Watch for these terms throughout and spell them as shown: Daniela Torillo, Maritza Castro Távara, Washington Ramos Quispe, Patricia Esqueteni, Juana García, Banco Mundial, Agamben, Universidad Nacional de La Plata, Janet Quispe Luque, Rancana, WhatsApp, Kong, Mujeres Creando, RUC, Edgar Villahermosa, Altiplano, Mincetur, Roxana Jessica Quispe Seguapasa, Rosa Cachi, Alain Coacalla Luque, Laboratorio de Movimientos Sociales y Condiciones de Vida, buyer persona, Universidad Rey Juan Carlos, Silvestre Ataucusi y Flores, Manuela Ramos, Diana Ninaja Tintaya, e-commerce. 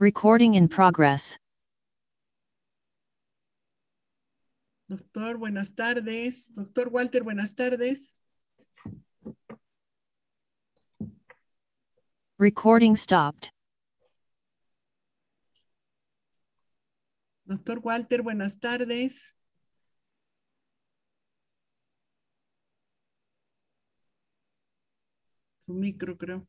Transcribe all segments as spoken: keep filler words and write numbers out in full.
Recording in progress. Doctor, buenas tardes. Doctor Walter, buenas tardes. Recording stopped. Doctor Walter, buenas tardes. Su micro, creo.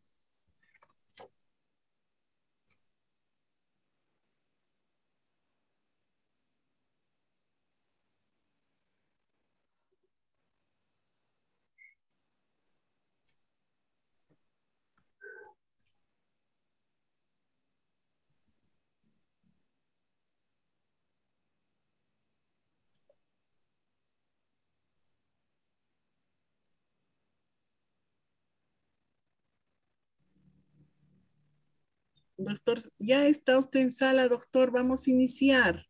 Doctor, ya está usted en sala, doctor. Vamos a iniciar.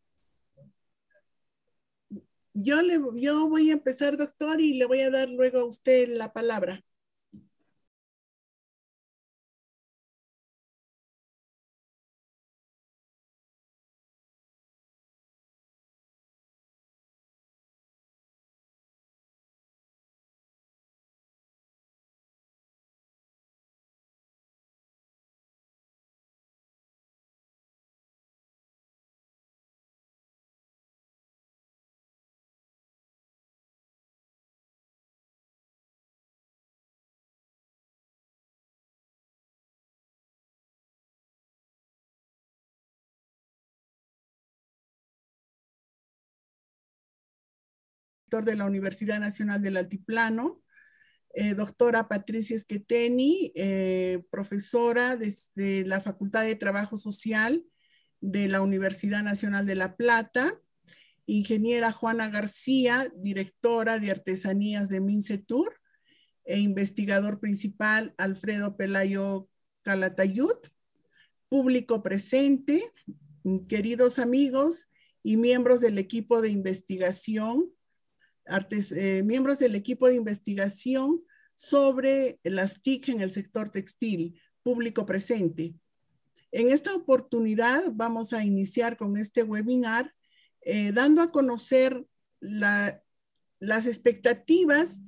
Yo, le, yo voy a empezar, doctor, y le voy a dar luego a usted la palabra. De la Universidad Nacional del Altiplano, eh, doctora Patricia Esqueteni, eh, profesora desde la Facultad de Trabajo Social de la Universidad Nacional de La Plata, ingeniera Juana García, directora de Artesanías de Mincetur e investigador principal Alfredo Pelayo Calatayud. Público presente, queridos amigos y miembros del equipo de investigación Artes, eh, miembros del equipo de investigación sobre las T I C en el sector textil, público presente. En esta oportunidad vamos a iniciar con este webinar eh, dando a conocer la, las expectativas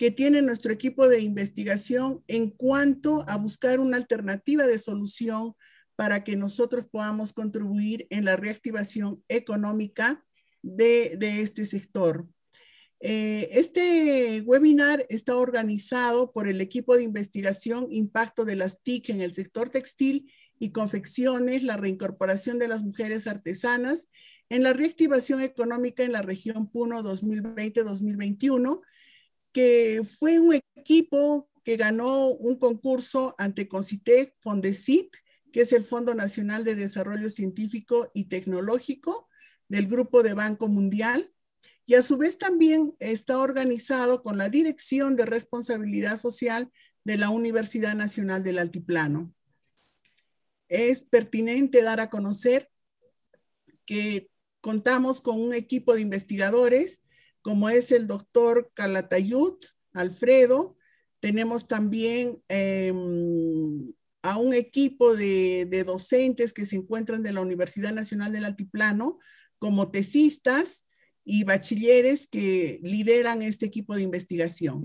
que tiene nuestro equipo de investigación en cuanto a buscar una alternativa de solución para que nosotros podamos contribuir en la reactivación económica de, de este sector. Eh, este webinar está organizado por el equipo de investigación Impacto de las T I C en el sector textil y confecciones, la reincorporación de las mujeres artesanas en la reactivación económica en la región Puno dos mil veinte dos mil veintiuno, que fue un equipo que ganó un concurso ante CONCYTEC, FONDECYT, que es el Fondo Nacional de Desarrollo Científico y Tecnológico del Grupo de Banco Mundial, y a su vez también está organizado con la Dirección de Responsabilidad Social de la Universidad Nacional del Altiplano. Es pertinente dar a conocer que contamos con un equipo de investigadores, como es el doctor Calatayud, Alfredo. Tenemos también eh, a un equipo de, de docentes que se encuentran de la Universidad Nacional del Altiplano como tesistas y bachilleres que lideran este equipo de investigación.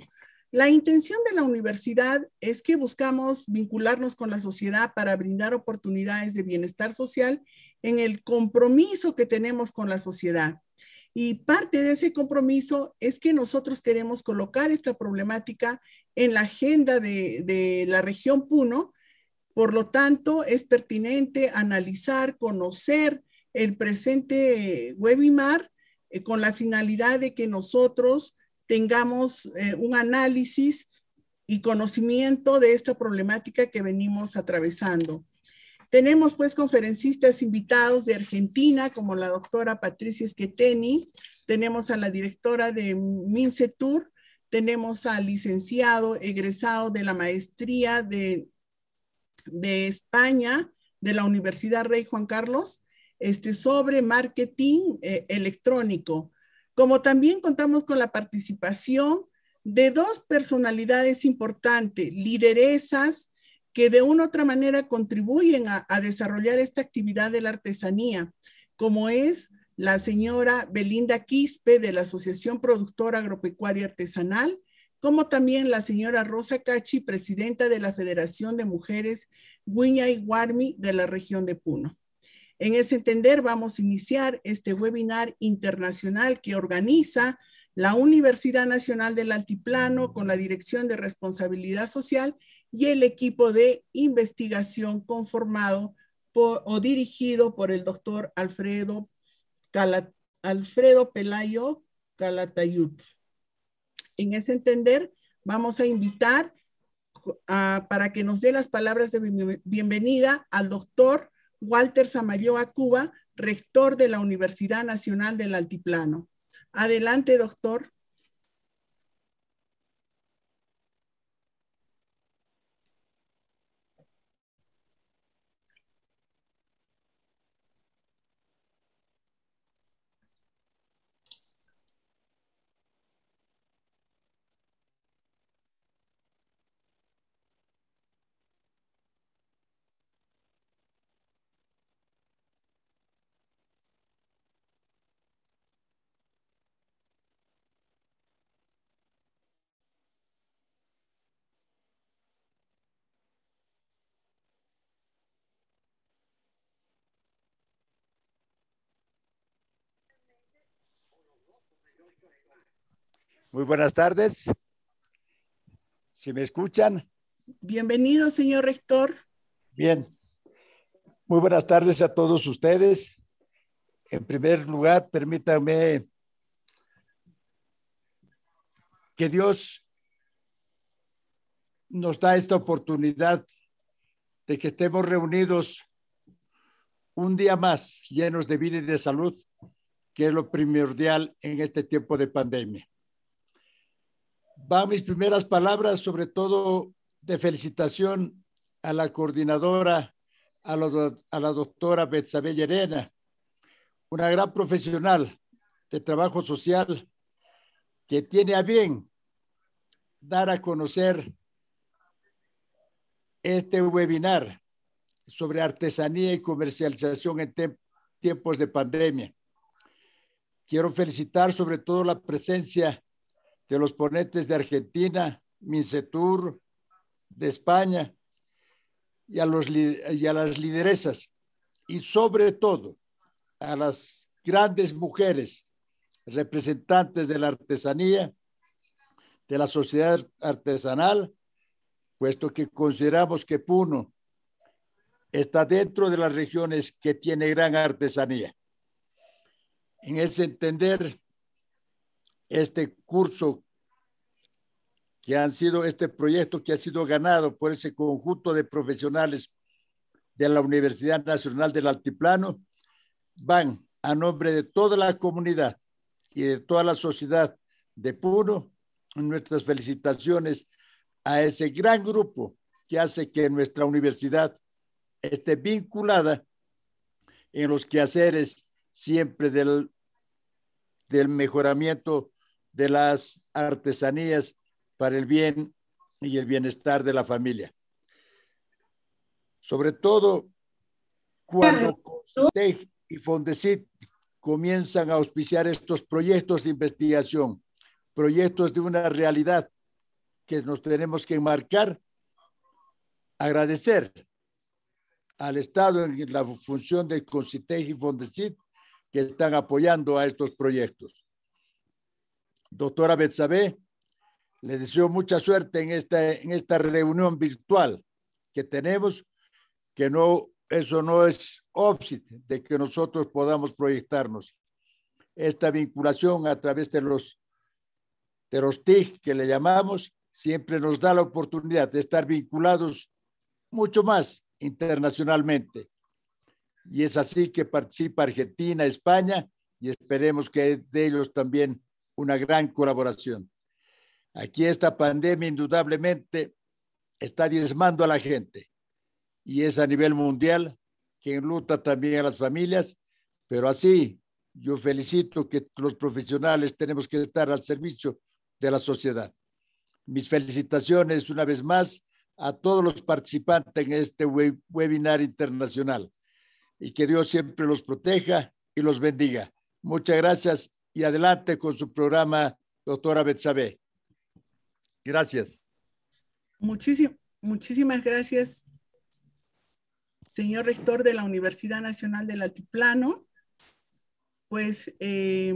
La intención de la universidad es que buscamos vincularnos con la sociedad para brindar oportunidades de bienestar social en el compromiso que tenemos con la sociedad. Y parte de ese compromiso es que nosotros queremos colocar esta problemática en la agenda de, de la región Puno. Por lo tanto, es pertinente analizar, conocer el presente webinar eh, con la finalidad de que nosotros tengamos eh, un análisis y conocimiento de esta problemática que venimos atravesando. Tenemos pues conferencistas invitados de Argentina, como la doctora Patricia Esqueteni, tenemos a la directora de Mincetur, tenemos al licenciado egresado de la maestría de, de España, de la Universidad Rey Juan Carlos, este, sobre marketing eh, electrónico. Como también contamos con la participación de dos personalidades importantes, lideresas, que de una u otra manera contribuyen a, a desarrollar esta actividad de la artesanía, como es la señora Belinda Quispe de la Asociación Productora Agropecuaria Artesanal, como también la señora Rosa Cachi, presidenta de la Federación de Mujeres Guiña y Guarmi de la región de Puno. En ese entender, vamos a iniciar este webinar internacional que organiza la Universidad Nacional del Altiplano con la Dirección de Responsabilidad Social y el equipo de investigación conformado por, o dirigido por el doctor Alfredo, Calat, Alfredo Pelayo Calatayud. En ese entender, vamos a invitar a, para que nos dé las palabras de bienvenida al doctor Walter Zamalloa Cuba, rector de la Universidad Nacional del Altiplano. Adelante, doctor. Muy buenas tardes. ¿Si me escuchan? Bienvenido, señor rector. Bien. Muy buenas tardes a todos ustedes. En primer lugar, permítanme que Dios nos da esta oportunidad de que estemos reunidos un día más, llenos de vida y de salud, que es lo primordial en este tiempo de pandemia. Van mis primeras palabras, sobre todo de felicitación a la coordinadora, a la, a la doctora Betzabé Elena, una gran profesional de trabajo social que tiene a bien dar a conocer este webinar sobre artesanía y comercialización en tiempos de pandemia. Quiero felicitar sobre todo la presencia de los ponentes de Argentina, Mincetur, de España, y a, los, y a las lideresas, y sobre todo a las grandes mujeres representantes de la artesanía, de la sociedad artesanal, puesto que consideramos que Puno está dentro de las regiones que tiene gran artesanía. En ese entender, este curso que han sido, este proyecto que ha sido ganado por ese conjunto de profesionales de la Universidad Nacional del Altiplano, van a nombre de toda la comunidad y de toda la sociedad de Puno, nuestras felicitaciones a ese gran grupo que hace que nuestra universidad esté vinculada en los quehaceres siempre del, del mejoramiento de las artesanías para el bien y el bienestar de la familia. Sobre todo cuando CONCYTEC y FONDECYT comienzan a auspiciar estos proyectos de investigación, proyectos de una realidad que nos tenemos que enmarcar. Agradecer al Estado en la función de CONCYTEC y FONDECYT que están apoyando a estos proyectos. Doctora Betzabé, le deseo mucha suerte en esta, en esta reunión virtual que tenemos, que no, eso no es óbice de que nosotros podamos proyectarnos. Esta vinculación a través de los de los T I C que le llamamos, siempre nos da la oportunidad de estar vinculados mucho más internacionalmente. Y es así que participa Argentina, España, y esperemos que de ellos también una gran colaboración. Aquí esta pandemia indudablemente está diezmando a la gente, y es a nivel mundial que enluta también a las familias, pero así yo felicito que los profesionales tenemos que estar al servicio de la sociedad. Mis felicitaciones una vez más a todos los participantes en este web, webinar internacional, y que Dios siempre los proteja y los bendiga. Muchas gracias y adelante con su programa, doctora Betzabé. Gracias. Muchísim, muchísimas gracias, señor rector de la Universidad Nacional del Altiplano. Pues eh,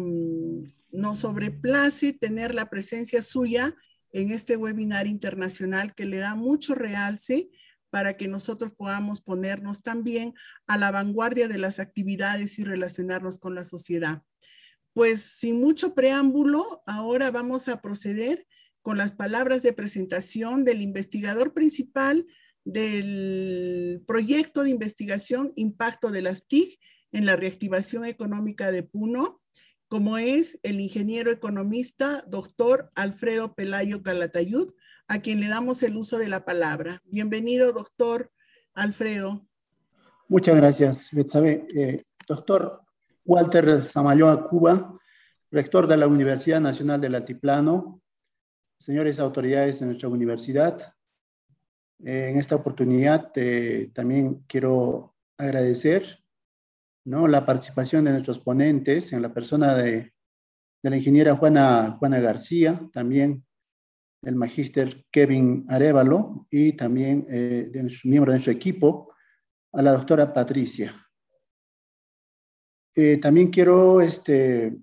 nos sobreplace tener la presencia suya en este webinar internacional que le da mucho realce para que nosotros podamos ponernos también a la vanguardia de las actividades y relacionarnos con la sociedad. Pues sin mucho preámbulo, ahora vamos a proceder con las palabras de presentación del investigador principal del proyecto de investigación Impacto de las T I C en la reactivación económica de Puno, como es el ingeniero economista doctor Alfredo Pelayo Calatayud, a quien le damos el uso de la palabra. Bienvenido, doctor Alfredo. Muchas gracias, Betzabé. Eh, doctor Walter Zamalloa Cuba, rector de la Universidad Nacional del Altiplano, señores autoridades de nuestra universidad, eh, en esta oportunidad eh, también quiero agradecer, ¿no?, la participación de nuestros ponentes en la persona de, de la ingeniera Juana, Juana García, también el magíster Kevin Arévalo y también eh, de nuestro, miembro de nuestro equipo, a la doctora Patricia. Eh, también quiero este,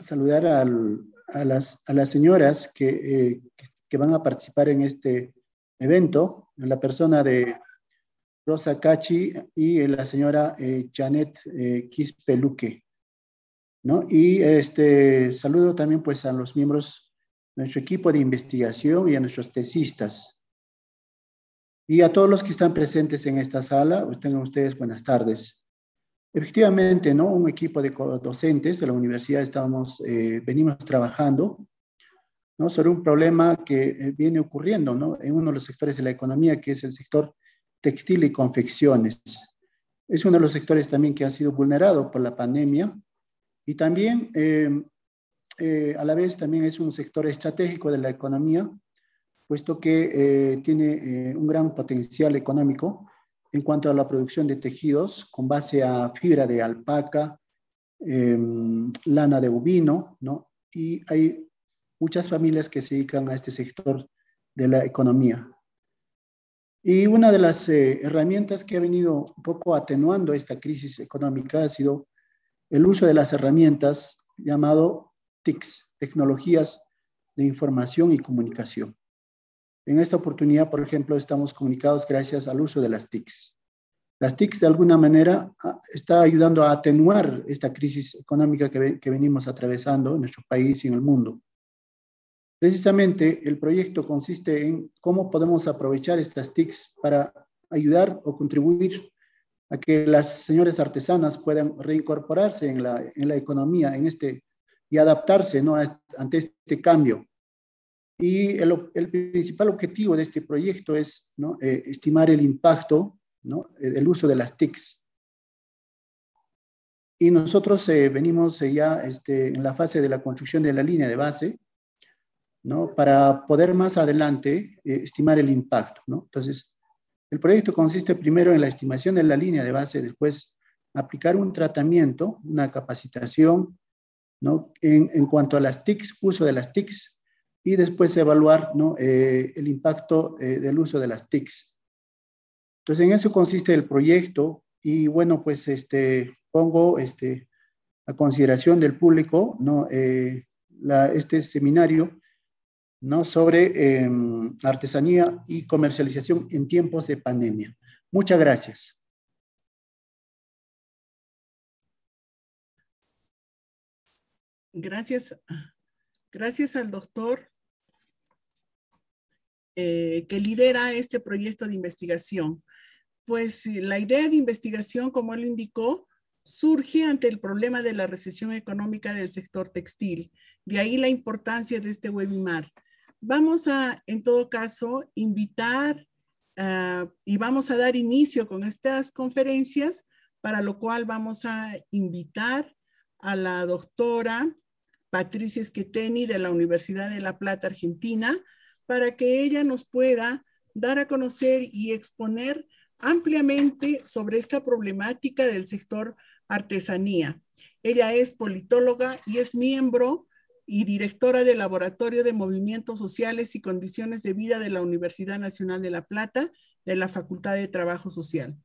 saludar al, a, las, a las señoras que, eh, que, que van a participar en este evento, en la persona de Rosa Cachi y la señora eh, Janet eh, Quispe Luque, ¿no? Y este, saludo también pues a los miembros de nuestro equipo de investigación y a nuestros tesistas. Y a todos los que están presentes en esta sala, tengan ustedes buenas tardes. Efectivamente, ¿no?, un equipo de docentes de la universidad estamos, eh, venimos trabajando, ¿no?, sobre un problema que eh, viene ocurriendo, ¿no?, en uno de los sectores de la economía, que es el sector textil y confecciones. Es uno de los sectores también que ha sido vulnerado por la pandemia y también eh, eh, a la vez también es un sector estratégico de la economía, puesto que eh, tiene eh, un gran potencial económico en cuanto a la producción de tejidos con base a fibra de alpaca, eh, lana de ovino, ¿no? Y hay muchas familias que se dedican a este sector de la economía. Y una de las eh, herramientas que ha venido un poco atenuando esta crisis económica ha sido el uso de las herramientas llamado T I Cs, Tecnologías de Información y Comunicación. En esta oportunidad, por ejemplo, estamos comunicados gracias al uso de las T I Cs. Las T I Cs, de alguna manera, está ayudando a atenuar esta crisis económica que, ve, que venimos atravesando en nuestro país y en el mundo. Precisamente, el proyecto consiste en cómo podemos aprovechar estas T I Cs para ayudar o contribuir a que las señoras artesanas puedan reincorporarse en la, en la economía en este, y adaptarse, ¿no?, a, ante este cambio. Y el, el principal objetivo de este proyecto es, ¿no?, eh, estimar el impacto, ¿no?, el uso de las T I Cs. Y nosotros eh, venimos eh, ya este, en la fase de la construcción de la línea de base, ¿no?, para poder más adelante eh, estimar el impacto, ¿no? Entonces, el proyecto consiste primero en la estimación de la línea de base, después aplicar un tratamiento, una capacitación, ¿no?, en, en cuanto a las T I Cs, uso de las T I Cs, y después evaluar, ¿no?, eh, el impacto eh, del uso de las T I Cs. Entonces, en eso consiste el proyecto, y bueno, pues este, pongo este, a consideración del público, ¿no?, eh, la, este seminario, ¿no?, sobre eh, artesanía y comercialización en tiempos de pandemia. Muchas gracias. Gracias. Gracias al doctor eh, que lidera este proyecto de investigación. Pues la idea de investigación, como él indicó, surge ante el problema de la recesión económica del sector textil. De ahí la importancia de este webinar. Vamos a, en todo caso, invitar uh, y vamos a dar inicio con estas conferencias, para lo cual vamos a invitar a la doctora Patricia Esqueteni de la Universidad de La Plata, Argentina, para que ella nos pueda dar a conocer y exponer ampliamente sobre esta problemática del sector artesanía. Ella es politóloga y es miembro y directora del Laboratorio de Movimientos Sociales y Condiciones de Vida de la Universidad Nacional de La Plata, de la Facultad de Trabajo Social.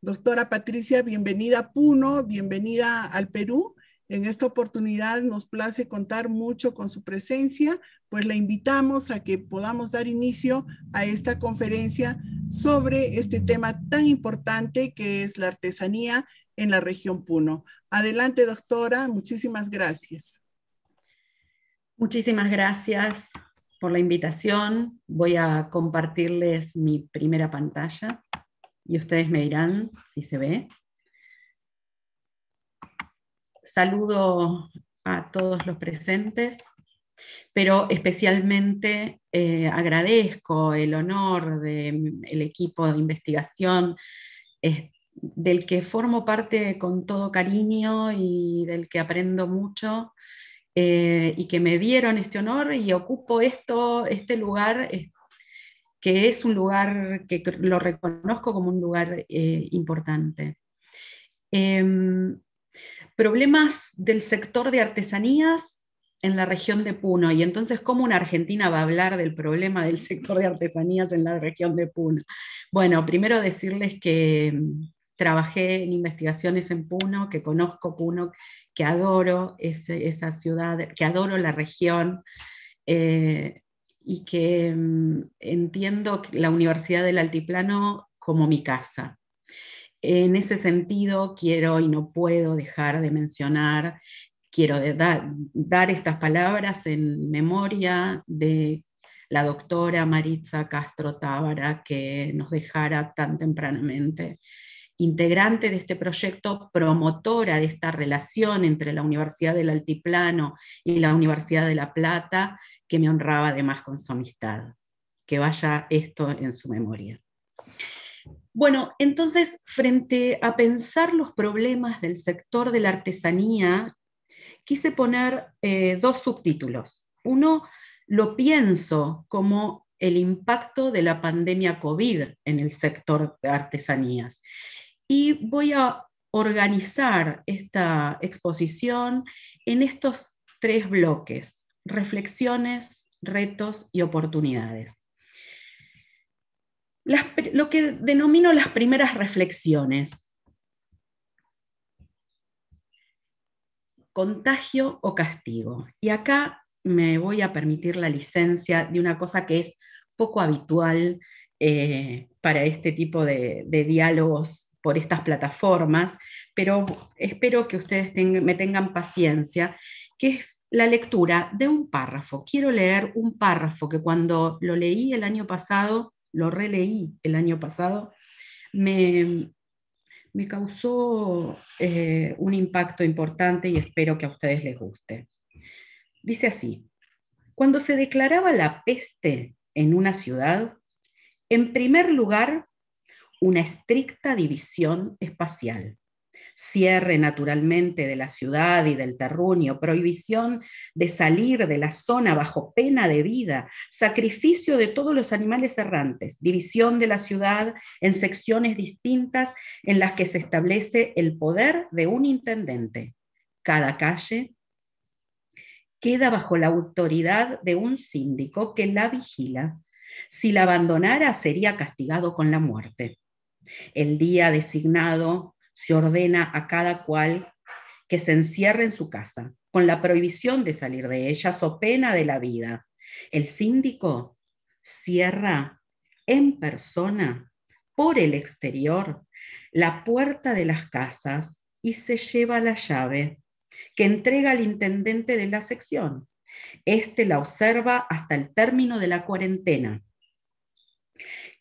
Doctora Patricia, bienvenida a Puno, bienvenida al Perú. En esta oportunidad nos place contar mucho con su presencia, pues la invitamos a que podamos dar inicio a esta conferencia sobre este tema tan importante que es la artesanía en la región Puno. Adelante, doctora, muchísimas gracias. Muchísimas gracias por la invitación. Voy a compartirles mi primera pantalla y ustedes me dirán si se ve. Saludo a todos los presentes, pero especialmente eh, agradezco el honor del de, equipo de investigación eh, del que formo parte con todo cariño y del que aprendo mucho, eh, y que me dieron este honor y ocupo esto, este lugar, eh, que es un lugar que lo reconozco como un lugar eh, importante. Eh, Problemas del sector de artesanías en la región de Puno. Y entonces, ¿cómo una argentina va a hablar del problema del sector de artesanías en la región de Puno? Bueno, primero decirles que trabajé en investigaciones en Puno, que conozco Puno, que adoro ese, esa ciudad, que adoro la región, eh, y que mm, entiendo la Universidad del Altiplano como mi casa. En ese sentido, quiero y no puedo dejar de mencionar, quiero de da, dar estas palabras en memoria de la doctora Maritza Castro Távara, que nos dejara tan tempranamente, integrante de este proyecto, promotora de esta relación entre la Universidad del Altiplano y la Universidad de La Plata, que me honraba además con su amistad. Que vaya esto en su memoria. Bueno, entonces, frente a pensar los problemas del sector de la artesanía, quise poner eh, dos subtítulos. Uno, lo pienso como el impacto de la pandemia COVID en el sector de artesanías. Y voy a organizar esta exposición en estos tres bloques. reflexiones, retos y oportunidades. Las, lo que denomino las primeras reflexiones. Contagio o castigo. Y acá me voy a permitir la licencia de una cosa que es poco habitual eh, para este tipo de, de diálogos por estas plataformas, pero espero que ustedes ten, me tengan paciencia, que es la lectura de un párrafo. Quiero leer un párrafo que cuando lo leí el año pasado, lo releí el año pasado, me, me causó eh, un impacto importante y espero que a ustedes les guste. Dice así: cuando se declaraba la peste en una ciudad, en primer lugar, una estricta división espacial, cierre naturalmente de la ciudad y del terruño, prohibición de salir de la zona bajo pena de vida, sacrificio de todos los animales errantes, división de la ciudad en secciones distintas en las que se establece el poder de un intendente. Cada calle queda bajo la autoridad de un síndico que la vigila. Si la abandonara, sería castigado con la muerte. El día designado se ordena a cada cual que se encierre en su casa, con la prohibición de salir de ella, o pena de la vida. El síndico cierra en persona, por el exterior, la puerta de las casas y se lleva la llave, que entrega al intendente de la sección. Este la observa hasta el término de la cuarentena.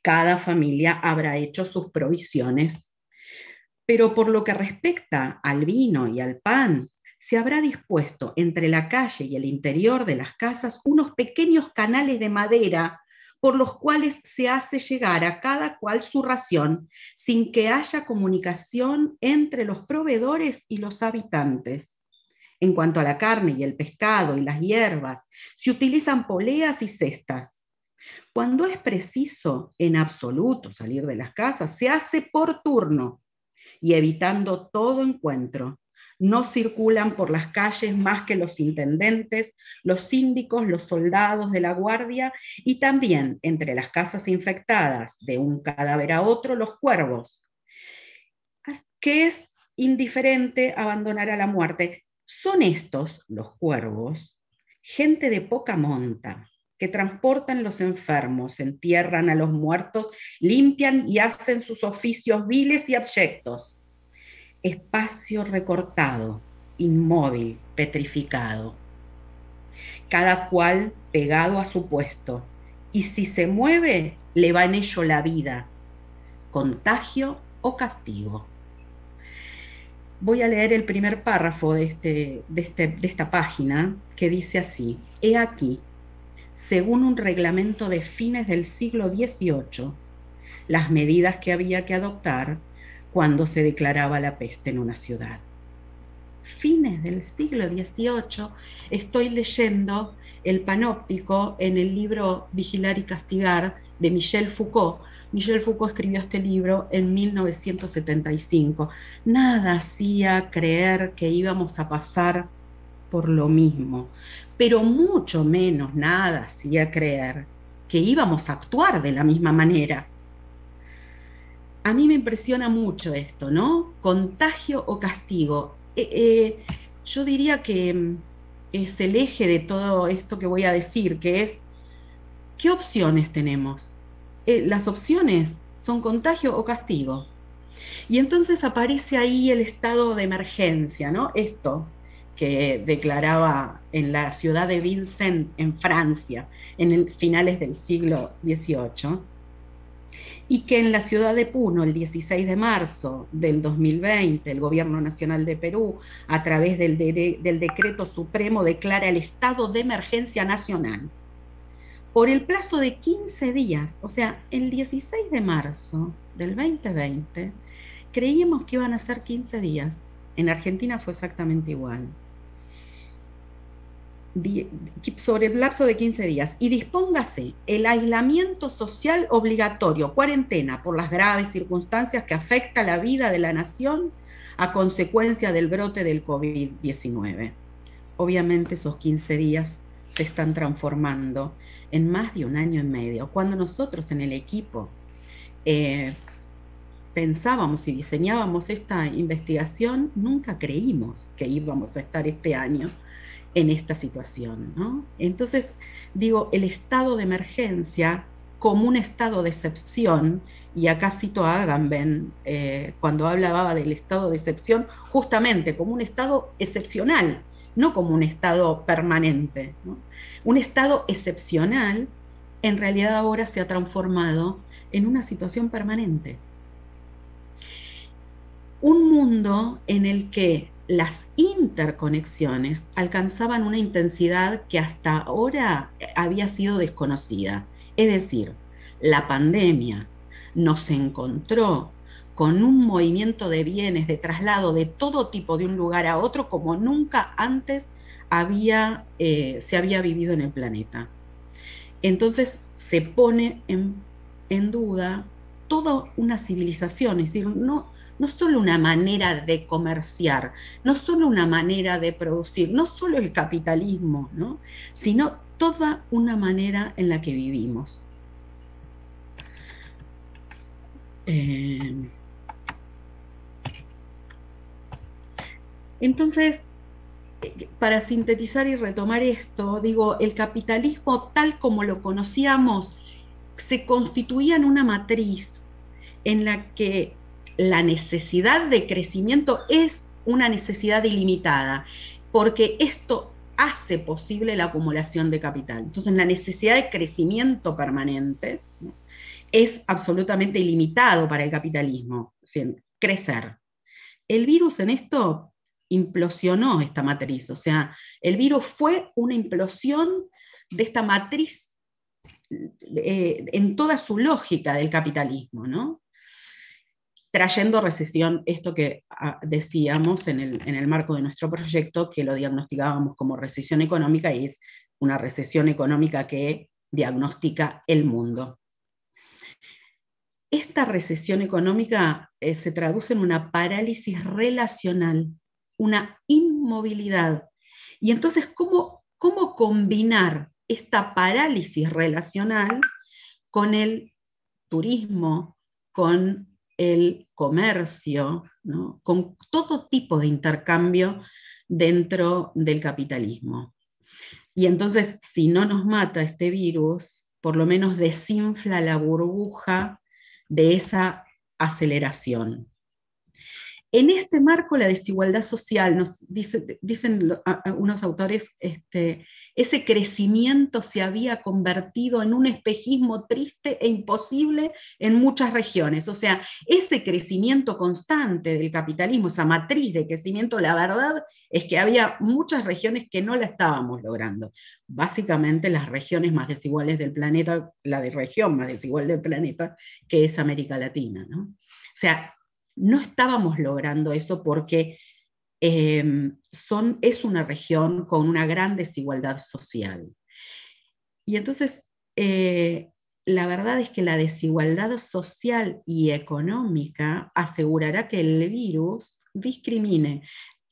Cada familia habrá hecho sus provisiones, pero por lo que respecta al vino y al pan, se habrá dispuesto entre la calle y el interior de las casas unos pequeños canales de madera por los cuales se hace llegar a cada cual su ración sin que haya comunicación entre los proveedores y los habitantes. En cuanto a la carne y el pescado y las hierbas, se utilizan poleas y cestas. Cuando es preciso, en absoluto, salir de las casas, se hace por turno y evitando todo encuentro. No circulan por las calles más que los intendentes, los síndicos, los soldados de la guardia y también entre las casas infectadas, de un cadáver a otro, los cuervos. Que es indiferente abandonar a la muerte. Son estos, los cuervos, gente de poca monta, que transportan los enfermos, entierran a los muertos, limpian y hacen sus oficios viles y abyectos. Espacio recortado, inmóvil, petrificado. Cada cual pegado a su puesto, y si se mueve, le va en ello la vida. Contagio o castigo. Voy a leer el primer párrafo de, este, de, este, de esta página, que dice así: he aquí, según un reglamento de fines del siglo dieciocho, las medidas que había que adoptar cuando se declaraba la peste en una ciudad. Fines del siglo dieciocho, estoy leyendo el panóptico en el libro Vigilar y Castigar de Michel Foucault. Michel Foucault escribió este libro en mil novecientos setenta y cinco. Nada hacía creer que íbamos a pasar por lo mismo, pero mucho menos nada hacía creer que íbamos a actuar de la misma manera. A mí me impresiona mucho esto, ¿no? Contagio o castigo. Eh, eh, yo diría que es el eje de todo esto que voy a decir, que es, ¿qué opciones tenemos? Eh, las opciones son contagio o castigo. Y entonces aparece ahí el estado de emergencia, ¿no? Esto que declaraba en la ciudad de Vincennes, en Francia, en el, finales del siglo dieciocho, y que en la ciudad de Puno, el dieciséis de marzo del dos mil veinte, el Gobierno Nacional de Perú, a través del, de, del Decreto Supremo, declara el estado de emergencia nacional por el plazo de quince días, o sea, el dieciséis de marzo del dos mil veinte, creíamos que iban a ser quince días. En Argentina fue exactamente igual. Die- sobre el plazo de quince días. Y dispóngase el aislamiento social obligatorio, cuarentena, por las graves circunstancias que afecta la vida de la nación a consecuencia del brote del COVID diecinueve. Obviamente esos quince días se están transformando en más de un año y medio. Cuando nosotros en el equipo eh, pensábamos y diseñábamos esta investigación, nunca creímos que íbamos a estar este año en esta situación, ¿no? Entonces, digo, el estado de emergencia como un estado de excepción, y acá cito a Agamben, eh, cuando hablaba del estado de excepción, justamente como un estado excepcional, no como un estado permanente, ¿no? Un estado excepcional, en realidad ahora se ha transformado en una situación permanente. Un mundo en el que las interconexiones alcanzaban una intensidad que hasta ahora había sido desconocida. Es decir, la pandemia nos encontró con un movimiento de bienes, de traslado de todo tipo de un lugar a otro como nunca antes había, eh, se había vivido en el planeta. Entonces se pone en, en duda toda una civilización, es decir, no, no solo una manera de comerciar, no solo una manera de producir, no solo el capitalismo, ¿no? Sino toda una manera en la que vivimos. Eh, entonces, para sintetizar y retomar esto, digo, el capitalismo tal como lo conocíamos se constituía en una matriz en la que la necesidad de crecimiento es una necesidad ilimitada, porque esto hace posible la acumulación de capital. Entonces, la necesidad de crecimiento permanente es absolutamente ilimitado para el capitalismo, sin crecer. El virus en esto implosionó esta matriz, o sea, el virus fue una implosión de esta matriz eh, en toda su lógica del capitalismo, ¿no? Trayendo recesión, esto que decíamos en el, en el marco de nuestro proyecto, que lo diagnosticábamos como recesión económica, y es una recesión económica que diagnostica el mundo. Esta recesión económica eh, se traduce en una parálisis relacional, una inmovilidad. Y entonces, ¿cómo, cómo combinar esta parálisis relacional con el turismo, con el comercio, ¿no? Con todo tipo de intercambio dentro del capitalismo? Y entonces, si no nos mata este virus, por lo menos desinfla la burbuja de esa aceleración. En este marco, la desigualdad social, nos dice, dicen unos autores, este, ese crecimiento se había convertido en un espejismo triste e imposible en muchas regiones. O sea, ese crecimiento constante del capitalismo, esa matriz de crecimiento, la verdad es que había muchas regiones que no la estábamos logrando. Básicamente las regiones más desiguales del planeta, la de región más desigual del planeta, que es América Latina, ¿no? O sea, no estábamos logrando eso porque eh, son, es una región con una gran desigualdad social. Y entonces, eh, la verdad es que la desigualdad social y económica asegurará que el virus discrimine.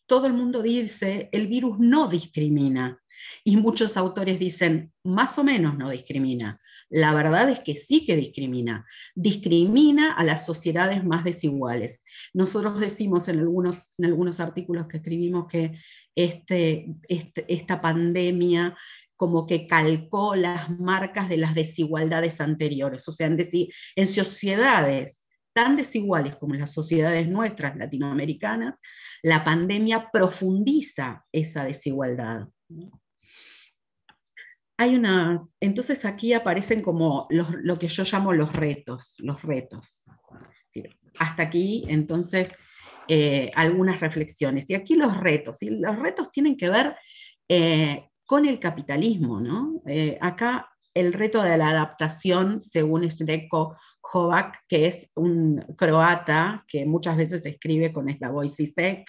Todo el mundo dice, el virus no discrimina. Y muchos autores dicen, más o menos no discrimina. La verdad es que sí que discrimina, discrimina a las sociedades más desiguales. Nosotros decimos en algunos, en algunos artículos que escribimos que este, este, esta pandemia como que calcó las marcas de las desigualdades anteriores, o sea, en, en sociedades tan desiguales como las sociedades nuestras latinoamericanas, la pandemia profundiza esa desigualdad, ¿no? Hay una, entonces aquí aparecen como los, lo que yo llamo los retos, los retos. Hasta aquí, entonces, eh, algunas reflexiones. Y aquí los retos, y los retos tienen que ver eh, con el capitalismo, ¿no? Eh, acá el reto de la adaptación, según Slavoj Žižek, que es un croata, que muchas veces escribe con Slavoj Žižek,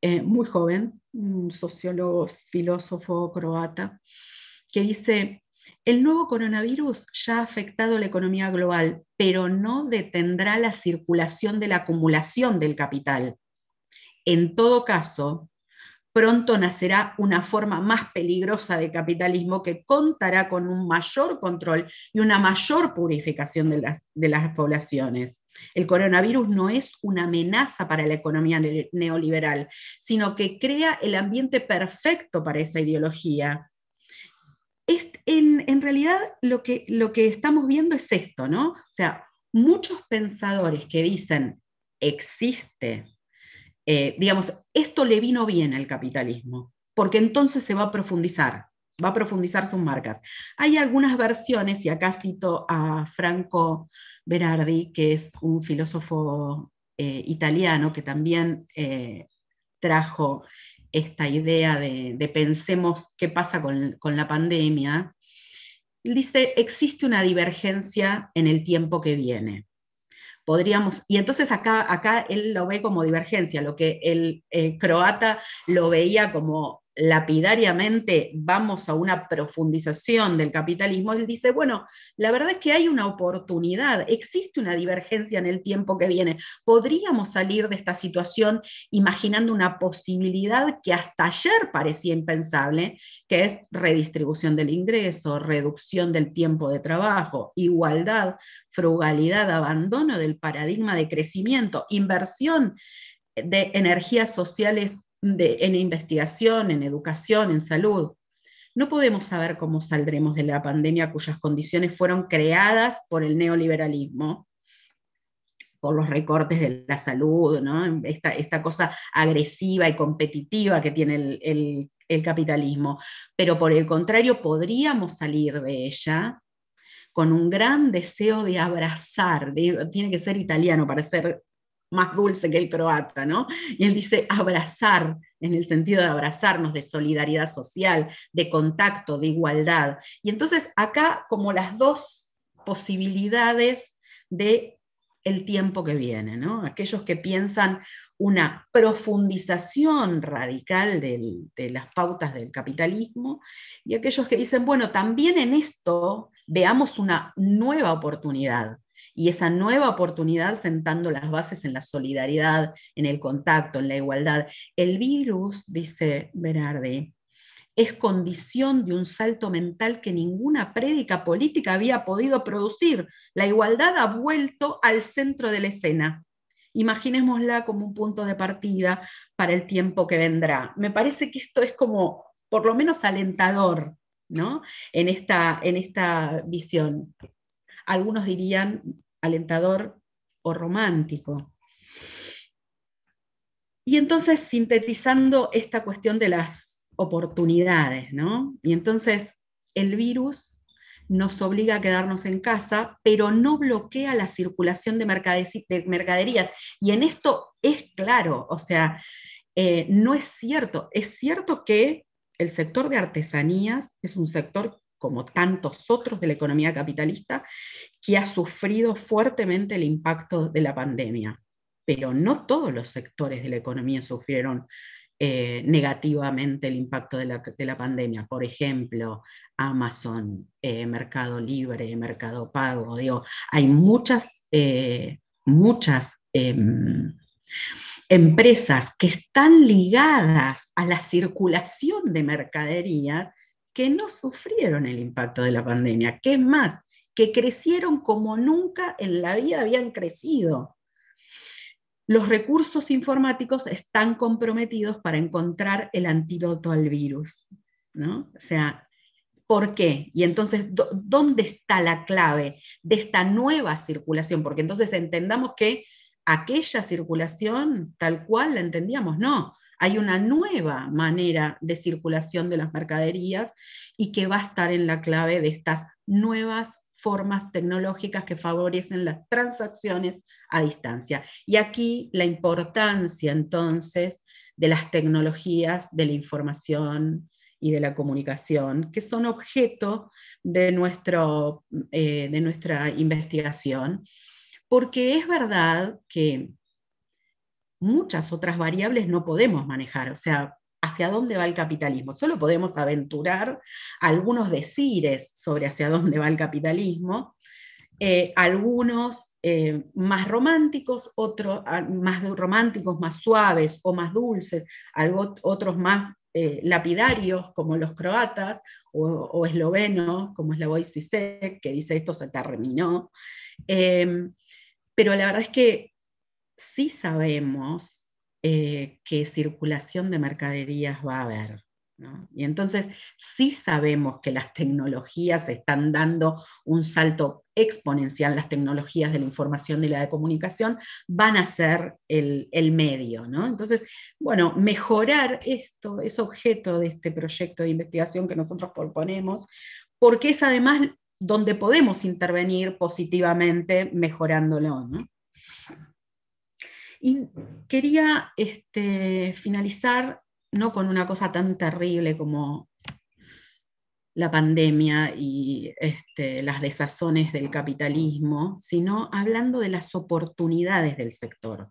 eh, muy joven, un sociólogo, filósofo croata, que dice, el nuevo coronavirus ya ha afectado la economía global, pero no detendrá la circulación de la acumulación del capital. En todo caso, pronto nacerá una forma más peligrosa de capitalismo que contará con un mayor control y una mayor purificación de las, de las poblaciones. El coronavirus no es una amenaza para la economía neoliberal, sino que crea el ambiente perfecto para esa ideología. Es, en, en realidad lo que, lo que estamos viendo es esto, ¿no? O sea, muchos pensadores que dicen existe, Eh, digamos, esto le vino bien al capitalismo, porque entonces se va a profundizar, va a profundizar sus marcas. Hay algunas versiones, y acá cito a Franco Berardi, que es un filósofo eh, italiano que también eh, trajo esta idea de, de pensemos qué pasa con, con la pandemia. Dice, existe una divergencia en el tiempo que viene. Podríamos, y entonces acá, acá él lo ve como divergencia, lo que el eh, croata lo veía como lapidariamente, vamos a una profundización del capitalismo, él dice, bueno, la verdad es que hay una oportunidad, existe una divergencia en el tiempo que viene, podríamos salir de esta situación imaginando una posibilidad que hasta ayer parecía impensable, que es redistribución del ingreso, reducción del tiempo de trabajo, igualdad, frugalidad, abandono del paradigma de crecimiento, inversión de energías sociales De, en investigación, en educación, en salud. No podemos saber cómo saldremos de la pandemia cuyas condiciones fueron creadas por el neoliberalismo, por los recortes de la salud, ¿no? Esta, esta cosa agresiva y competitiva que tiene el, el, el capitalismo. Pero por el contrario, podríamos salir de ella con un gran deseo de abrazar, de, tiene que ser italiano para ser más dulce que el croata, ¿no? Y él dice abrazar, en el sentido de abrazarnos, de solidaridad social, de contacto, de igualdad. Y entonces acá como las dos posibilidades del tiempo que viene, ¿no? Aquellos que piensan una profundización radical del, de las pautas del capitalismo, y aquellos que dicen, bueno, también en esto veamos una nueva oportunidad, y esa nueva oportunidad sentando las bases en la solidaridad, en el contacto, en la igualdad. El virus, dice Berardi, es condición de un salto mental que ninguna prédica política había podido producir. La igualdad ha vuelto al centro de la escena. Imaginémosla como un punto de partida para el tiempo que vendrá. Me parece que esto es como, por lo menos alentador, ¿no? En esta, en esta visión. Algunos dirían alentador o romántico. Y entonces sintetizando esta cuestión de las oportunidades, ¿no? Y entonces el virus nos obliga a quedarnos en casa, pero no bloquea la circulación de mercaderías. Y en esto es claro, o sea, eh, no es cierto. Es cierto que el sector de artesanías es un sector como tantos otros de la economía capitalista, que ha sufrido fuertemente el impacto de la pandemia. Pero no todos los sectores de la economía sufrieron eh, negativamente el impacto de la, de la pandemia. Por ejemplo, Amazon, eh, Mercado Libre, Mercado Pago, digo, hay muchas, eh, muchas eh, empresas que están ligadas a la circulación de mercaderías que no sufrieron el impacto de la pandemia, que es más, que crecieron como nunca en la vida habían crecido. Los recursos informáticos están comprometidos para encontrar el antídoto al virus, ¿no? O sea, ¿por qué? Y entonces, ¿dónde está la clave de esta nueva circulación? Porque entonces entendamos que aquella circulación, tal cual la entendíamos, no. Hay una nueva manera de circulación de las mercaderías y que va a estar en la clave de estas nuevas formas tecnológicas que favorecen las transacciones a distancia. Y aquí la importancia entonces de las tecnologías de la información y de la comunicación, que son objeto de, nuestro, eh, de nuestra investigación, porque es verdad que muchas otras variables no podemos manejar, o sea, ¿hacia dónde va el capitalismo? Solo podemos aventurar algunos decires sobre hacia dónde va el capitalismo, eh, algunos eh, más románticos, otros más románticos, más suaves o más dulces, algo, otros más eh, lapidarios, como los croatas, o, o eslovenos, como Slavoj Žižek, que dice esto se terminó. Eh, pero la verdad es que sí sabemos eh, que circulación de mercaderías va a haber, ¿no? Y entonces sí sabemos que las tecnologías están dando un salto exponencial, las tecnologías de la información y la de comunicación van a ser el, el medio, ¿no? Entonces, bueno, mejorar esto es objeto de este proyecto de investigación que nosotros proponemos, porque es además donde podemos intervenir positivamente mejorándolo, ¿no? Y quería este, finalizar no con una cosa tan terrible como la pandemia y este, las desazones del capitalismo, sino hablando de las oportunidades del sector,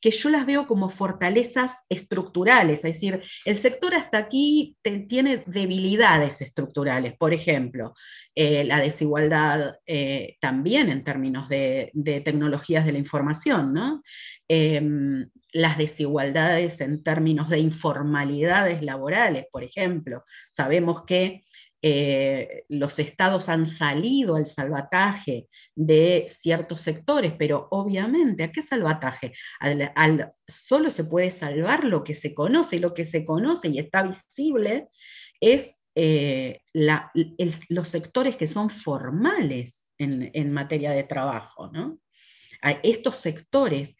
que yo las veo como fortalezas estructurales, es decir, el sector hasta aquí te, tiene debilidades estructurales, por ejemplo, eh, la desigualdad eh, también en términos de, de tecnologías de la información, ¿no? Eh, las desigualdades en términos de informalidades laborales, por ejemplo, sabemos que Eh, los estados han salido al salvataje de ciertos sectores, pero obviamente, ¿a qué salvataje? Al, al, solo se puede salvar lo que se conoce, y lo que se conoce y está visible es eh, la, el, los sectores que son formales en, en materia de trabajo, ¿no? A estos sectores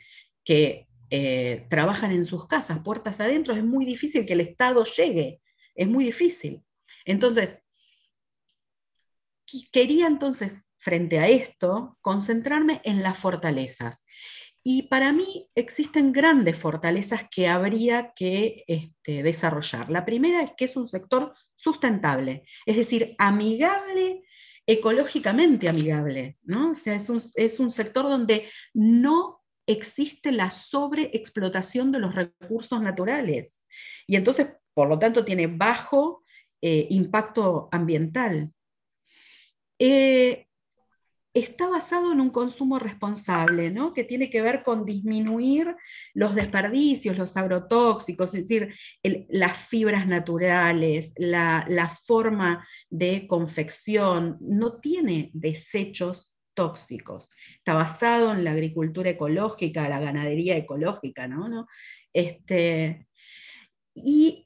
que eh, trabajan en sus casas, puertas adentro, es muy difícil que el Estado llegue, es muy difícil. Entonces, quería entonces, frente a esto, concentrarme en las fortalezas. Y para mí existen grandes fortalezas que habría que este, desarrollar. La primera es que es un sector sustentable, es decir, amigable, ecológicamente amigable, ¿no? O sea, es un, es un sector donde no existe la sobreexplotación de los recursos naturales. Y entonces, por lo tanto, tiene bajo eh, impacto ambiental. Eh, está basado en un consumo responsable, ¿no? Que tiene que ver con disminuir los desperdicios, los agrotóxicos, es decir, el, las fibras naturales, la, la forma de confección, no tiene desechos tóxicos. Está basado en la agricultura ecológica, la ganadería ecológica, ¿no? ¿No? Este, y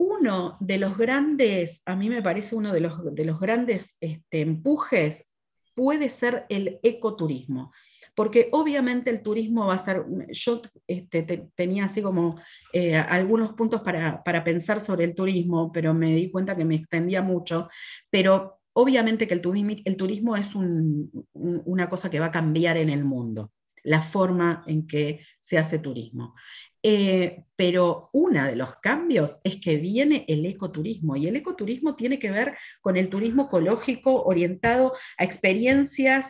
Uno de los grandes, a mí me parece uno de los, de los grandes este, empujes puede ser el ecoturismo, porque obviamente el turismo va a ser, yo este, te, tenía así como eh, algunos puntos para, para pensar sobre el turismo, pero me di cuenta que me extendía mucho, pero obviamente que el turismo, el turismo es un, un, una cosa que va a cambiar en el mundo, la forma en que se hace turismo. Eh, pero uno de los cambios es que viene el ecoturismo, y el ecoturismo tiene que ver con el turismo ecológico orientado a experiencias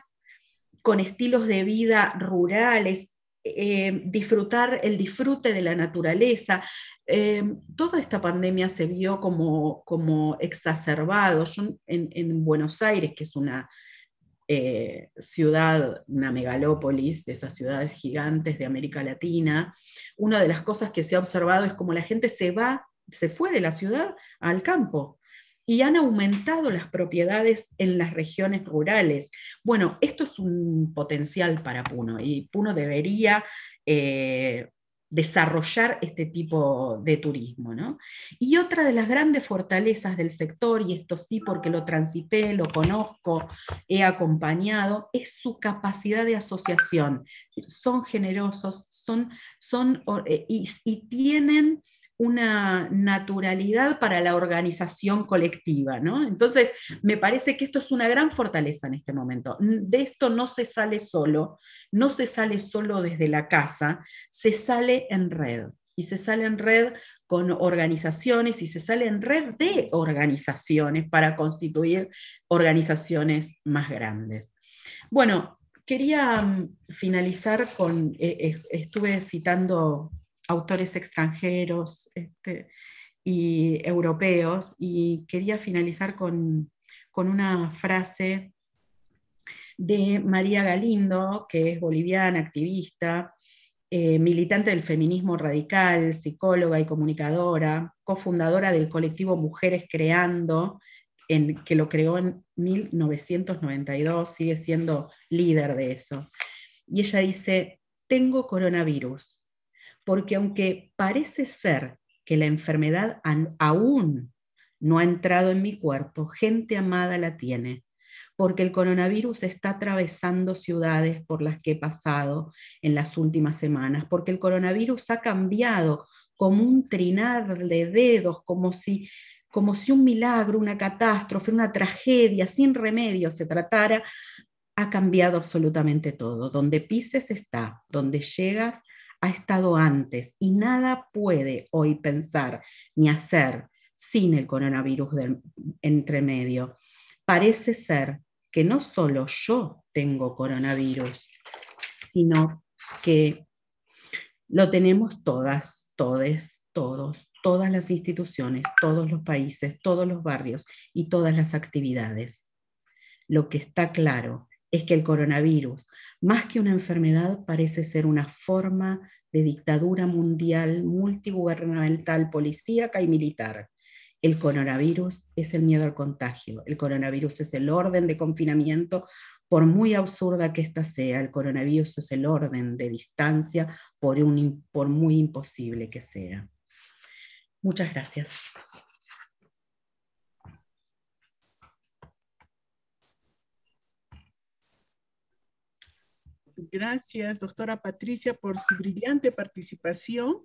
con estilos de vida rurales, eh, disfrutar el disfrute de la naturaleza. Eh, toda esta pandemia se vio como, como exacerbado. Yo en, en Buenos Aires, que es una Eh, ciudad, una megalópolis de esas ciudades gigantes de América Latina, una de las cosas que se ha observado es como la gente se va, se fue de la ciudad al campo, y han aumentado las propiedades en las regiones rurales. Bueno, esto es un potencial para Puno, y Puno debería eh, desarrollar este tipo de turismo, ¿no? Y otra de las grandes fortalezas del sector, y esto sí porque lo transité, lo conozco, he acompañado, es su capacidad de asociación. Son generosos, son, son, y, y tienen una naturalidad para la organización colectiva, ¿no? Entonces, me parece que esto es una gran fortaleza en este momento. De esto no se sale solo, no se sale solo desde la casa, se sale en red, y se sale en red con organizaciones, y se sale en red de organizaciones para constituir organizaciones más grandes. Bueno, quería finalizar con, eh, estuve citando autores extranjeros este, y europeos, y quería finalizar con, con una frase de María Galindo, que es boliviana, activista, eh, militante del feminismo radical, psicóloga y comunicadora, cofundadora del colectivo Mujeres Creando, en, que lo creó en mil novecientos noventa y dos, sigue siendo líder de eso. Y ella dice, tengo coronavirus, porque aunque parece ser que la enfermedad aún no ha entrado en mi cuerpo, gente amada la tiene, porque el coronavirus está atravesando ciudades por las que he pasado en las últimas semanas, porque el coronavirus ha cambiado como un trinar de dedos, como si, como si un milagro, una catástrofe, una tragedia sin remedio se tratara. Ha cambiado absolutamente todo. Donde pises está, donde llegas ha estado antes, y nada puede hoy pensar ni hacer sin el coronavirus del entremedio. Parece ser que no solo yo tengo coronavirus, sino que lo tenemos todas, todes, todos, todas las instituciones, todos los países, todos los barrios y todas las actividades. Lo que está claro es que el coronavirus, más que una enfermedad, parece ser una forma de dictadura mundial, multigubernamental, policíaca y militar. El coronavirus es el miedo al contagio, el coronavirus es el orden de confinamiento, por muy absurda que ésta sea, el coronavirus es el orden de distancia, por, un, por muy imposible que sea. Muchas gracias. Gracias, doctora Patricia, por su brillante participación,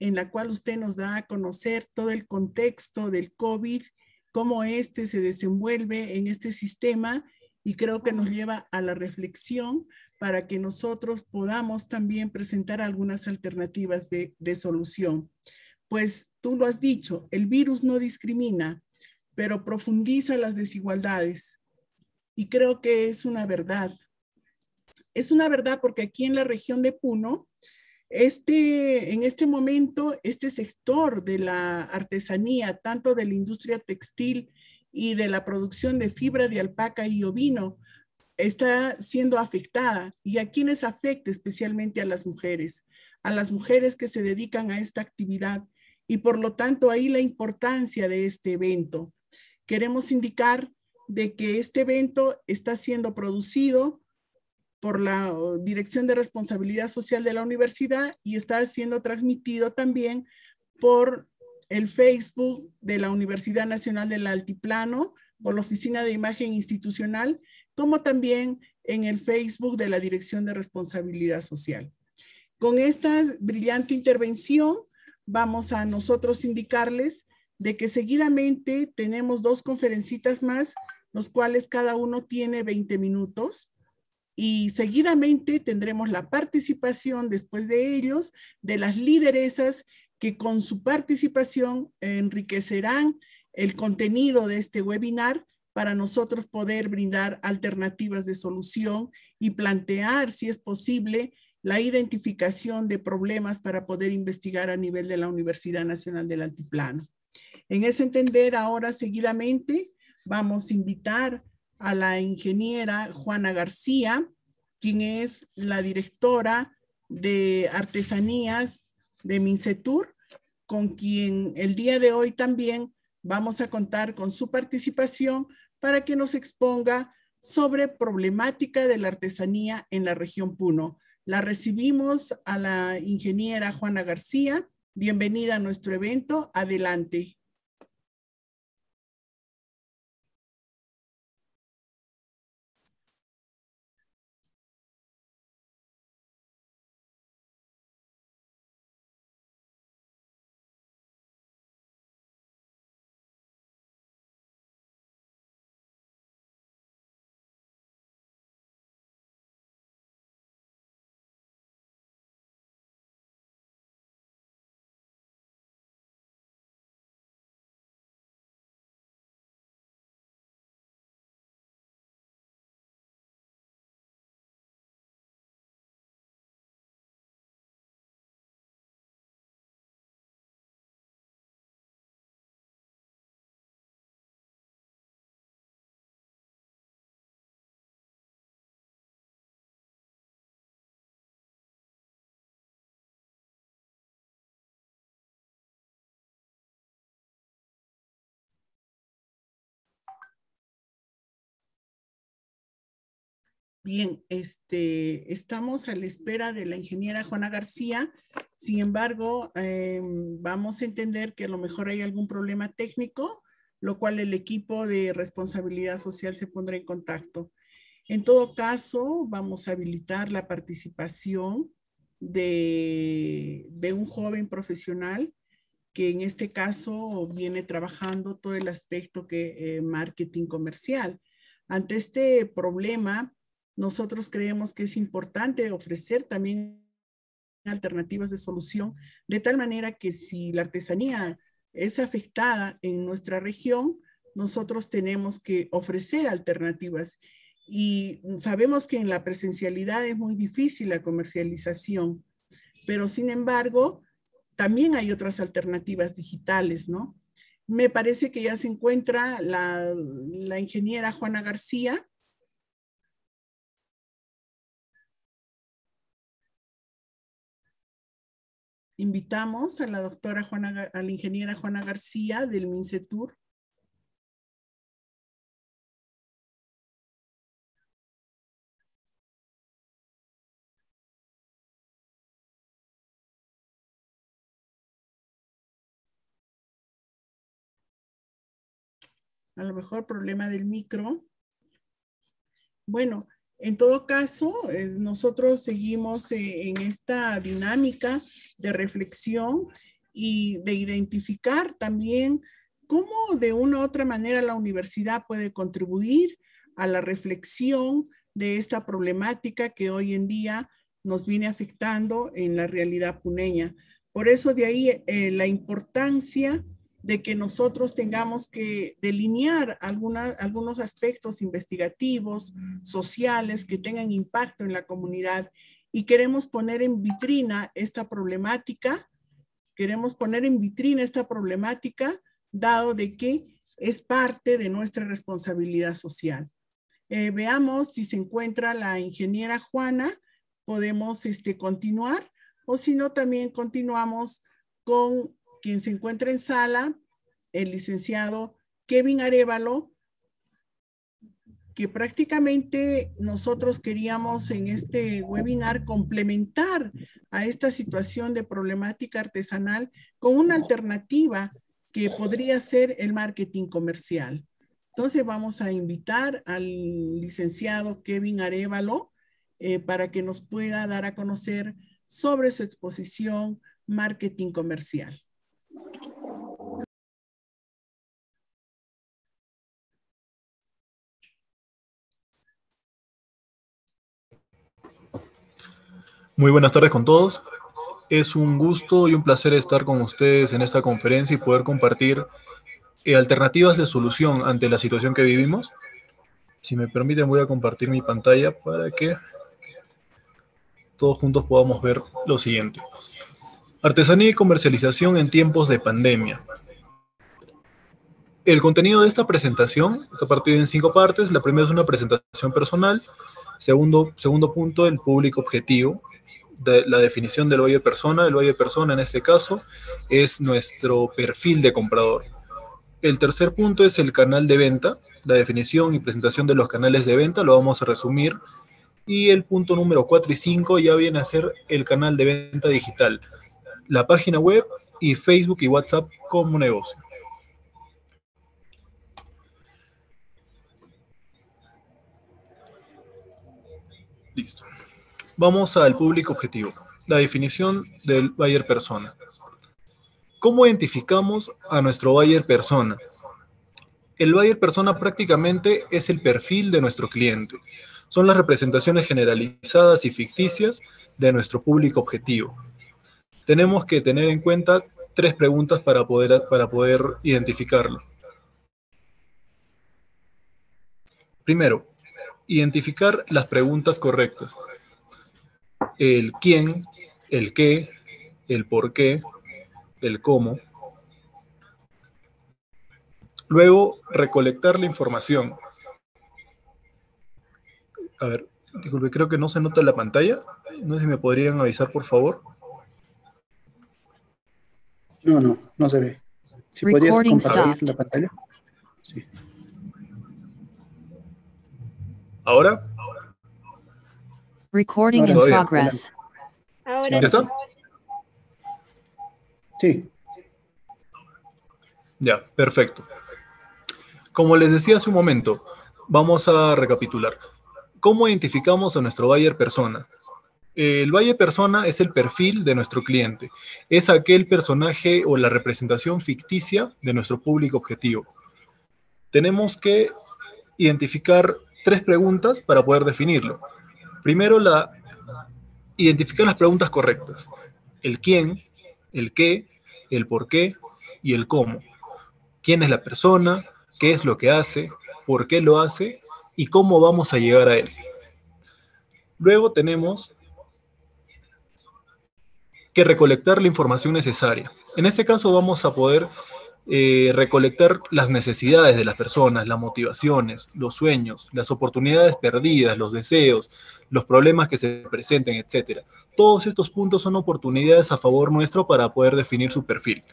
en la cual usted nos da a conocer todo el contexto del COVID, cómo éste se desenvuelve en este sistema, y creo que nos lleva a la reflexión para que nosotros podamos también presentar algunas alternativas de, de solución. Pues tú lo has dicho, el virus no discrimina, pero profundiza las desigualdades, y creo que es una verdad. Es una verdad porque aquí en la región de Puno, este, en este momento, este sector de la artesanía, tanto de la industria textil y de la producción de fibra de alpaca y ovino, está siendo afectada. ¿Y a quiénes afecta? Especialmente a las mujeres, a las mujeres que se dedican a esta actividad, y por lo tanto ahí la importancia de este evento. Queremos indicar de que este evento está siendo producido por la Dirección de Responsabilidad Social de la Universidad y está siendo transmitido también por el Facebook de la Universidad Nacional del Altiplano, por la Oficina de Imagen Institucional, como también en el Facebook de la Dirección de Responsabilidad Social. Con esta brillante intervención vamos a nosotros indicarles de que seguidamente tenemos dos conferencitas más, los cuales cada uno tiene veinte minutos. Y seguidamente tendremos la participación después de ellos de las lideresas que con su participación enriquecerán el contenido de este webinar para nosotros poder brindar alternativas de solución y plantear, si es posible, la identificación de problemas para poder investigar a nivel de la Universidad Nacional del Altiplano. En ese entender, ahora seguidamente vamos a invitar a la ingeniera Juana García, quien es la directora de artesanías de Mincetur, con quien el día de hoy también vamos a contar con su participación para que nos exponga sobre problemática de la artesanía en la región Puno. La recibimos a la ingeniera Juana García. Bienvenida a nuestro evento. Adelante. Bien, este, estamos a la espera de la ingeniera Juana García. Sin embargo, eh, vamos a entender que a lo mejor hay algún problema técnico, lo cual el equipo de responsabilidad social se pondrá en contacto. En todo caso, vamos a habilitar la participación de, de un joven profesional que en este caso viene trabajando todo el aspecto que eh, marketing comercial. Ante este problema, nosotros creemos que es importante ofrecer también alternativas de solución, de tal manera que si la artesanía es afectada en nuestra región, nosotros tenemos que ofrecer alternativas. Y sabemos que en la presencialidad es muy difícil la comercialización, pero sin embargo, también hay otras alternativas digitales, ¿no? Me parece que ya se encuentra la, la ingeniera Juana García. Invitamos a la doctora Juana, a la ingeniera Juana García del Mincetur. A lo mejor problema del micro. Bueno, en todo caso, es, nosotros seguimos eh, en esta dinámica de reflexión y de identificar también cómo de una u otra manera la universidad puede contribuir a la reflexión de esta problemática que hoy en día nos viene afectando en la realidad puneña. Por eso de ahí eh, la importancia de que nosotros tengamos que delinear alguna, algunos aspectos investigativos, sociales, que tengan impacto en la comunidad. Y queremos poner en vitrina esta problemática, queremos poner en vitrina esta problemática, dado de que es parte de nuestra responsabilidad social. Eh, veamos si se encuentra la ingeniera Juana, podemos este, continuar, o si no, también continuamos con quien se encuentra en sala, el licenciado Kevin Arévalo, que prácticamente nosotros queríamos en este webinar complementar a esta situación de problemática artesanal con una alternativa que podría ser el marketing comercial. Entonces vamos a invitar al licenciado Kevin Arévalo eh, para que nos pueda dar a conocer sobre su exposición Marketing Comercial. Muy buenas tardes con todos. Es un gusto y un placer estar con ustedes en esta conferencia y poder compartir eh, alternativas de solución ante la situación que vivimos. Si me permiten, voy a compartir mi pantalla para que todos juntos podamos ver lo siguiente. Artesanía y comercialización en tiempos de pandemia. El contenido de esta presentación está partido en cinco partes. La primera es una presentación personal. Segundo, segundo punto, el público objetivo. De la definición del buyer persona. El buyer persona en este caso es nuestro perfil de comprador. El tercer punto es el canal de venta, la definición y presentación de los canales de venta, lo vamos a resumir. Y el punto número cuatro y cinco ya viene a ser el canal de venta digital, la página web y Facebook y WhatsApp como negocio. Listo. Vamos al público objetivo, la definición del buyer persona. ¿Cómo identificamos a nuestro buyer persona? El buyer persona prácticamente es el perfil de nuestro cliente. Son las representaciones generalizadas y ficticias de nuestro público objetivo. Tenemos que tener en cuenta tres preguntas para poder, para poder identificarlo. Primero, identificar las preguntas correctas. El quién, el qué, el por qué, el cómo. Luego, recolectar la información. A ver, disculpe, creo que no se nota la pantalla. No sé si me podrían avisar, por favor. No, no, no se ve. Si podrías compartir la pantalla. Sí. ¿Ahora? Recording no, in progress. Ahora. ¿Está? Sí. Ya, perfecto. Como les decía hace un momento, vamos a recapitular. ¿Cómo identificamos a nuestro buyer persona? El buyer persona es el perfil de nuestro cliente. Es aquel personaje o la representación ficticia de nuestro público objetivo. Tenemos que identificar tres preguntas para poder definirlo. Primero, la, identificar las preguntas correctas. El quién, el qué, el por qué y el cómo. ¿Quién es la persona? ¿Qué es lo que hace? ¿Por qué lo hace? ¿Y cómo vamos a llegar a él? Luego tenemos que recolectar la información necesaria. En este caso vamos a poder eh, recolectar las necesidades de las personas, las motivaciones, los sueños, las oportunidades perdidas, los deseos, los problemas que se presenten, etcétera. Todos estos puntos son oportunidades a favor nuestro para poder definir su perfil.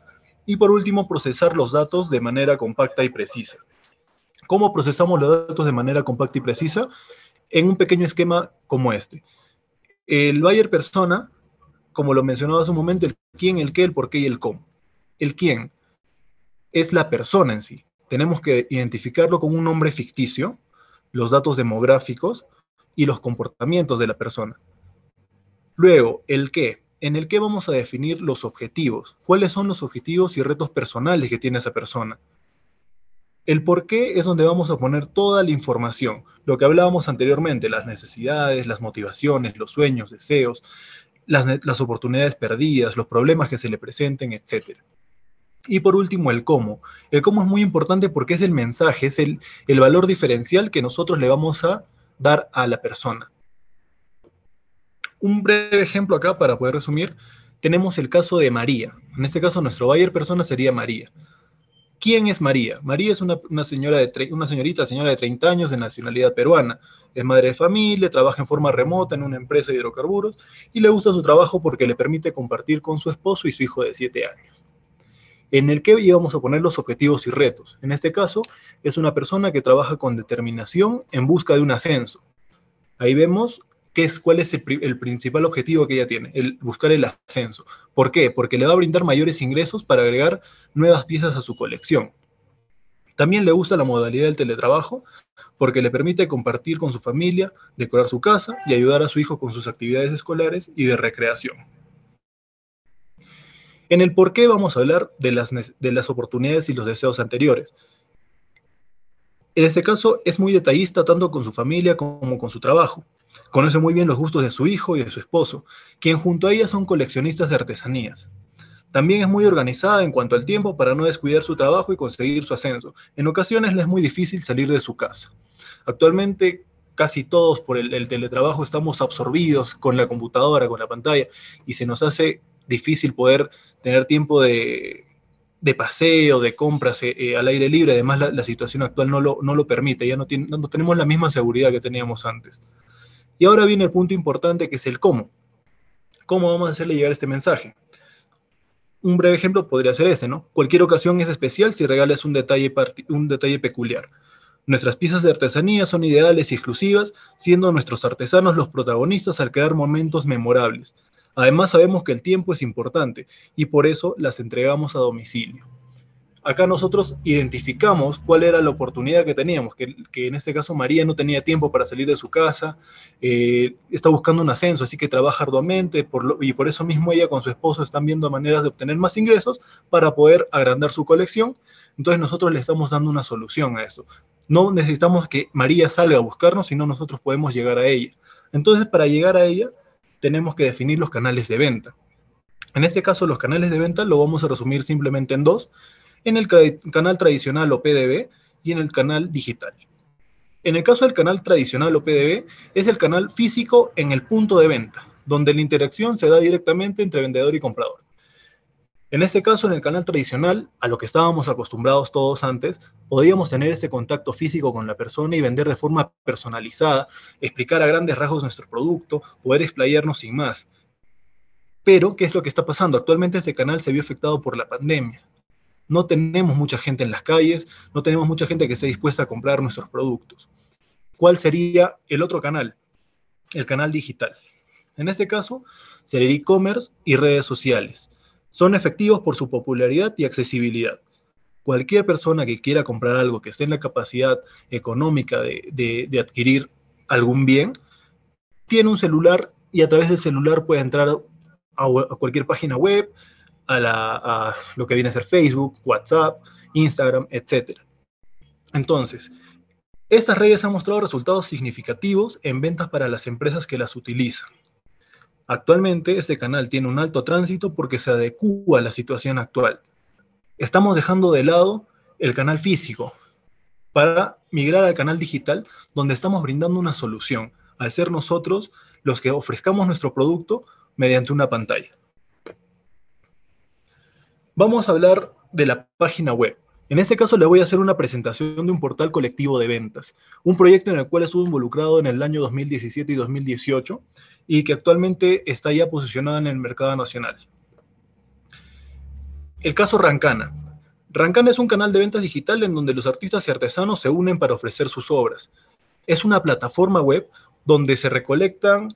Y por último, procesar los datos de manera compacta y precisa. ¿Cómo procesamos los datos de manera compacta y precisa? En un pequeño esquema como este. El buyer persona, como lo mencionaba hace un momento, el quién, el qué, el por qué y el cómo. El quién es la persona en sí. Tenemos que identificarlo con un nombre ficticio, los datos demográficos y los comportamientos de la persona. Luego, el qué. En el que vamos a definir los objetivos, cuáles son los objetivos y retos personales que tiene esa persona. El por qué es donde vamos a poner toda la información, lo que hablábamos anteriormente, las necesidades, las motivaciones, los sueños, deseos, las, las oportunidades perdidas, los problemas que se le presenten, etcétera. Y por último, el cómo. El cómo es muy importante porque es el mensaje, es el, el valor diferencial que nosotros le vamos a dar a la persona. Un breve ejemplo acá para poder resumir, tenemos el caso de María. En este caso nuestro buyer persona sería María. ¿Quién es María? María es una, una, señora de una señorita, señora de treinta años de nacionalidad peruana. Es madre de familia, trabaja en forma remota en una empresa de hidrocarburos y le gusta su trabajo porque le permite compartir con su esposo y su hijo de siete años. En el que íbamos a poner los objetivos y retos. En este caso es una persona que trabaja con determinación en busca de un ascenso. Ahí vemos ¿Qué es, ¿Cuál es el, el principal objetivo que ella tiene? El buscar el ascenso. ¿Por qué? Porque le va a brindar mayores ingresos para agregar nuevas piezas a su colección. También le gusta la modalidad del teletrabajo porque le permite compartir con su familia, decorar su casa y ayudar a su hijo con sus actividades escolares y de recreación. En el por qué vamos a hablar de las, de las oportunidades y los deseos anteriores. En este caso es muy detallista tanto con su familia como con su trabajo. Conoce muy bien los gustos de su hijo y de su esposo, quien junto a ella son coleccionistas de artesanías. También es muy organizada en cuanto al tiempo para no descuidar su trabajo y conseguir su ascenso. En ocasiones le es muy difícil salir de su casa. Actualmente casi todos por el, el teletrabajo estamos absorbidos con la computadora, con la pantalla, y se nos hace difícil poder tener tiempo de, de paseo, de compras eh, al aire libre. Además la, la situación actual no lo, no lo permite, ya no, tiene, no tenemos la misma seguridad que teníamos antes. Y ahora viene el punto importante que es el cómo. ¿Cómo vamos a hacerle llegar este mensaje? Un breve ejemplo podría ser ese, ¿no? Cualquier ocasión es especial si regalas un detalle, un detalle peculiar. Nuestras piezas de artesanía son ideales y exclusivas, siendo nuestros artesanos los protagonistas al crear momentos memorables. Además sabemos que el tiempo es importante y por eso las entregamos a domicilio. Acá nosotros identificamos cuál era la oportunidad que teníamos, que, que en este caso María no tenía tiempo para salir de su casa, eh, está buscando un ascenso, así que trabaja arduamente por lo, y por eso mismo ella con su esposo están viendo maneras de obtener más ingresos para poder agrandar su colección. Entonces nosotros le estamos dando una solución a esto. No necesitamos que María salga a buscarnos, sino nosotros podemos llegar a ella. Entonces para llegar a ella tenemos que definir los canales de venta. En este caso los canales de venta lo vamos a resumir simplemente en dos: en el canal tradicional o P D B y en el canal digital. En el caso del canal tradicional o P D B, es el canal físico en el punto de venta, donde la interacción se da directamente entre vendedor y comprador. En este caso, en el canal tradicional, a lo que estábamos acostumbrados todos antes, podíamos tener ese contacto físico con la persona y vender de forma personalizada, explicar a grandes rasgos nuestro producto, poder explayarnos sin más. Pero, ¿qué es lo que está pasando? Actualmente este canal se vio afectado por la pandemia. No tenemos mucha gente en las calles, no tenemos mucha gente que esté dispuesta a comprar nuestros productos. ¿Cuál sería el otro canal? el canal digital. En este caso, sería el e-commerce y redes sociales. Son efectivos por su popularidad y accesibilidad. Cualquier persona que quiera comprar algo, que esté en la capacidad económica de, de, de adquirir algún bien, tiene un celular y a través del celular puede entrar a, a cualquier página web, a, la, a lo que viene a ser Facebook, WhatsApp, Instagram, etcétera. Entonces, estas redes han mostrado resultados significativos en ventas para las empresas que las utilizan. Actualmente, este canal tiene un alto tránsito porque se adecúa a la situación actual. Estamos dejando de lado el canal físico para migrar al canal digital, donde estamos brindando una solución, al ser nosotros los que ofrezcamos nuestro producto mediante una pantalla. Vamos a hablar de la página web. En este caso le voy a hacer una presentación de un portal colectivo de ventas, un proyecto en el cual estuve involucrado en el año dos mil diecisiete y dos mil dieciocho y que actualmente está ya posicionado en el mercado nacional. El caso Rancana. Rancana es un canal de ventas digital en donde los artistas y artesanos se unen para ofrecer sus obras. Es una plataforma web donde se recolectan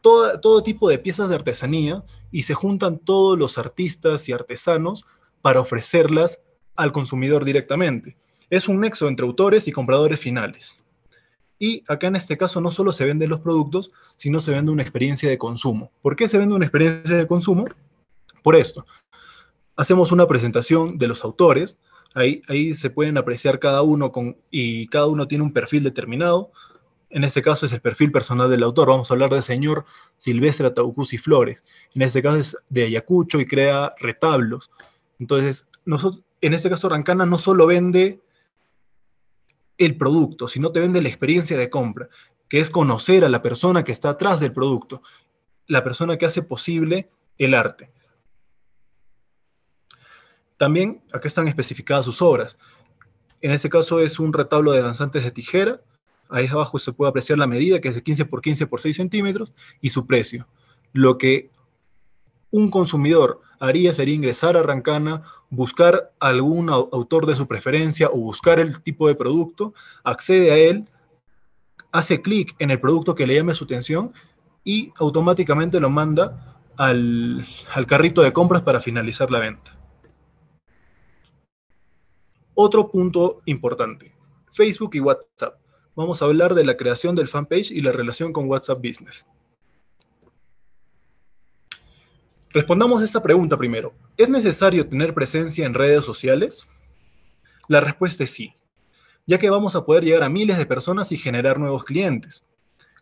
todo, todo tipo de piezas de artesanía y se juntan todos los artistas y artesanos para ofrecerlas al consumidor directamente. Es un nexo entre autores y compradores finales. Y acá en este caso no solo se venden los productos, sino se vende una experiencia de consumo. ¿Por qué se vende una experiencia de consumo? Por esto. Hacemos una presentación de los autores, ahí, ahí se pueden apreciar cada uno con, y cada uno tiene un perfil determinado. En este caso es el perfil personal del autor. Vamos a hablar del señor Silvestre Ataucusi y Flores. En este caso es de Ayacucho y crea retablos. Entonces, nosotros, en este caso Rancana no solo vende el producto, sino te vende la experiencia de compra, que es conocer a la persona que está atrás del producto, la persona que hace posible el arte. También acá están especificadas sus obras. En este caso es un retablo de danzantes de tijera. Ahí abajo se puede apreciar la medida, que es de quince por quince por seis centímetros, y su precio. Lo que un consumidor haría sería ingresar a Rancana, buscar algún autor de su preferencia o buscar el tipo de producto, accede a él, hace clic en el producto que le llame su atención y automáticamente lo manda al, al carrito de compras para finalizar la venta. Otro punto importante, Facebook y WhatsApp. Vamos a hablar de la creación del fanpage y la relación con WhatsApp Business. Respondamos esta pregunta primero. ¿Es necesario tener presencia en redes sociales? La respuesta es sí, ya que vamos a poder llegar a miles de personas y generar nuevos clientes.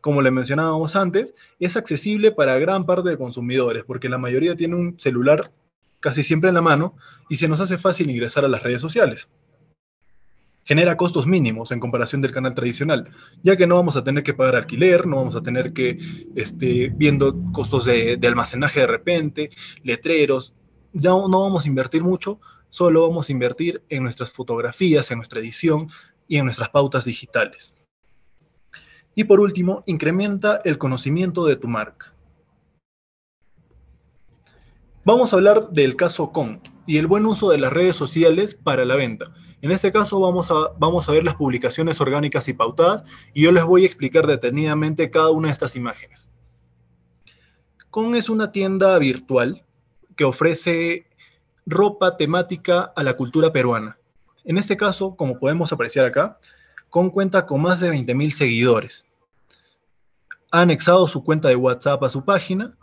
Como le mencionábamos antes, es accesible para gran parte de consumidores, porque la mayoría tiene un celular casi siempre en la mano y se nos hace fácil ingresar a las redes sociales. Genera costos mínimos en comparación del canal tradicional, ya que no vamos a tener que pagar alquiler, no vamos a tener que, este, viendo costos de, de almacenaje de repente, letreros, ya no vamos a invertir mucho, solo vamos a invertir en nuestras fotografías, en nuestra edición y en nuestras pautas digitales. Y por último, incrementa el conocimiento de tu marca. Vamos a hablar del caso Kong y el buen uso de las redes sociales para la venta. En este caso vamos a, vamos a ver las publicaciones orgánicas y pautadas y yo les voy a explicar detenidamente cada una de estas imágenes. Kong es una tienda virtual que ofrece ropa temática a la cultura peruana. En este caso, como podemos apreciar acá, Kong cuenta con más de veinte mil seguidores. Ha anexado su cuenta de WhatsApp a su página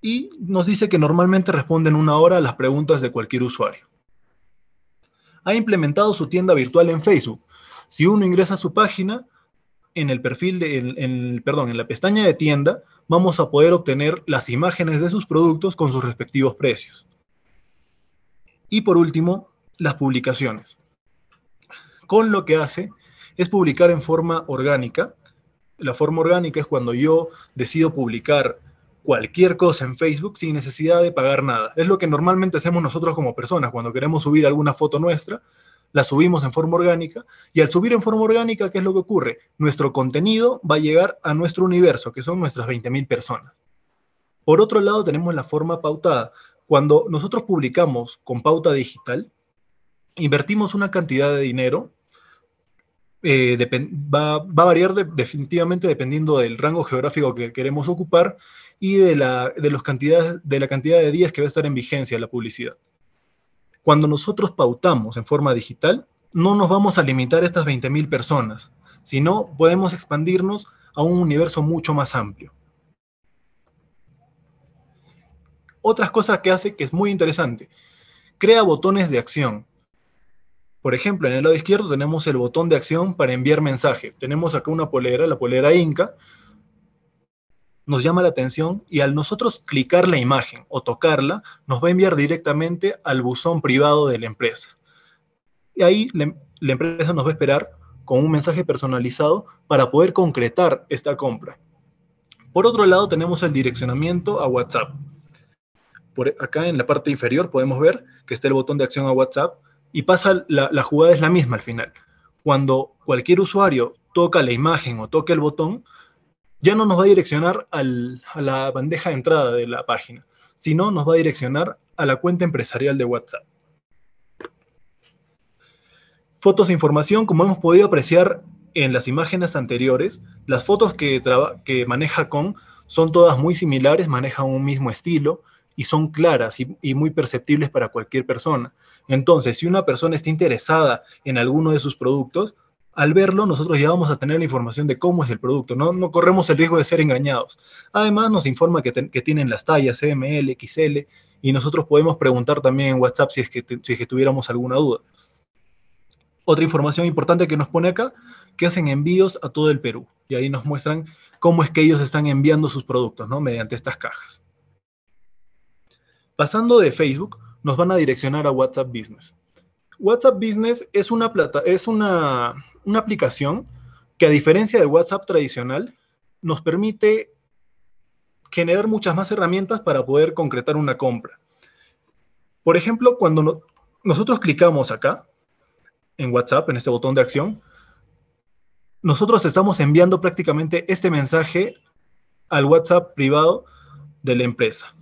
y nos dice que normalmente responden una hora a las preguntas de cualquier usuario. Ha implementado su tienda virtual en Facebook. Si uno ingresa a su página, en el perfil de, en, en, perdón, en la pestaña de tienda, vamos a poder obtener las imágenes de sus productos con sus respectivos precios. Y por último, las publicaciones. Con lo que hace es publicar en forma orgánica. La forma orgánica es cuando yo decido publicar cualquier cosa en Facebook sin necesidad de pagar nada. Es lo que normalmente hacemos nosotros como personas. Cuando queremos subir alguna foto nuestra, la subimos en forma orgánica. Y al subir en forma orgánica, ¿qué es lo que ocurre? Nuestro contenido va a llegar a nuestro universo, que son nuestras veinte mil personas. Por otro lado, tenemos la forma pautada. Cuando nosotros publicamos con pauta digital, invertimos una cantidad de dinero eh, va, va a variar de, definitivamente dependiendo del rango geográfico que queremos ocupar y de la, de los cantidades, de la cantidad de días que va a estar en vigencia la publicidad. Cuando nosotros pautamos en forma digital, no nos vamos a limitar a estas veinte mil personas, sino podemos expandirnos a un universo mucho más amplio. Otras cosas que hace que es muy interesante, crea botones de acción. Por ejemplo, en el lado izquierdo tenemos el botón de acción para enviar mensaje. Tenemos acá una polera, la polera Inca, nos llama la atención y al nosotros clicar la imagen o tocarla, nos va a enviar directamente al buzón privado de la empresa. Y ahí la, la empresa nos va a esperar con un mensaje personalizado para poder concretar esta compra. Por otro lado, tenemos el direccionamiento a WhatsApp. Por acá en la parte inferior podemos ver que está el botón de acción a WhatsApp y pasa la, la jugada es la misma al final. Cuando cualquier usuario toca la imagen o toca el botón, ya no nos va a direccionar al, a la bandeja de entrada de la página, sino nos va a direccionar a la cuenta empresarial de WhatsApp. Fotos e información, como hemos podido apreciar en las imágenes anteriores, las fotos que, traba, que maneja Kong son todas muy similares, manejan un mismo estilo, y son claras y, y muy perceptibles para cualquier persona. Entonces, si una persona está interesada en alguno de sus productos, al verlo nosotros ya vamos a tener la información de cómo es el producto, no, no corremos el riesgo de ser engañados. Además, nos informa que, te, que tienen las tallas eme ele, equis ele, y nosotros podemos preguntar también en WhatsApp si es que, si es que tuviéramos alguna duda. Otra información importante que nos pone acá, que hacen envíos a todo el Perú, y ahí nos muestran cómo es que ellos están enviando sus productos, ¿no? Mediante estas cajas. Pasando de Facebook, nos van a direccionar a WhatsApp Business. WhatsApp Business es, una, plata, es una, una aplicación que, a diferencia del WhatsApp tradicional, nos permite generar muchas más herramientas para poder concretar una compra. Por ejemplo, cuando no, nosotros clicamos acá, en WhatsApp, en este botón de acción, nosotros estamos enviando prácticamente este mensaje al WhatsApp privado de la empresa.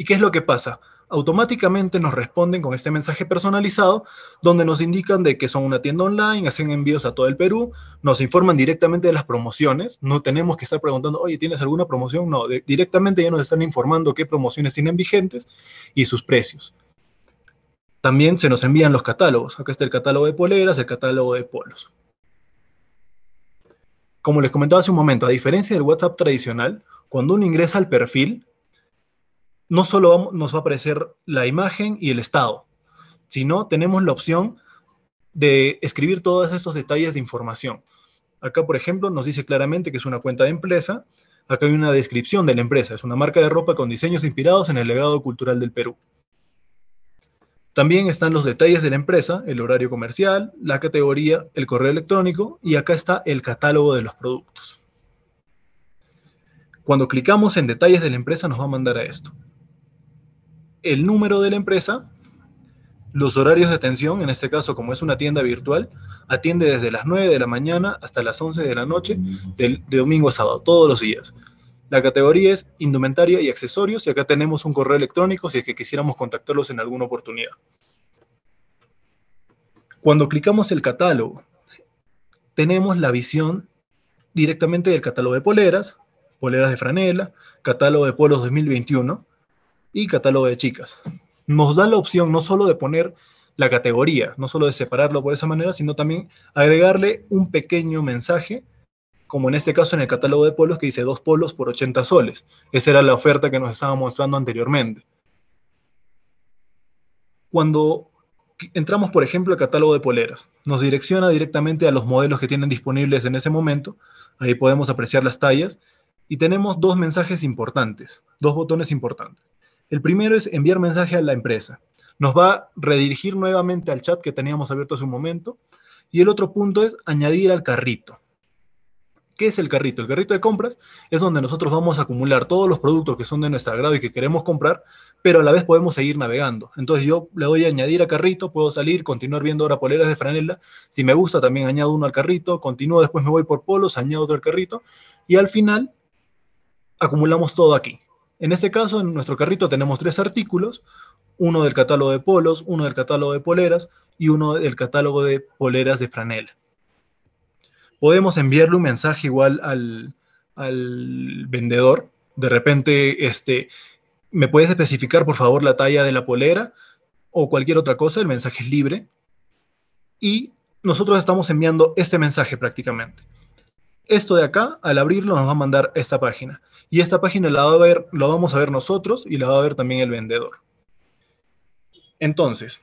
¿Y qué es lo que pasa? Automáticamente nos responden con este mensaje personalizado, donde nos indican de que son una tienda online, hacen envíos a todo el Perú, nos informan directamente de las promociones, no tenemos que estar preguntando, oye, ¿tienes alguna promoción? No, de, directamente ya nos están informando qué promociones tienen vigentes y sus precios. También se nos envían los catálogos. Acá está el catálogo de poleras, el catálogo de polos. Como les comentaba hace un momento, a diferencia del WhatsApp tradicional, cuando uno ingresa al perfil, no solo nos va a aparecer la imagen y el estado, sino tenemos la opción de escribir todos estos detalles de información. Acá, por ejemplo, nos dice claramente que es una cuenta de empresa. Acá hay una descripción de la empresa. Es una marca de ropa con diseños inspirados en el legado cultural del Perú. También están los detalles de la empresa, el horario comercial, la categoría, el correo electrónico, y acá está el catálogo de los productos. Cuando clicamos en detalles de la empresa nos va a mandar a esto. El número de la empresa, los horarios de atención, en este caso como es una tienda virtual, atiende desde las nueve de la mañana hasta las once de la noche, de, de domingo a sábado, todos los días. La categoría es indumentaria y accesorios, y acá tenemos un correo electrónico si es que quisiéramos contactarlos en alguna oportunidad. Cuando clicamos el catálogo, tenemos la visión directamente del catálogo de poleras, poleras de franela, catálogo de polos dos mil veintiuno y catálogo de chicas. Nos da la opción no solo de poner la categoría, no solo de separarlo por esa manera, sino también agregarle un pequeño mensaje, como en este caso en el catálogo de polos que dice dos polos por ochenta soles. Esa era la oferta que nos estaba mostrando anteriormente. Cuando entramos, por ejemplo, al catálogo de poleras, nos direcciona directamente a los modelos que tienen disponibles en ese momento. Ahí podemos apreciar las tallas. Y tenemos dos mensajes importantes, dos botones importantes. El primero es enviar mensaje a la empresa. Nos va a redirigir nuevamente al chat que teníamos abierto hace un momento. Y el otro punto es añadir al carrito. ¿Qué es el carrito? El carrito de compras es donde nosotros vamos a acumular todos los productos que son de nuestro agrado y que queremos comprar, pero a la vez podemos seguir navegando. Entonces yo le doy a añadir a carrito, puedo salir, continuar viendo ahora poleras de franela. Si me gusta también añado uno al carrito, continúo, después me voy por polos, añado otro al carrito, y al final acumulamos todo aquí. En este caso, en nuestro carrito tenemos tres artículos, uno del catálogo de polos, uno del catálogo de poleras y uno del catálogo de poleras de franela. Podemos enviarle un mensaje igual al, al vendedor. De repente, este, ¿me puedes especificar, por favor, la talla de la polera? O cualquier otra cosa, el mensaje es libre. Y nosotros estamos enviando este mensaje prácticamente. Esto de acá, al abrirlo, nos va a mandar esta página. Y esta página la, va a ver, la vamos a ver nosotros y la va a ver también el vendedor. Entonces,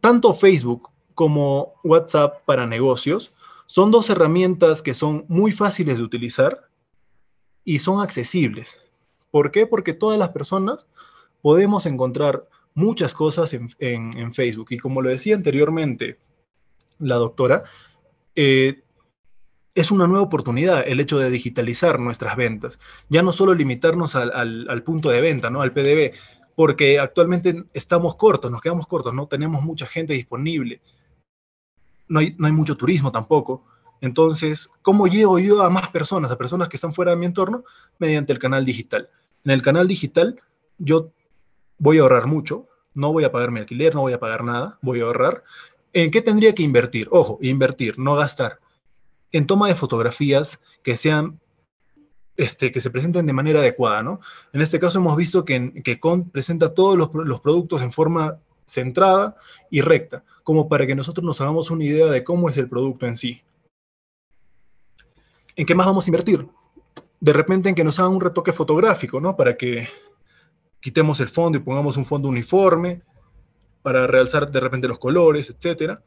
tanto Facebook como WhatsApp para negocios son dos herramientas que son muy fáciles de utilizar y son accesibles. ¿Por qué? Porque todas las personas podemos encontrar muchas cosas en, en, en Facebook. Y como lo decía anteriormente la doctora, eh, es una nueva oportunidad el hecho de digitalizar nuestras ventas. Ya no solo limitarnos al, al, al punto de venta, ¿no? Al P D B, porque actualmente estamos cortos, nos quedamos cortos, no tenemos mucha gente disponible. No hay, no hay mucho turismo tampoco. Entonces, ¿cómo llego yo a más personas, a personas que están fuera de mi entorno? Mediante el canal digital. En el canal digital yo voy a ahorrar mucho, no voy a pagar mi alquiler, no voy a pagar nada, voy a ahorrar. ¿En qué tendría que invertir? Ojo, invertir, no gastar. En toma de fotografías que sean, este, que se presenten de manera adecuada, ¿no? En este caso hemos visto que, que Kong presenta todos los, los productos en forma centrada y recta, como para que nosotros nos hagamos una idea de cómo es el producto en sí. ¿En qué más vamos a invertir? De repente en que nos hagan un retoque fotográfico, ¿no? Para que quitemos el fondo y pongamos un fondo uniforme, para realzar de repente los colores, etcétera.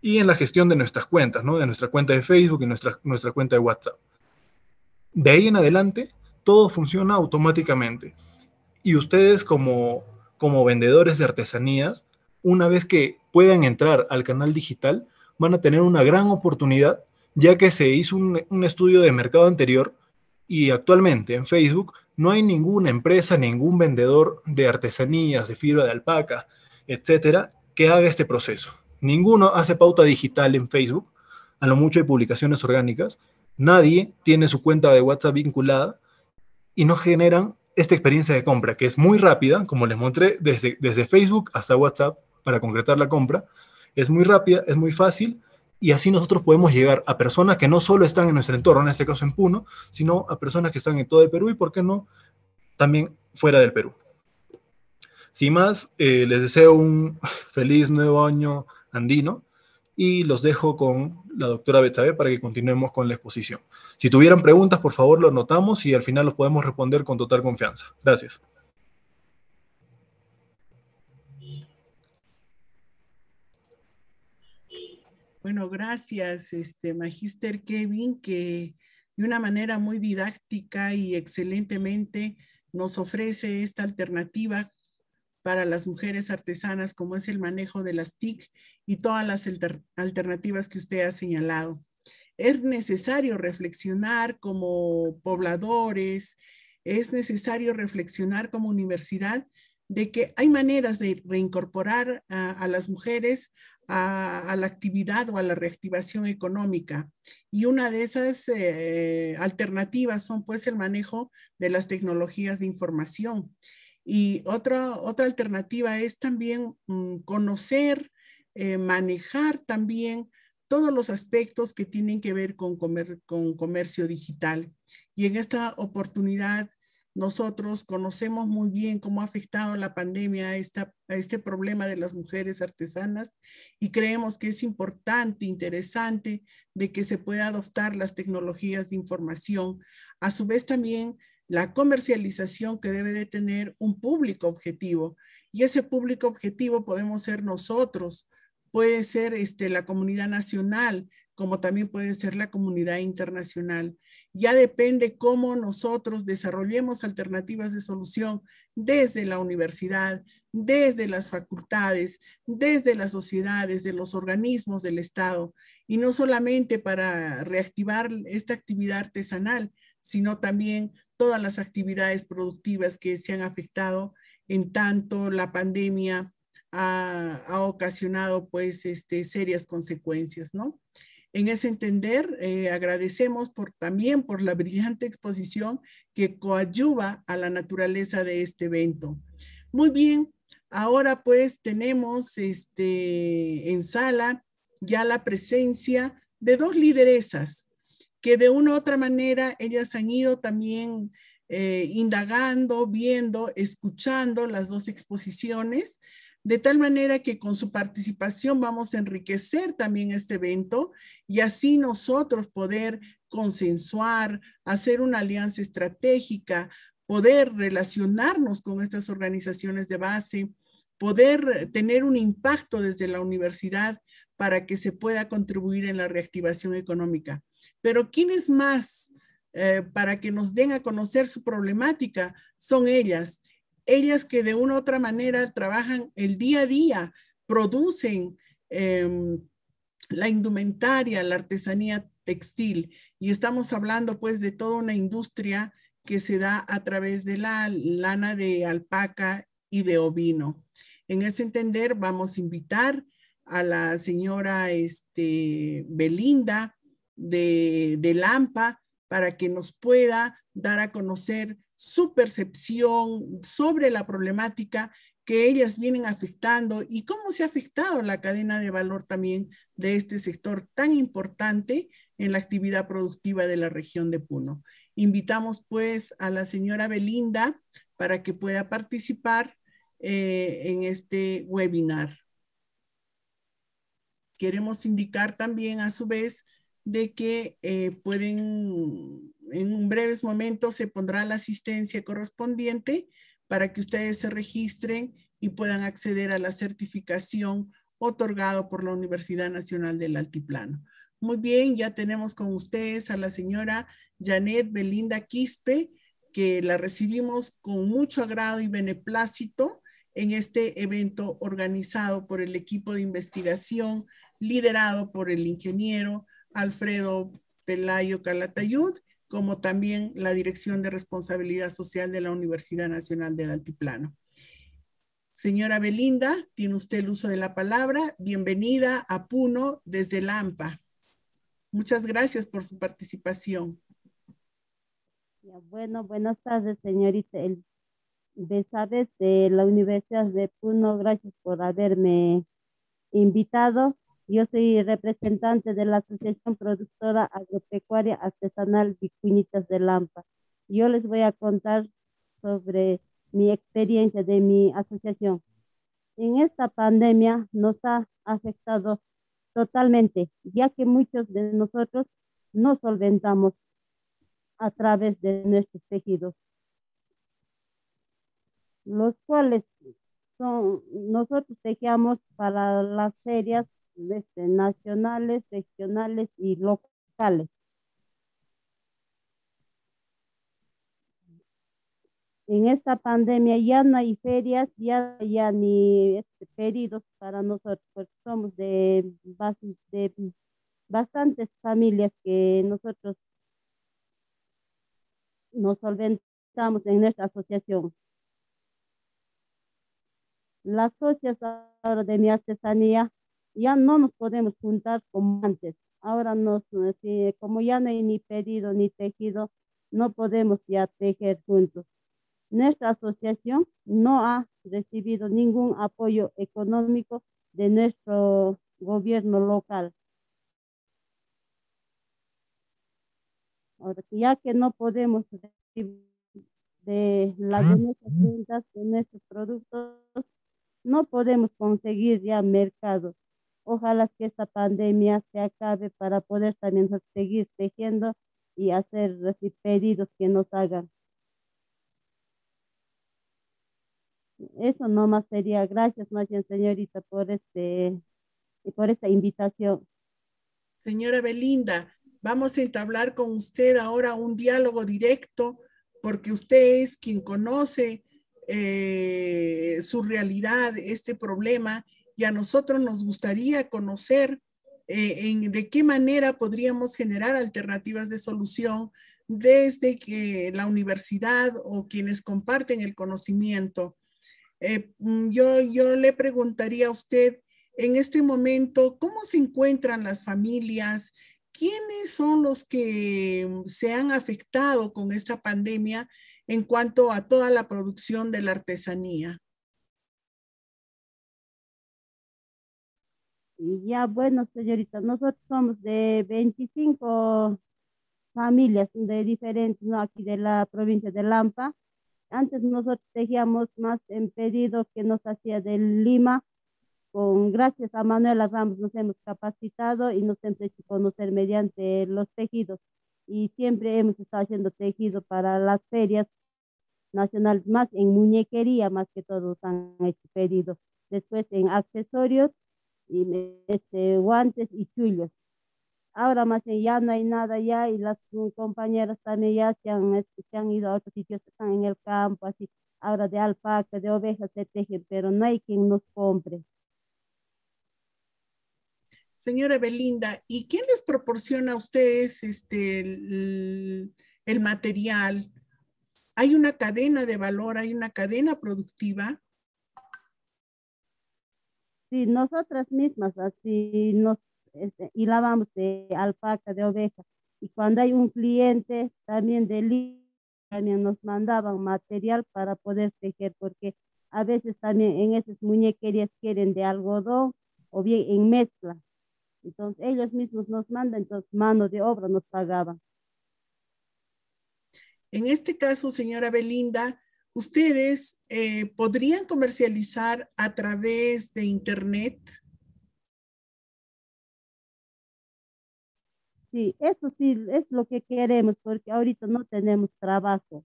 Y en la gestión de nuestras cuentas, ¿no? De nuestra cuenta de Facebook y nuestra, nuestra cuenta de WhatsApp. De ahí en adelante, todo funciona automáticamente. Y ustedes como, como vendedores de artesanías, una vez que puedan entrar al canal digital, van a tener una gran oportunidad, ya que se hizo un, un estudio de mercado anterior y actualmente en Facebook no hay ninguna empresa, ningún vendedor de artesanías, de fibra de alpaca, etcétera, que haga este proceso. Ninguno hace pauta digital en Facebook, a lo mucho hay publicaciones orgánicas, nadie tiene su cuenta de WhatsApp vinculada y no generan esta experiencia de compra, que es muy rápida, como les mostré, desde, desde Facebook hasta WhatsApp para concretar la compra. Es muy rápida, es muy fácil y así nosotros podemos llegar a personas que no solo están en nuestro entorno, en este caso en Puno, sino a personas que están en todo el Perú y, ¿por qué no?, también fuera del Perú. Sin más, eh, les deseo un feliz nuevo año andino, y los dejo con la doctora Betzabé para que continuemos con la exposición. Si tuvieran preguntas, por favor, lo anotamos y al final los podemos responder con total confianza. Gracias. Bueno, gracias, este, Magíster Kevin, que de una manera muy didáctica y excelentemente nos ofrece esta alternativa para las mujeres artesanas, como es el manejo de las T I C y todas las alter alternativas que usted ha señalado. Es necesario reflexionar como pobladores, es necesario reflexionar como universidad de que hay maneras de reincorporar a, a las mujeres a, a la actividad o a la reactivación económica. Y una de esas eh, alternativas son pues el manejo de las tecnologías de información. Y otra, otra alternativa es también mmm, conocer, eh, manejar también todos los aspectos que tienen que ver con, comer, con comercio digital. Y en esta oportunidad nosotros conocemos muy bien cómo ha afectado la pandemia a, esta, a este problema de las mujeres artesanas y creemos que es importante, interesante, de que se pueda adoptar las tecnologías de información. A su vez también la comercialización que debe de tener un público objetivo. Y ese público objetivo podemos ser nosotros, puede ser este, la comunidad nacional, como también puede ser la comunidad internacional. Ya depende cómo nosotros desarrollemos alternativas de solución desde la universidad, desde las facultades, desde las sociedades, de los organismos del Estado. Y no solamente para reactivar esta actividad artesanal, sino también todas las actividades productivas que se han afectado en tanto la pandemia ha, ha ocasionado pues este, serias consecuencias, ¿no? En ese entender, eh, agradecemos por, también por la brillante exposición que coadyuva a la naturaleza de este evento. Muy bien, ahora pues tenemos este, en sala ya la presencia de dos lideresas que de una u otra manera ellas han ido también eh, indagando, viendo, escuchando las dos exposiciones, de tal manera que con su participación vamos a enriquecer también este evento y así nosotros poder consensuar, hacer una alianza estratégica, poder relacionarnos con estas organizaciones de base, poder tener un impacto desde la universidad para que se pueda contribuir en la reactivación económica. Pero ¿quiénes más eh, para que nos den a conocer su problemática? Son ellas. Ellas que de una u otra manera trabajan el día a día, producen eh, la indumentaria, la artesanía textil. Y estamos hablando pues de toda una industria que se da a través de la lana de alpaca y de ovino. En ese entender vamos a invitar a la señora este, Belinda de, de Lampa para que nos pueda dar a conocer su percepción sobre la problemática que ellas vienen afectando y cómo se ha afectado la cadena de valor también de este sector tan importante en la actividad productiva de la región de Puno. Invitamos pues a la señora Belinda para que pueda participar eh, en este webinar. Queremos indicar también a su vez de que eh, pueden, en breves momentos se pondrá la asistencia correspondiente para que ustedes se registren y puedan acceder a la certificación otorgada por la Universidad Nacional del Altiplano. Muy bien, ya tenemos con ustedes a la señora Janet Belinda Quispe, que la recibimos con mucho agrado y beneplácito en este evento organizado por el equipo de investigación liderado por el ingeniero Alfredo Pelayo Calatayud, como también la Dirección de Responsabilidad Social de la Universidad Nacional del Altiplano. Señora Belinda, tiene usted el uso de la palabra. Bienvenida a Puno desde Lampa. Muchas gracias por su participación. Bueno, buenas tardes, señorita Betzabé de la Universidad de Puno. Gracias por haberme invitado. Yo soy representante de la Asociación Productora Agropecuaria Artesanal Vicuñitas de Lampa. Yo les voy a contar sobre mi experiencia de mi asociación. En esta pandemia nos ha afectado totalmente, ya que muchos de nosotros no solventamos a través de nuestros tejidos, los cuales son, nosotros tejíamos para las ferias Este, nacionales, regionales y locales. En esta pandemia ya no hay ferias, ya, ya ni este, pedidos para nosotros, porque somos de, de bastantes familias que nosotros nos solventamos en nuestra asociación. Las socias ahora de mi artesanía ya no nos podemos juntar como antes. Ahora, nos, como ya no hay ni pedido ni tejido, no podemos ya tejer juntos. Nuestra asociación no ha recibido ningún apoyo económico de nuestro gobierno local, ya que no podemos recibir de las de nuestras ventas, de nuestros productos, no podemos conseguir ya mercados. Ojalá que esta pandemia se acabe para poder también seguir tejiendo y hacer pedidos que nos hagan. Eso nomás sería. Gracias, más bien, señorita, por, este, por esta invitación. Señora Belinda, vamos a entablar con usted ahora un diálogo directo porque usted es quien conoce eh, su realidad, este problema. Y a nosotros nos gustaría conocer eh, en, de qué manera podríamos generar alternativas de solución desde que la universidad o quienes comparten el conocimiento. Eh, yo, yo le preguntaría a usted en este momento, ¿cómo se encuentran las familias? ¿Quiénes son los que se han afectado con esta pandemia en cuanto a toda la producción de la artesanía? Y ya, bueno, señorita, nosotros somos de veinticinco familias de diferentes, ¿no? Aquí de la provincia de Lampa. Antes nosotros tejíamos más en pedidos que nos hacía de Lima. Con, gracias a Manuela Ramos nos hemos capacitado y nos hemos hecho conocer mediante los tejidos. Y siempre hemos estado haciendo tejido para las ferias nacionales, más en muñequería, más que todos han hecho pedido. Después en accesorios, y este, guantes y chullos. Ahora más ya no hay nada ya, y las compañeras también ya se han, se han ido a otros sitios, están en el campo, así. Ahora de alpaca, de ovejas se tejen, pero no hay quien nos compre. Señora Belinda, ¿y quién les proporciona a ustedes este, el, el material? ¿Hay una cadena de valor, hay una cadena productiva? Sí, nosotras mismas así nos este, hilábamos de alpaca, de oveja. Y cuando hay un cliente también de Lima, también nos mandaban material para poder tejer, porque a veces también en esas muñequerías quieren de algodón o bien en mezcla. Entonces ellos mismos nos mandan, entonces mano de obra nos pagaban. En este caso, señora Belinda, ¿ustedes eh, podrían comercializar a través de internet? Sí, eso sí es lo que queremos, porque ahorita no tenemos trabajo.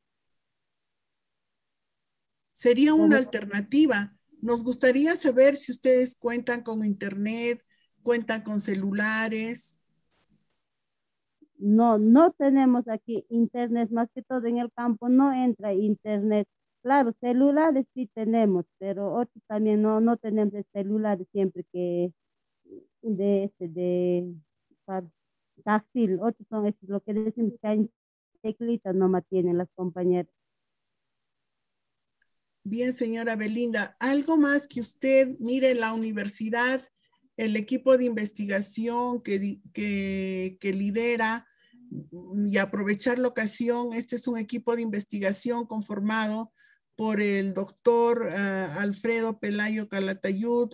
Sería una ¿Cómo? alternativa. Nos gustaría saber si ustedes cuentan con internet, ¿cuentan con celulares? No, no tenemos aquí internet, más que todo en el campo no entra internet. Claro, celulares sí tenemos, pero otros también no, no tenemos celulares siempre que de este, de para, táctil. Otros son es lo que decimos que hay teclitas, no más tienen las compañeras. Bien, señora Belinda, algo más que usted mire la universidad, el equipo de investigación que, que, que lidera, y aprovechar la ocasión. Este es un equipo de investigación conformado por el doctor uh, Alfredo Pelayo Calatayud,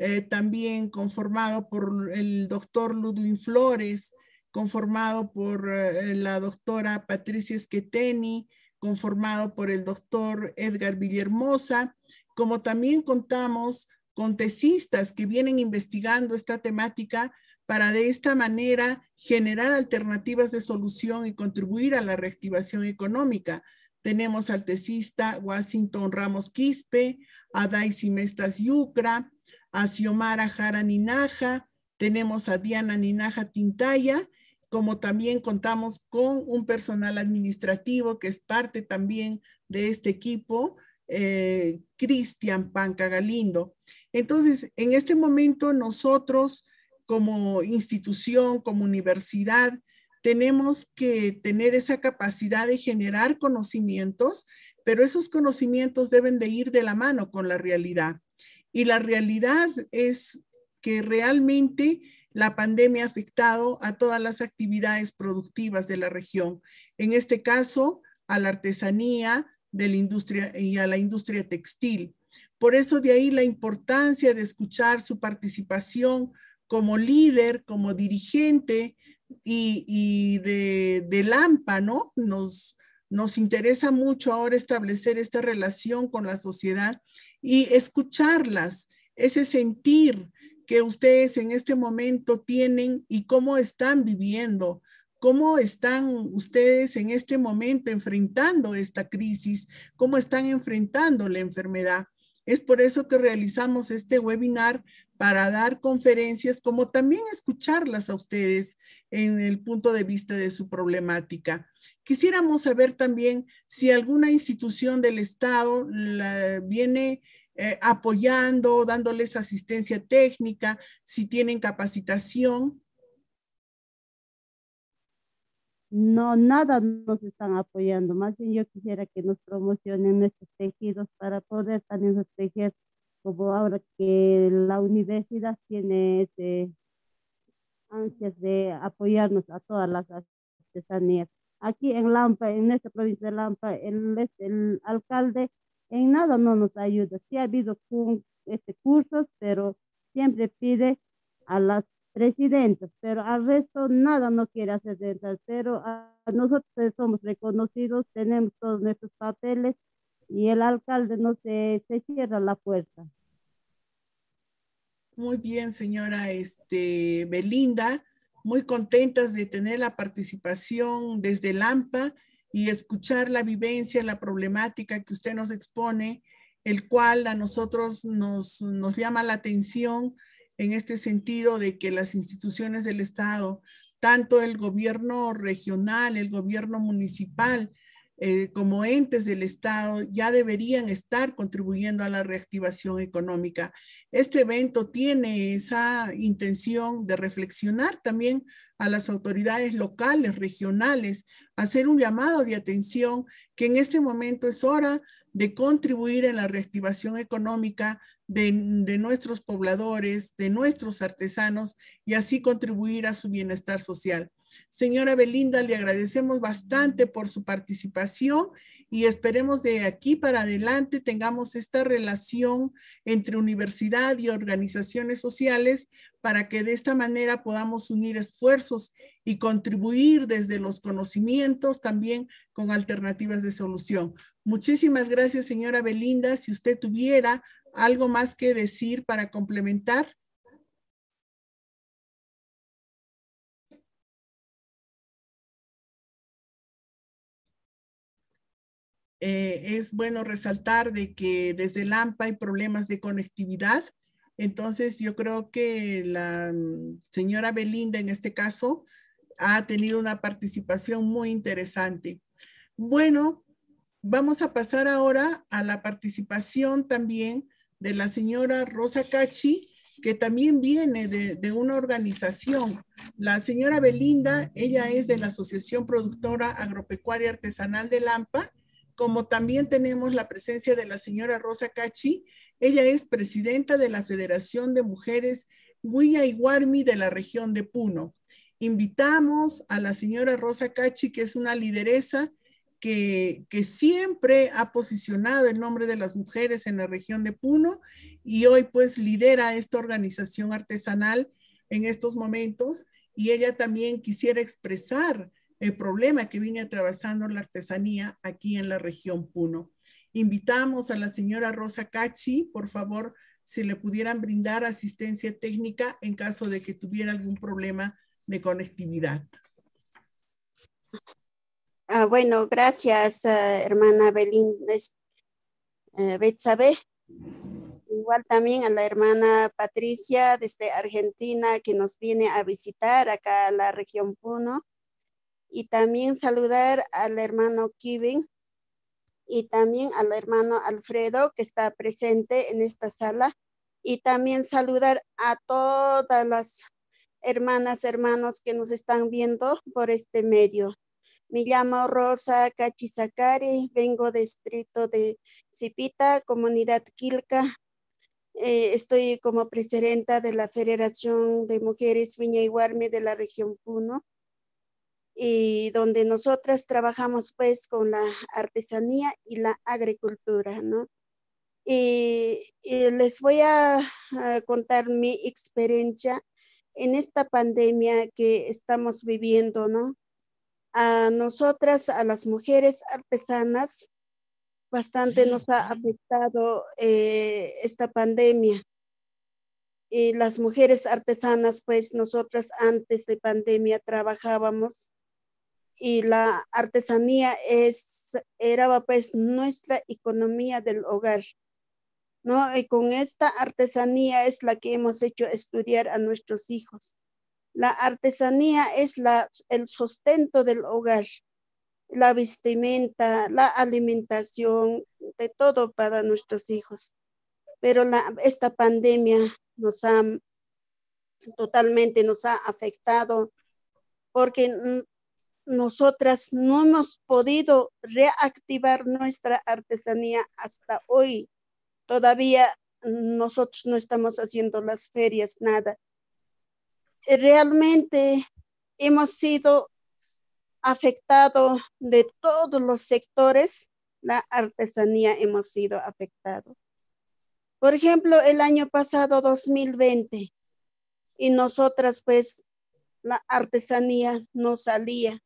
eh, también conformado por el doctor Ludwig Flores, conformado por uh, la doctora Patricia Esqueteni, conformado por el doctor Edgar Villahermosa, como también contamos con tesistas que vienen investigando esta temática para de esta manera generar alternativas de solución y contribuir a la reactivación económica. Tenemos al tesista Washington Ramos Quispe, a Daisy Mestas Yucra, a Xiomara Jara Ninaja, tenemos a Diana Ninaja Tintaya, como también contamos con un personal administrativo que es parte también de este equipo, Eh, Cristian Panca Galindo. Entonces, en este momento nosotros como institución, como universidad, tenemos que tener esa capacidad de generar conocimientos, pero esos conocimientos deben de ir de la mano con la realidad. Y la realidad es que realmente la pandemia ha afectado a todas las actividades productivas de la región. En este caso, a la artesanía, de la industria y a la industria textil. Por eso de ahí la importancia de escuchar su participación como líder, como dirigente y, y de, de Lampa, ¿no? Nos, nos interesa mucho ahora establecer esta relación con la sociedad y escucharlas, ese sentir que ustedes en este momento tienen y cómo están viviendo. ¿Cómo están ustedes en este momento enfrentando esta crisis? ¿Cómo están enfrentando la enfermedad? Es por eso que realizamos este webinar para dar conferencias, como también escucharlas a ustedes en el punto de vista de su problemática. Quisiéramos saber también si alguna institución del Estado la viene eh, apoyando, dándoles asistencia técnica, si tienen capacitación. No, nada nos están apoyando. Más bien yo quisiera que nos promocionen nuestros tejidos para poder también tejer como ahora que la universidad tiene ese ansias de apoyarnos a todas las artesanías. Aquí en Lampa, en esta provincia de Lampa, el, el alcalde en nada no nos ayuda. Sí ha habido este, cursos, pero siempre pide a las presidentas, pero al resto nada no quiere hacer dentro. Pero a, a nosotros somos reconocidos, tenemos todos nuestros papeles y el alcalde no se, se cierra la puerta. Muy bien, señora este, Belinda, muy contentas de tener la participación desde Lampa y escuchar la vivencia, la problemática que usted nos expone, el cual a nosotros nos, nos llama la atención en este sentido de que las instituciones del Estado, tanto el gobierno regional, el gobierno municipal, Eh, como entes del Estado ya deberían estar contribuyendo a la reactivación económica. Este evento tiene esa intención de reflexionar también a las autoridades locales, regionales, hacer un llamado de atención que en este momento es hora de contribuir en la reactivación económica de, de nuestros pobladores, de nuestros artesanos y así contribuir a su bienestar social. Señora Belinda, le agradecemos bastante por su participación y esperemos de aquí para adelante tengamos esta relación entre universidad y organizaciones sociales para que de esta manera podamos unir esfuerzos y contribuir desde los conocimientos también con alternativas de solución. Muchísimas gracias, señora Belinda. Si usted tuviera algo más que decir para complementar. Eh, es bueno resaltar de que desde Lampa hay problemas de conectividad, entonces yo creo que la señora Belinda en este caso ha tenido una participación muy interesante. Bueno, vamos a pasar ahora a la participación también de la señora Rosa Cachi, que también viene de, de una organización. La señora Belinda, ella es de la Asociación Productora Agropecuaria Artesanal de Lampa, como también tenemos la presencia de la señora Rosa Cachi. Ella es presidenta de la Federación de Mujeres Huilla y Guarmi de la región de Puno. Invitamos a la señora Rosa Cachi, que es una lideresa que, que siempre ha posicionado el nombre de las mujeres en la región de Puno y hoy pues lidera esta organización artesanal en estos momentos, y ella también quisiera expresar el problema que viene atravesando la artesanía aquí en la región Puno. Invitamos a la señora Rosa Cachi, por favor, si le pudieran brindar asistencia técnica en caso de que tuviera algún problema de conectividad. Ah, bueno, gracias, uh, hermana Belinda, uh, Betzabé. Igual también a la hermana Patricia desde Argentina, que nos viene a visitar acá a la región Puno. Y también saludar al hermano Kevin y también al hermano Alfredo, que está presente en esta sala. Y también saludar a todas las hermanas, hermanos que nos están viendo por este medio. Me llamo Rosa Cachizacari, vengo del distrito de Zipita, comunidad Quilca. Eh, estoy como presidenta de la Federación de Mujeres Viña y Guarmi de la región Puno, y donde nosotras trabajamos pues con la artesanía y la agricultura, ¿no? Y, y les voy a, a contar mi experiencia en esta pandemia que estamos viviendo, ¿no? A nosotras, a las mujeres artesanas, bastante nos ha afectado eh, esta pandemia. Y las mujeres artesanas, pues nosotras antes de pandemia trabajábamos, y la artesanía es, era pues nuestra economía del hogar, ¿no? Y con esta artesanía es la que hemos hecho estudiar a nuestros hijos. La artesanía es la, el sustento del hogar, la vestimenta, la alimentación, de todo para nuestros hijos. Pero la, esta pandemia nos ha, totalmente nos ha afectado porque nosotras no hemos podido reactivar nuestra artesanía hasta hoy. Todavía nosotros no estamos haciendo las ferias, nada. Realmente hemos sido afectados de todos los sectores, la artesanía hemos sido afectados. Por ejemplo, el año pasado, dos mil veinte, y nosotras pues la artesanía no salía.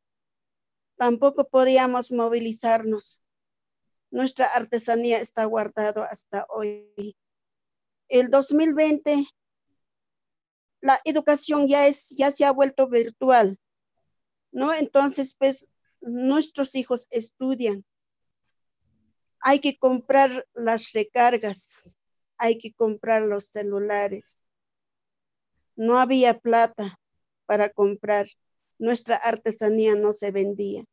Tampoco podíamos movilizarnos. Nuestra artesanía está guardada hasta hoy. El dos mil veinte, la educación ya, es, ya se ha vuelto virtual, ¿no? Entonces, pues, nuestros hijos estudian. Hay que comprar las recargas, hay que comprar los celulares. No había plata para comprar. Nuestra artesanía no se vendía.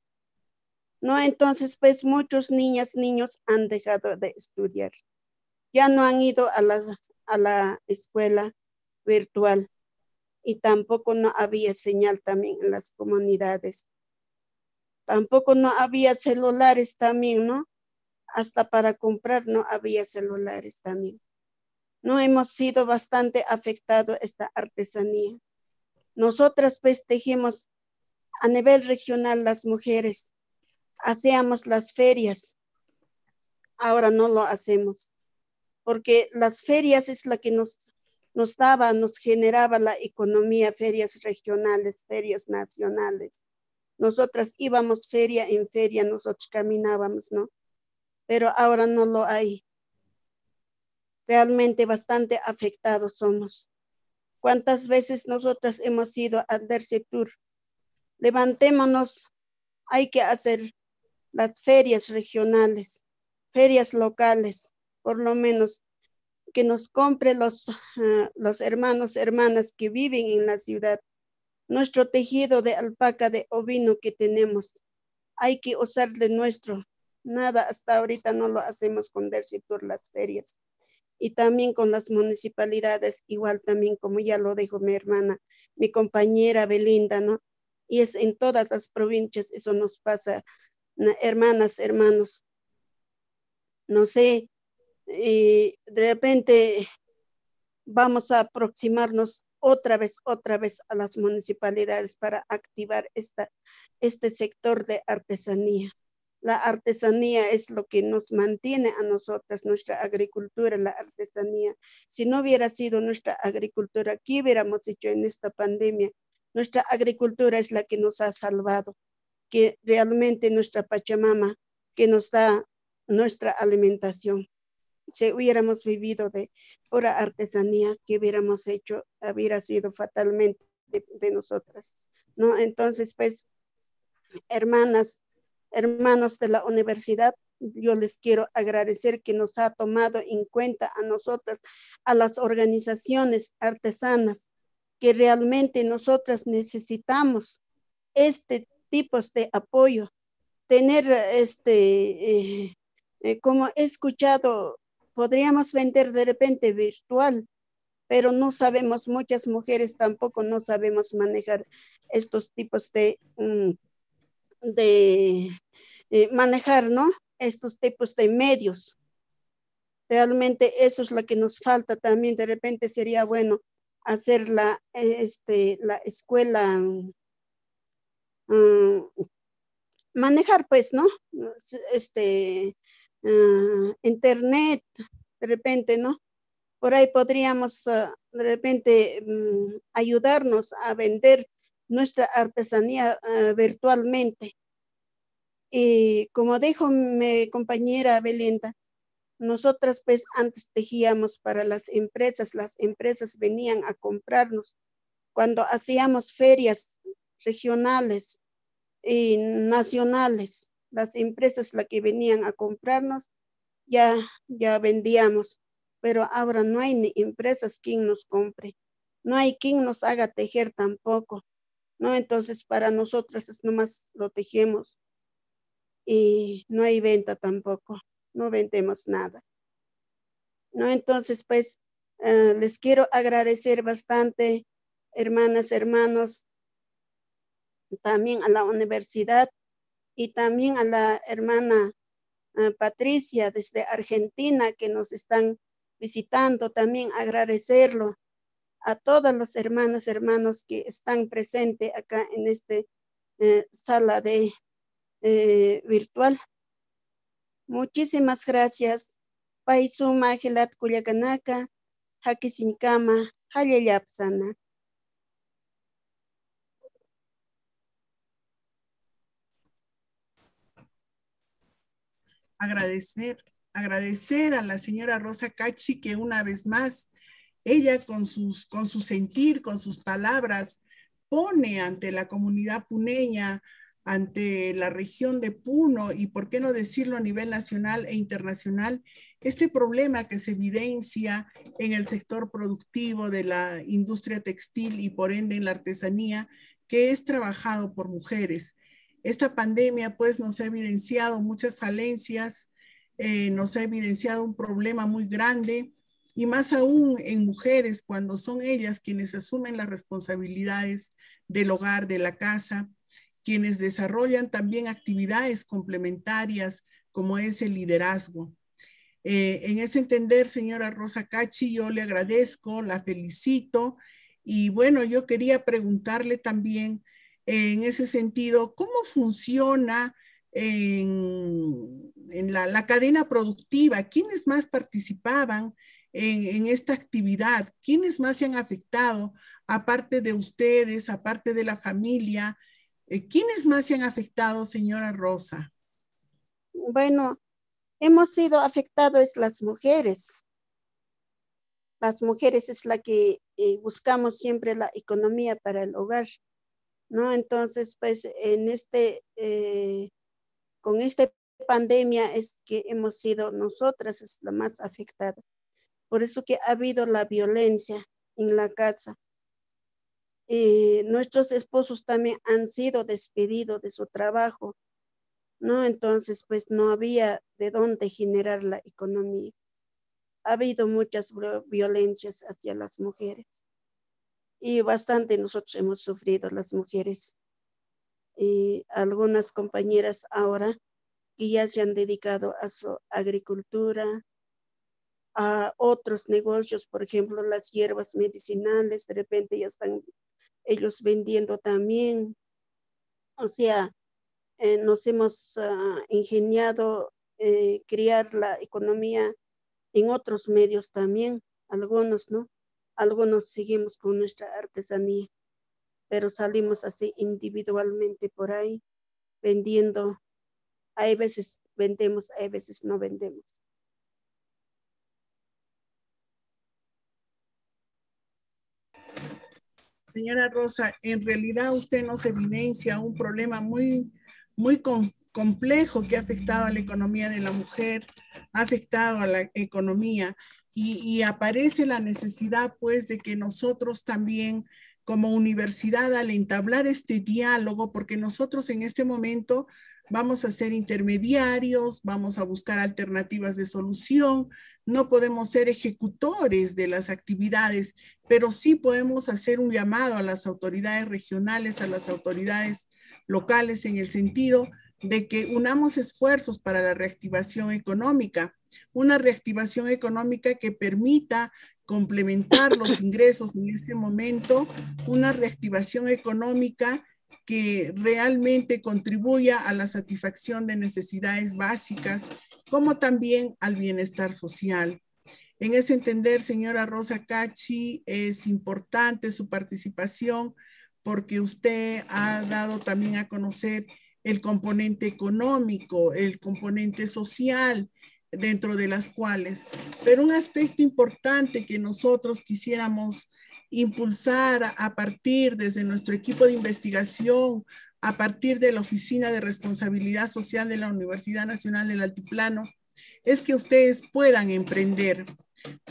No, entonces, pues, muchos niñas, niños han dejado de estudiar. Ya no han ido a la, a la escuela virtual y tampoco no había señal también en las comunidades. Tampoco no había celulares también, ¿no? Hasta para comprar no había celulares también. No hemos sido bastante afectados esta artesanía. Nosotras pues tejimos a nivel regional las mujeres. Hacíamos las ferias. Ahora no lo hacemos. Porque las ferias es la que nos, nos daba, nos generaba la economía, ferias regionales, ferias nacionales. Nosotras íbamos feria en feria, nosotros caminábamos, ¿no? Pero ahora no lo hay. Realmente bastante afectados somos. ¿Cuántas veces nosotras hemos ido a Dersetur? Levantémonos, hay que hacer las ferias regionales, ferias locales, por lo menos que nos compre los, uh, los hermanos, hermanas que viven en la ciudad. Nuestro tejido de alpaca, de ovino que tenemos, hay que usar de nuestro. Nada, hasta ahorita no lo hacemos con Dersitur las ferias. Y también con las municipalidades, igual también como ya lo dijo mi hermana, mi compañera Belinda, ¿no? Y es en todas las provincias, eso nos pasa, hermanas, hermanos. No sé. Y de repente vamos a aproximarnos otra vez, otra vez a las municipalidades para activar esta, este sector de artesanía. La artesanía es lo que nos mantiene a nosotras, nuestra agricultura, la artesanía. Si no hubiera sido nuestra agricultura, ¿qué hubiéramos hecho en esta pandemia? Nuestra agricultura es la que nos ha salvado, que realmente nuestra Pachamama, que nos da nuestra alimentación. Si hubiéramos vivido de pura artesanía, que hubiéramos hecho, hubiera sido fatalmente de, de nosotras, ¿no? Entonces, pues, hermanas, hermanos de la universidad, yo les quiero agradecer que nos ha tomado en cuenta a nosotras, a las organizaciones artesanas, que realmente nosotras necesitamos este tipo de apoyo, tener este, eh, eh, como he escuchado, podríamos vender de repente virtual, pero no sabemos, muchas mujeres tampoco no sabemos manejar estos tipos de, de eh, manejar, ¿no? Estos tipos de medios. Realmente eso es lo que nos falta también. De repente sería bueno hacer la, este, la escuela, um, manejar pues, ¿no? Este... Uh, internet, de repente, ¿no? Por ahí podríamos uh, de repente um, ayudarnos a vender nuestra artesanía uh, virtualmente. Y como dijo mi compañera Belinda, nosotras pues antes tejíamos para las empresas, las empresas venían a comprarnos. Cuando hacíamos ferias regionales y nacionales, las empresas las que venían a comprarnos, ya, ya vendíamos. Pero ahora no hay ni empresas quien nos compre. No hay quien nos haga tejer tampoco, ¿no? Entonces, para nosotras es nomás lo tejemos. Y no hay venta tampoco. No vendemos nada, ¿no? Entonces, pues, uh, les quiero agradecer bastante, hermanas, hermanos, también a la universidad, y también a la hermana uh, Patricia desde Argentina, que nos están visitando, también agradecerlo a todas las hermanas y hermanos que están presentes acá en esta eh, sala de, eh, virtual. Muchísimas gracias. Paisuma, Gelat Culiacanaca, Jaquisincama, Jaleyapsana. Agradecer, agradecer a la señora Rosa Cachi, que una vez más, ella con, sus, con su sentir, con sus palabras, pone ante la comunidad puneña, ante la región de Puno, y por qué no decirlo a nivel nacional e internacional, este problema que se evidencia en el sector productivo de la industria textil y por ende en la artesanía, que es trabajado por mujeres. Esta pandemia pues nos ha evidenciado muchas falencias, eh, nos ha evidenciado un problema muy grande y más aún en mujeres cuando son ellas quienes asumen las responsabilidades del hogar, de la casa, quienes desarrollan también actividades complementarias como es el liderazgo. Eh, en ese entender, señora Rosa Cachi, yo le agradezco, la felicito y bueno, yo quería preguntarle también en ese sentido, ¿cómo funciona en, en la, la cadena productiva? ¿Quiénes más participaban en, en esta actividad? ¿Quiénes más se han afectado? Aparte de ustedes, aparte de la familia, ¿quiénes más se han afectado, señora Rosa? Bueno, hemos sido afectados las mujeres. Las mujeres es la que eh, buscamos siempre la economía para el hogar, ¿no? Entonces, pues, en este, eh, con esta pandemia es que hemos sido nosotras es la más afectada. Por eso que ha habido la violencia en la casa. Eh, nuestros esposos también han sido despedidos de su trabajo, ¿no? Entonces, pues, no había de dónde generar la economía. Ha habido muchas violencias hacia las mujeres. Y bastante nosotros hemos sufrido las mujeres. Y algunas compañeras ahora que ya se han dedicado a su agricultura, a otros negocios, por ejemplo, las hierbas medicinales, de repente ya están ellos vendiendo también. O sea, eh, nos hemos uh, ingeniado eh, crear la economía en otros medios también, algunos, ¿no? Algunos seguimos con nuestra artesanía, pero salimos así individualmente por ahí, vendiendo. Hay veces vendemos, hay veces no vendemos. Señora Rosa, en realidad usted nos evidencia un problema muy, muy con, complejo que ha afectado a la economía de la mujer, ha afectado a la economía. Y, y aparece la necesidad, pues, de que nosotros también, como universidad, al entablar este diálogo, porque nosotros en este momento vamos a ser intermediarios, vamos a buscar alternativas de solución, no podemos ser ejecutores de las actividades, pero sí podemos hacer un llamado a las autoridades regionales, a las autoridades locales, en el sentido de que unamos esfuerzos para la reactivación económica, una reactivación económica que permita complementar los ingresos en este momento, una reactivación económica que realmente contribuya a la satisfacción de necesidades básicas, como también al bienestar social. En ese entender, señora Rosa Cachi, es importante su participación porque usted ha dado también a conocer el componente económico, el componente social, dentro de las cuales. Pero un aspecto importante que nosotros quisiéramos impulsar a partir desde nuestro equipo de investigación, a partir de la Oficina de Responsabilidad Social de la Universidad Nacional del Altiplano, es que ustedes puedan emprender,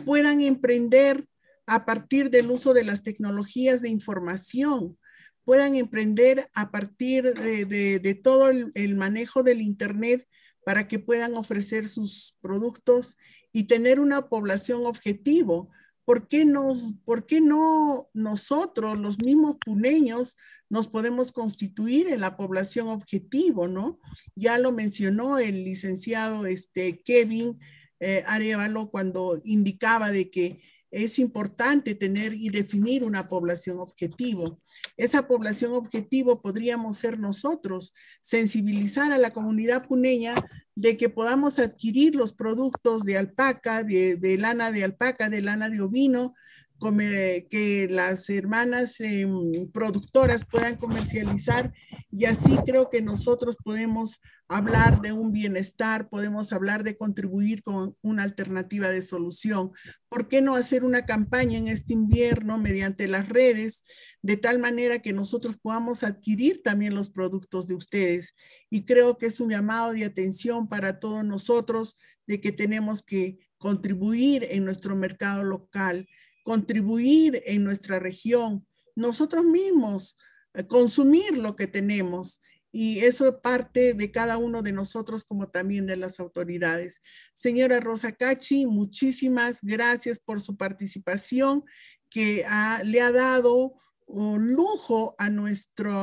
puedan emprender a partir del uso de las tecnologías de información, puedan emprender a partir de, de, de todo el, el manejo del Internet para que puedan ofrecer sus productos y tener una población objetivo. ¿Por qué, nos, por qué no nosotros, los mismos puneños, nos podemos constituir en la población objetivo, ¿no? Ya lo mencionó el licenciado este, Kevin eh, Arévalo cuando indicaba de que es importante tener y definir una población objetivo. Esa población objetivo podríamos ser nosotros, sensibilizar a la comunidad puneña de que podamos adquirir los productos de alpaca, de, de lana de alpaca, de lana de ovino, comer, que las hermanas eh, productoras puedan comercializar, y así creo que nosotros podemos hablar de un bienestar, podemos hablar de contribuir con una alternativa de solución. ¿Por qué no hacer una campaña en este invierno mediante las redes, de tal manera que nosotros podamos adquirir también los productos de ustedes? Y creo que es un llamado de atención para todos nosotros de que tenemos que contribuir en nuestro mercado local, contribuir en nuestra región, nosotros mismos, consumir lo que tenemos, y eso parte de cada uno de nosotros como también de las autoridades. Señora Rosa Cachi, muchísimas gracias por su participación que ha, le ha dado un lujo a nuestro,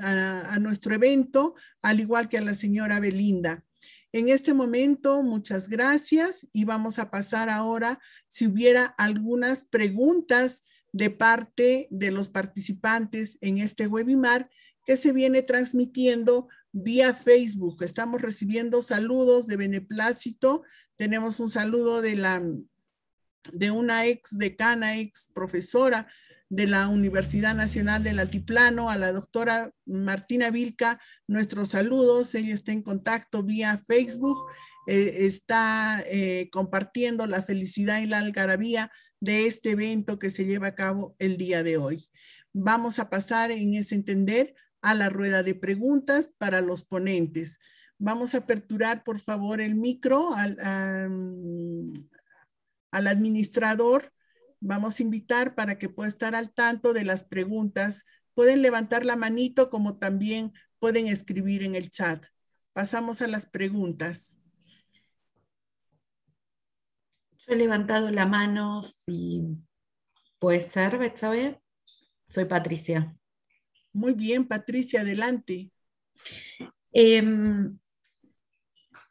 a, a nuestro evento, al igual que a la señora Belinda. En este momento, muchas gracias, y vamos a pasar ahora, si hubiera algunas preguntas de parte de los participantes en este webinar que se viene transmitiendo vía Facebook. Estamos recibiendo saludos de beneplácito. Tenemos un saludo de, la, de una ex decana, ex profesora de la Universidad Nacional del Altiplano, a la doctora Martina Vilca, nuestros saludos. Ella está en contacto vía Facebook, eh, está eh, compartiendo la felicidad y la algarabía de este evento que se lleva a cabo el día de hoy. Vamos a pasar en ese entender a la rueda de preguntas para los ponentes. Vamos a aperturar, por favor, el micro al, al, al administrador. Vamos a invitar para que pueda estar al tanto de las preguntas. Pueden levantar la manito como también pueden escribir en el chat. Pasamos a las preguntas. Yo he levantado la mano, si puede ser, Betzabé. Soy Patricia. Muy bien, Patricia, adelante. Eh,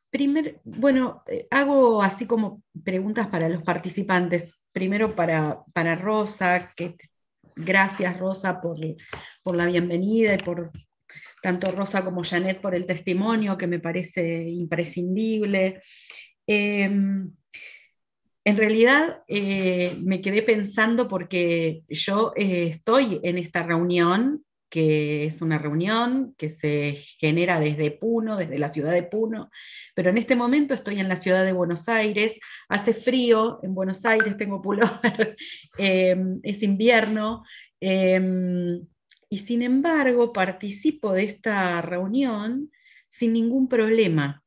primer, bueno, hago así como preguntas para los participantes. Primero para, para Rosa, que gracias Rosa por, por la bienvenida, y por tanto Rosa como Janet por el testimonio que me parece imprescindible. Eh, en realidad eh, me quedé pensando porque yo eh, estoy en esta reunión, que es una reunión que se genera desde Puno, desde la ciudad de Puno, pero en este momento estoy en la ciudad de Buenos Aires, hace frío en Buenos Aires, tengo pullover, eh, es invierno, eh, y sin embargo participo de esta reunión sin ningún problema.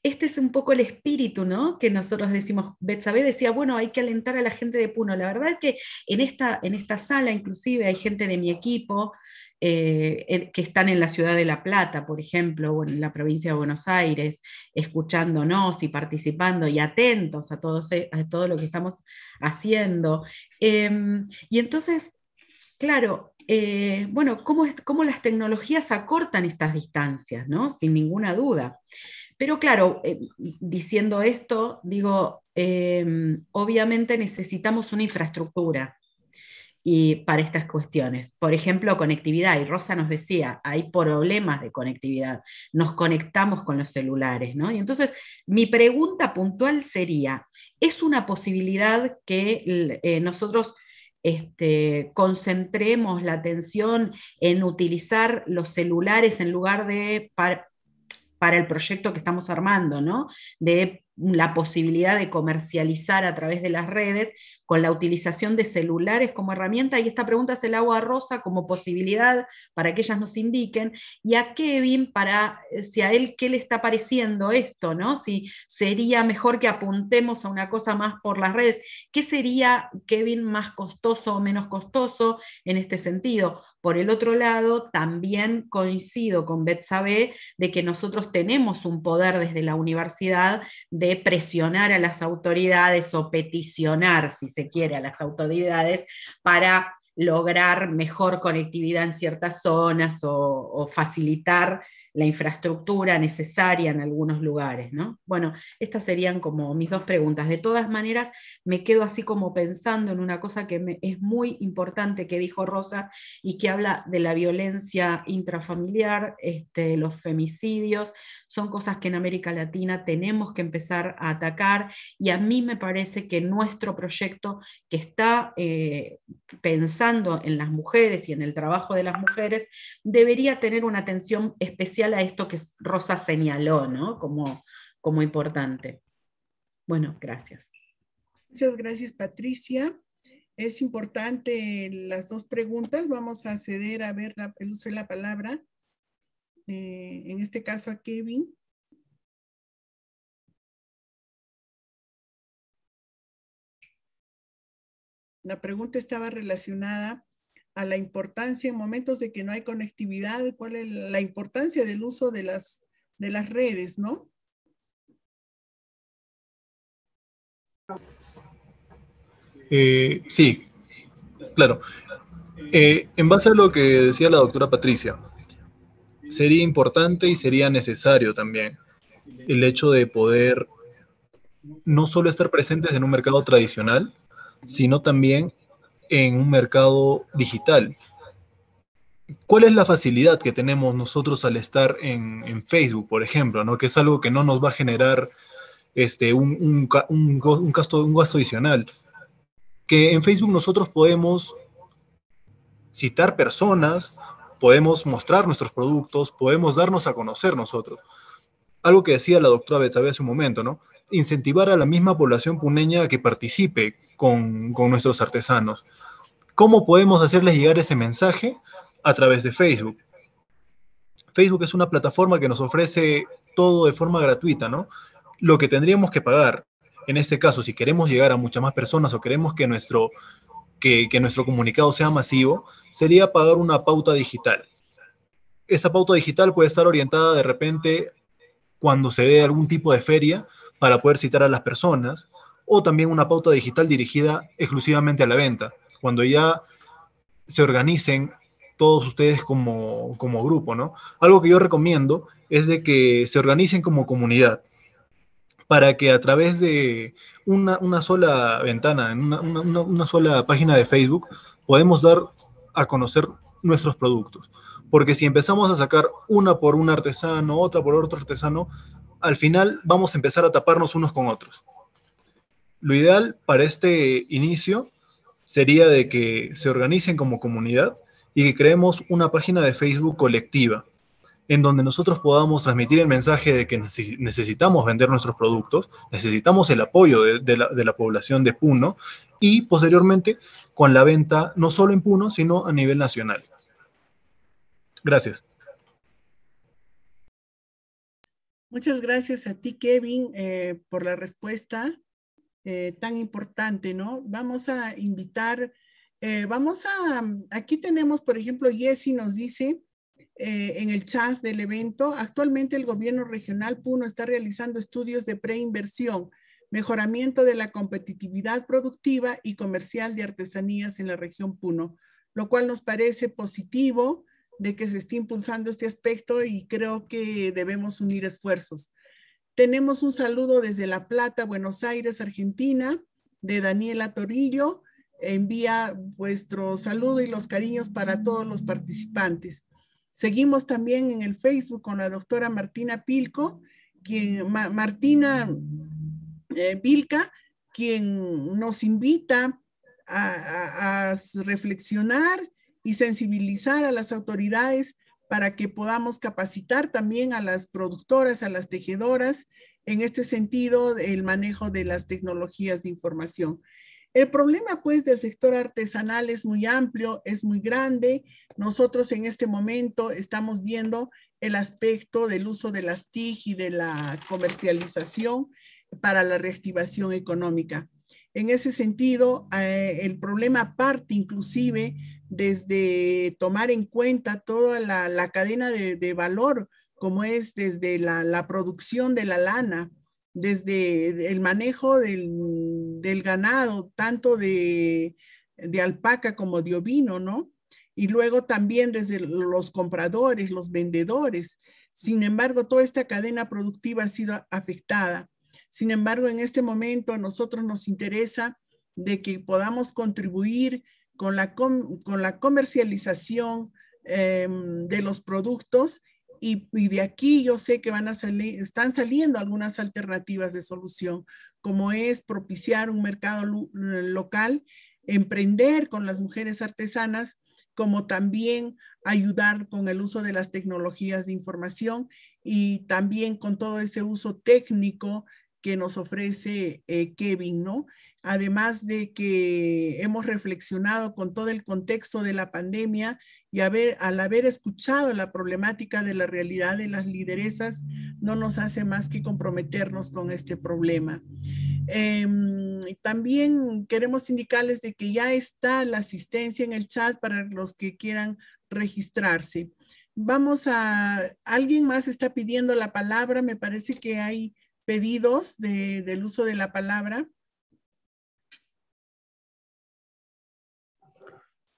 Este es un poco el espíritu, ¿no?, que nosotros decimos. Betzabé decía, bueno, hay que alentar a la gente de Puno. La verdad es que en esta, en esta sala inclusive hay gente de mi equipo eh, que están en la ciudad de La Plata, por ejemplo, o en la provincia de Buenos Aires, escuchándonos y participando y atentos a, todos, a todo lo que estamos haciendo. Eh, y entonces, claro, eh, bueno, ¿cómo, es, cómo las tecnologías acortan estas distancias, ¿no?, sin ninguna duda. Pero claro, eh, diciendo esto, digo, eh, obviamente necesitamos una infraestructura y, para estas cuestiones. Por ejemplo, conectividad, y Rosa nos decía, hay problemas de conectividad, nos conectamos con los celulares, ¿no? Y entonces, mi pregunta puntual sería, ¿es una posibilidad que eh, nosotros Este, concentremos la atención en utilizar los celulares en lugar de... Para, para el proyecto que estamos armando, ¿no?, de la posibilidad de comercializar a través de las redes con la utilización de celulares como herramienta? Y esta pregunta se la hago a Rosa como posibilidad para que ellas nos indiquen, y a Kevin, para si a él qué le está pareciendo esto, ¿no?, si sería mejor que apuntemos a una cosa más por las redes. ¿Qué sería, Kevin, más costoso o menos costoso en este sentido? Por el otro lado, también coincido con Betzabé de que nosotros tenemos un poder desde la universidad de presionar a las autoridades o peticionar, si se quiere, a las autoridades para lograr mejor conectividad en ciertas zonas o, o facilitar la infraestructura necesaria en algunos lugares, ¿no? Bueno, estas serían como mis dos preguntas. De todas maneras, me quedo así como pensando en una cosa que me, es muy importante que dijo Rosa y que habla de la violencia intrafamiliar, este, los femicidios, son cosas que en América Latina tenemos que empezar a atacar, y a mí me parece que nuestro proyecto que está eh, pensando en las mujeres y en el trabajo de las mujeres debería tener una atención especial a esto que Rosa señaló, ¿no? Como, como importante. Bueno, gracias. Muchas gracias, Patricia. Es importante las dos preguntas. Vamos a ceder a ver la, el uso de la palabra. Eh, en este caso a Kevin. La pregunta estaba relacionada a la importancia en momentos de que no hay conectividad, cuál es la importancia del uso de las, de las redes, ¿no? Eh, sí, claro. Eh, en base a lo que decía la doctora Patricia, sería importante y sería necesario también el hecho de poder no solo estar presentes en un mercado tradicional, sino también en un mercado digital. ¿Cuál es la facilidad que tenemos nosotros al estar en, en Facebook, por ejemplo, ¿no? Que es algo que no nos va a generar este, un, un, un, un, gasto, un gasto adicional? Que en Facebook nosotros podemos citar personas, podemos mostrar nuestros productos, podemos darnos a conocer nosotros. Algo que decía la doctora Betzabé hace un momento, ¿no? Incentivar a la misma población puneña a que participe con, con nuestros artesanos. ¿Cómo podemos hacerles llegar ese mensaje? A través de Facebook. Facebook es una plataforma que nos ofrece todo de forma gratuita, ¿no? Lo que tendríamos que pagar, en este caso, si queremos llegar a muchas más personas o queremos que nuestro, que, que nuestro comunicado sea masivo, sería pagar una pauta digital. Esa pauta digital puede estar orientada de repente cuando se dé algún tipo de feria, para poder citar a las personas, o también una pauta digital dirigida exclusivamente a la venta, cuando ya se organicen todos ustedes como, como grupo, ¿no? Algo que yo recomiendo es de que se organicen como comunidad, para que a través de una, una sola ventana, en una, una, una sola página de Facebook, podemos dar a conocer nuestros productos. Porque si empezamos a sacar una por un artesano, otra por otro artesano, al final vamos a empezar a taparnos unos con otros. Lo ideal para este inicio sería de que se organicen como comunidad y que creemos una página de Facebook colectiva, en donde nosotros podamos transmitir el mensaje de que necesitamos vender nuestros productos, necesitamos el apoyo de, de, la, de la población de Puno, y posteriormente con la venta no solo en Puno, sino a nivel nacional. Gracias. Muchas gracias a ti, Kevin, eh, por la respuesta eh, tan importante, ¿no? Vamos a invitar, eh, vamos a, aquí tenemos, por ejemplo, Jessy nos dice eh, en el chat del evento, actualmente el gobierno regional Puno está realizando estudios de preinversión, mejoramiento de la competitividad productiva y comercial de artesanías en la región Puno, lo cual nos parece positivo, de que se esté impulsando este aspecto, y creo que debemos unir esfuerzos. Tenemos un saludo desde La Plata, Buenos Aires, Argentina, de Daniela Torillo. Envía vuestro saludo y los cariños para todos los participantes. Seguimos también en el Facebook con la doctora Martina Pilco, quien, Ma, Martina eh, Vilca, quien nos invita a, a, a reflexionar y sensibilizar a las autoridades para que podamos capacitar también a las productoras, a las tejedoras, en este sentido, el manejo de las tecnologías de información. El problema, pues, del sector artesanal es muy amplio, es muy grande. Nosotros en este momento estamos viendo el aspecto del uso de las T I C y de la comercialización para la reactivación económica. En ese sentido, eh, el problema parte inclusive desde tomar en cuenta toda la, la cadena de, de valor, como es desde la, la producción de la lana, desde el manejo del, del ganado, tanto de, de alpaca como de ovino, ¿no? Y luego también desde los compradores, los vendedores. Sin embargo, toda esta cadena productiva ha sido afectada. Sin embargo, en este momento a nosotros nos interesa de que podamos contribuir con la, com con la comercialización eh, de los productos y, y de aquí yo sé que van a salir, están saliendo algunas alternativas de solución, como es propiciar un mercado local, emprender con las mujeres artesanas, como también ayudar con el uso de las tecnologías de información y también con todo ese uso técnico que nos ofrece eh, Kevin, ¿no? Además de que hemos reflexionado con todo el contexto de la pandemia y haber, al haber escuchado la problemática de la realidad de las lideresas, no nos hace más que comprometernos con este problema. Eh, también queremos indicarles de que ya está la asistencia en el chat para los que quieran registrarse. Vamos a, alguien más está pidiendo la palabra, me parece que hay pedidos de, del uso de la palabra.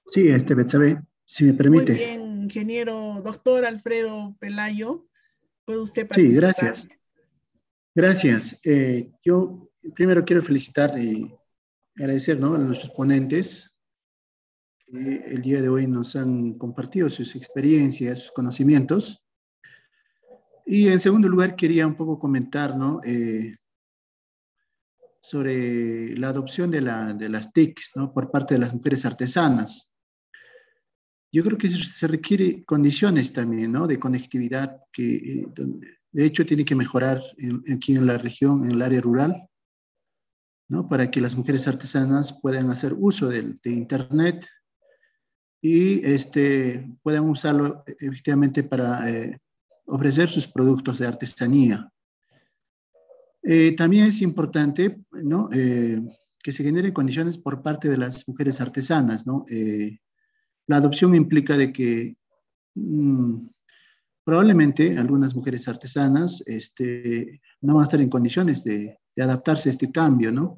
Sí, este, Betzabé, si me permite. Muy bien, ingeniero, doctor Alfredo Pelayo, ¿puede usted participar? Sí, gracias. Gracias. Eh, yo primero quiero felicitar y agradecer, ¿no?, a nuestros ponentes que el día de hoy nos han compartido sus experiencias, sus conocimientos. Y en segundo lugar, quería un poco comentar, ¿no?, eh, sobre la adopción de, la, de las T I Cs, ¿no?, por parte de las mujeres artesanas. Yo creo que se requiere condiciones también, ¿no?, de conectividad, que eh, de hecho tiene que mejorar en, aquí en la región, en el área rural, ¿no?, para que las mujeres artesanas puedan hacer uso de, de Internet y este, puedan usarlo efectivamente para eh, ofrecer sus productos de artesanía. Eh, también es importante, ¿no?, eh, que se generen condiciones por parte de las mujeres artesanas, ¿no? Eh, la adopción implica de que mmm, probablemente algunas mujeres artesanas este, no van a estar en condiciones de, de adaptarse a este cambio, ¿no?,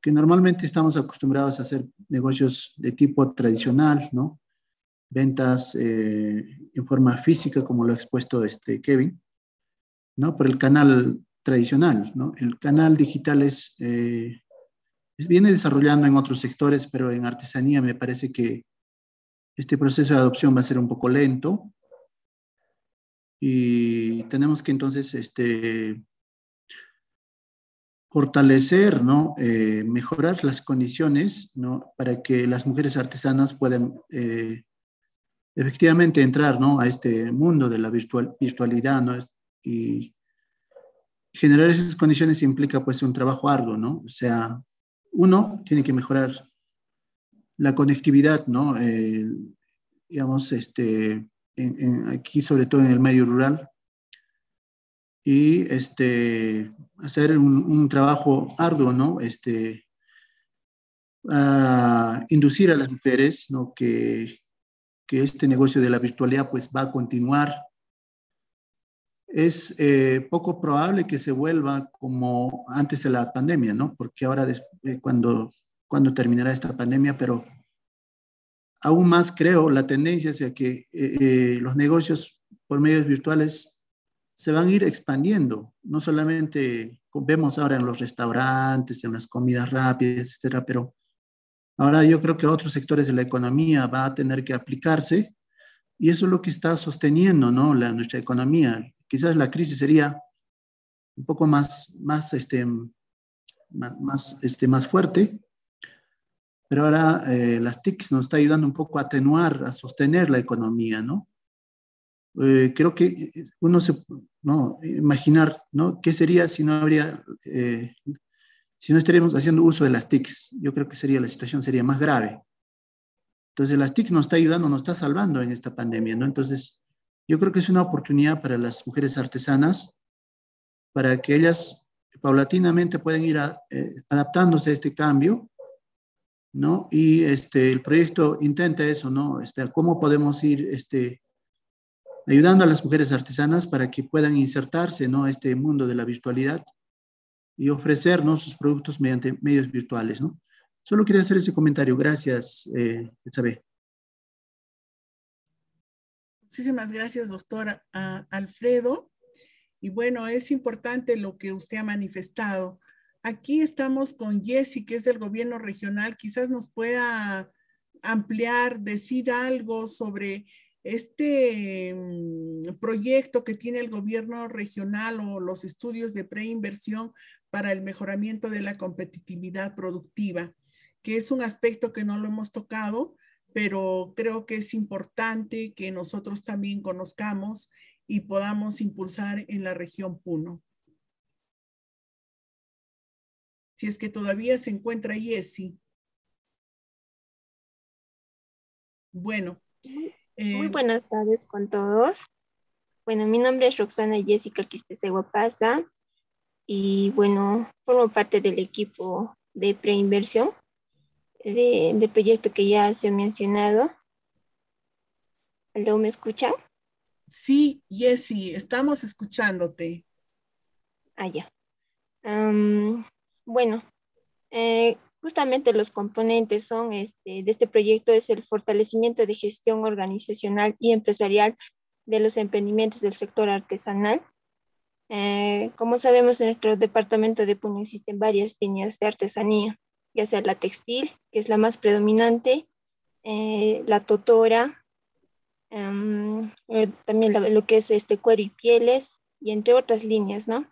que normalmente estamos acostumbrados a hacer negocios de tipo tradicional, ¿no?, ventas eh, en forma física, como lo ha expuesto este Kevin, ¿no?, por el canal tradicional, ¿no? El canal digital es, eh, viene desarrollando en otros sectores, pero en artesanía me parece que este proceso de adopción va a ser un poco lento y tenemos que entonces este, fortalecer, ¿no?, eh, mejorar las condiciones, ¿no?, para que las mujeres artesanas puedan eh, efectivamente entrar, ¿no?, a este mundo de la virtual, virtualidad, ¿no? Y generar esas condiciones implica, pues, un trabajo arduo, ¿no? O sea, uno tiene que mejorar la conectividad, ¿no? Eh, digamos, este, en, en, aquí sobre todo en el medio rural. Y este, hacer un, un trabajo arduo, ¿no? Este, a inducir a las mujeres, ¿no?, que, que este negocio de la virtualidad, pues, va a continuar. Es eh, poco probable que se vuelva como antes de la pandemia, ¿no? Porque ahora, eh, cuando, cuando terminará esta pandemia, pero aún más creo la tendencia hacia que eh, eh, los negocios por medios virtuales se van a ir expandiendo. No solamente vemos ahora en los restaurantes, en las comidas rápidas, etcétera, pero ahora yo creo que otros sectores de la economía va a tener que aplicarse y eso es lo que está sosteniendo, ¿no?, la, nuestra economía. Quizás la crisis sería un poco más, más, este, más, este, más fuerte, pero ahora eh, las T I Cs nos está ayudando un poco a atenuar, a sostener la economía, ¿no? Eh, creo que uno se, no, imaginar, ¿no?, qué sería si no habría, eh, si no estaríamos haciendo uso de las T I Cs. Yo creo que sería, la situación sería más grave. Entonces las T I C nos está ayudando, nos está salvando en esta pandemia, ¿no? Entonces, yo creo que es una oportunidad para las mujeres artesanas, para que ellas paulatinamente puedan ir a, eh, adaptándose a este cambio, ¿no? Y este, el proyecto intenta eso, ¿no? Este, ¿cómo podemos ir este, ayudando a las mujeres artesanas para que puedan insertarse, ¿no?, a este mundo de la virtualidad y ofrecer, ¿no?, sus productos mediante medios virtuales, ¿no? Solo quería hacer ese comentario. Gracias, eh, Betzabé. Muchísimas gracias, doctor uh, Alfredo. Y bueno, es importante lo que usted ha manifestado. Aquí estamos con Jessy, que es del gobierno regional. Quizás nos pueda ampliar, decir algo sobre este um, proyecto que tiene el gobierno regional o los estudios de preinversión para el mejoramiento de la competitividad productiva, que es un aspecto que no lo hemos tocado, pero creo que es importante que nosotros también conozcamos y podamos impulsar en la región Puno. Si es que todavía se encuentra Jessy. Bueno. Eh, Muy buenas tardes con todos. Bueno, mi nombre es Roxana Jessica Quispe Seguapasa y bueno, formo parte del equipo de preinversión de, del proyecto que ya se ha mencionado. ¿Aló, me escuchan? Sí, Jessy, estamos escuchándote. Ah, ya. Um, bueno, eh, justamente los componentes son este, de este proyecto es el fortalecimiento de gestión organizacional y empresarial de los emprendimientos del sector artesanal. Eh, como sabemos, en nuestro departamento de Puno existen varias líneas de artesanía, ya sea la textil, que es la más predominante, eh, la totora, um, eh, también la, lo que es este cuero y pieles, y entre otras líneas, ¿no?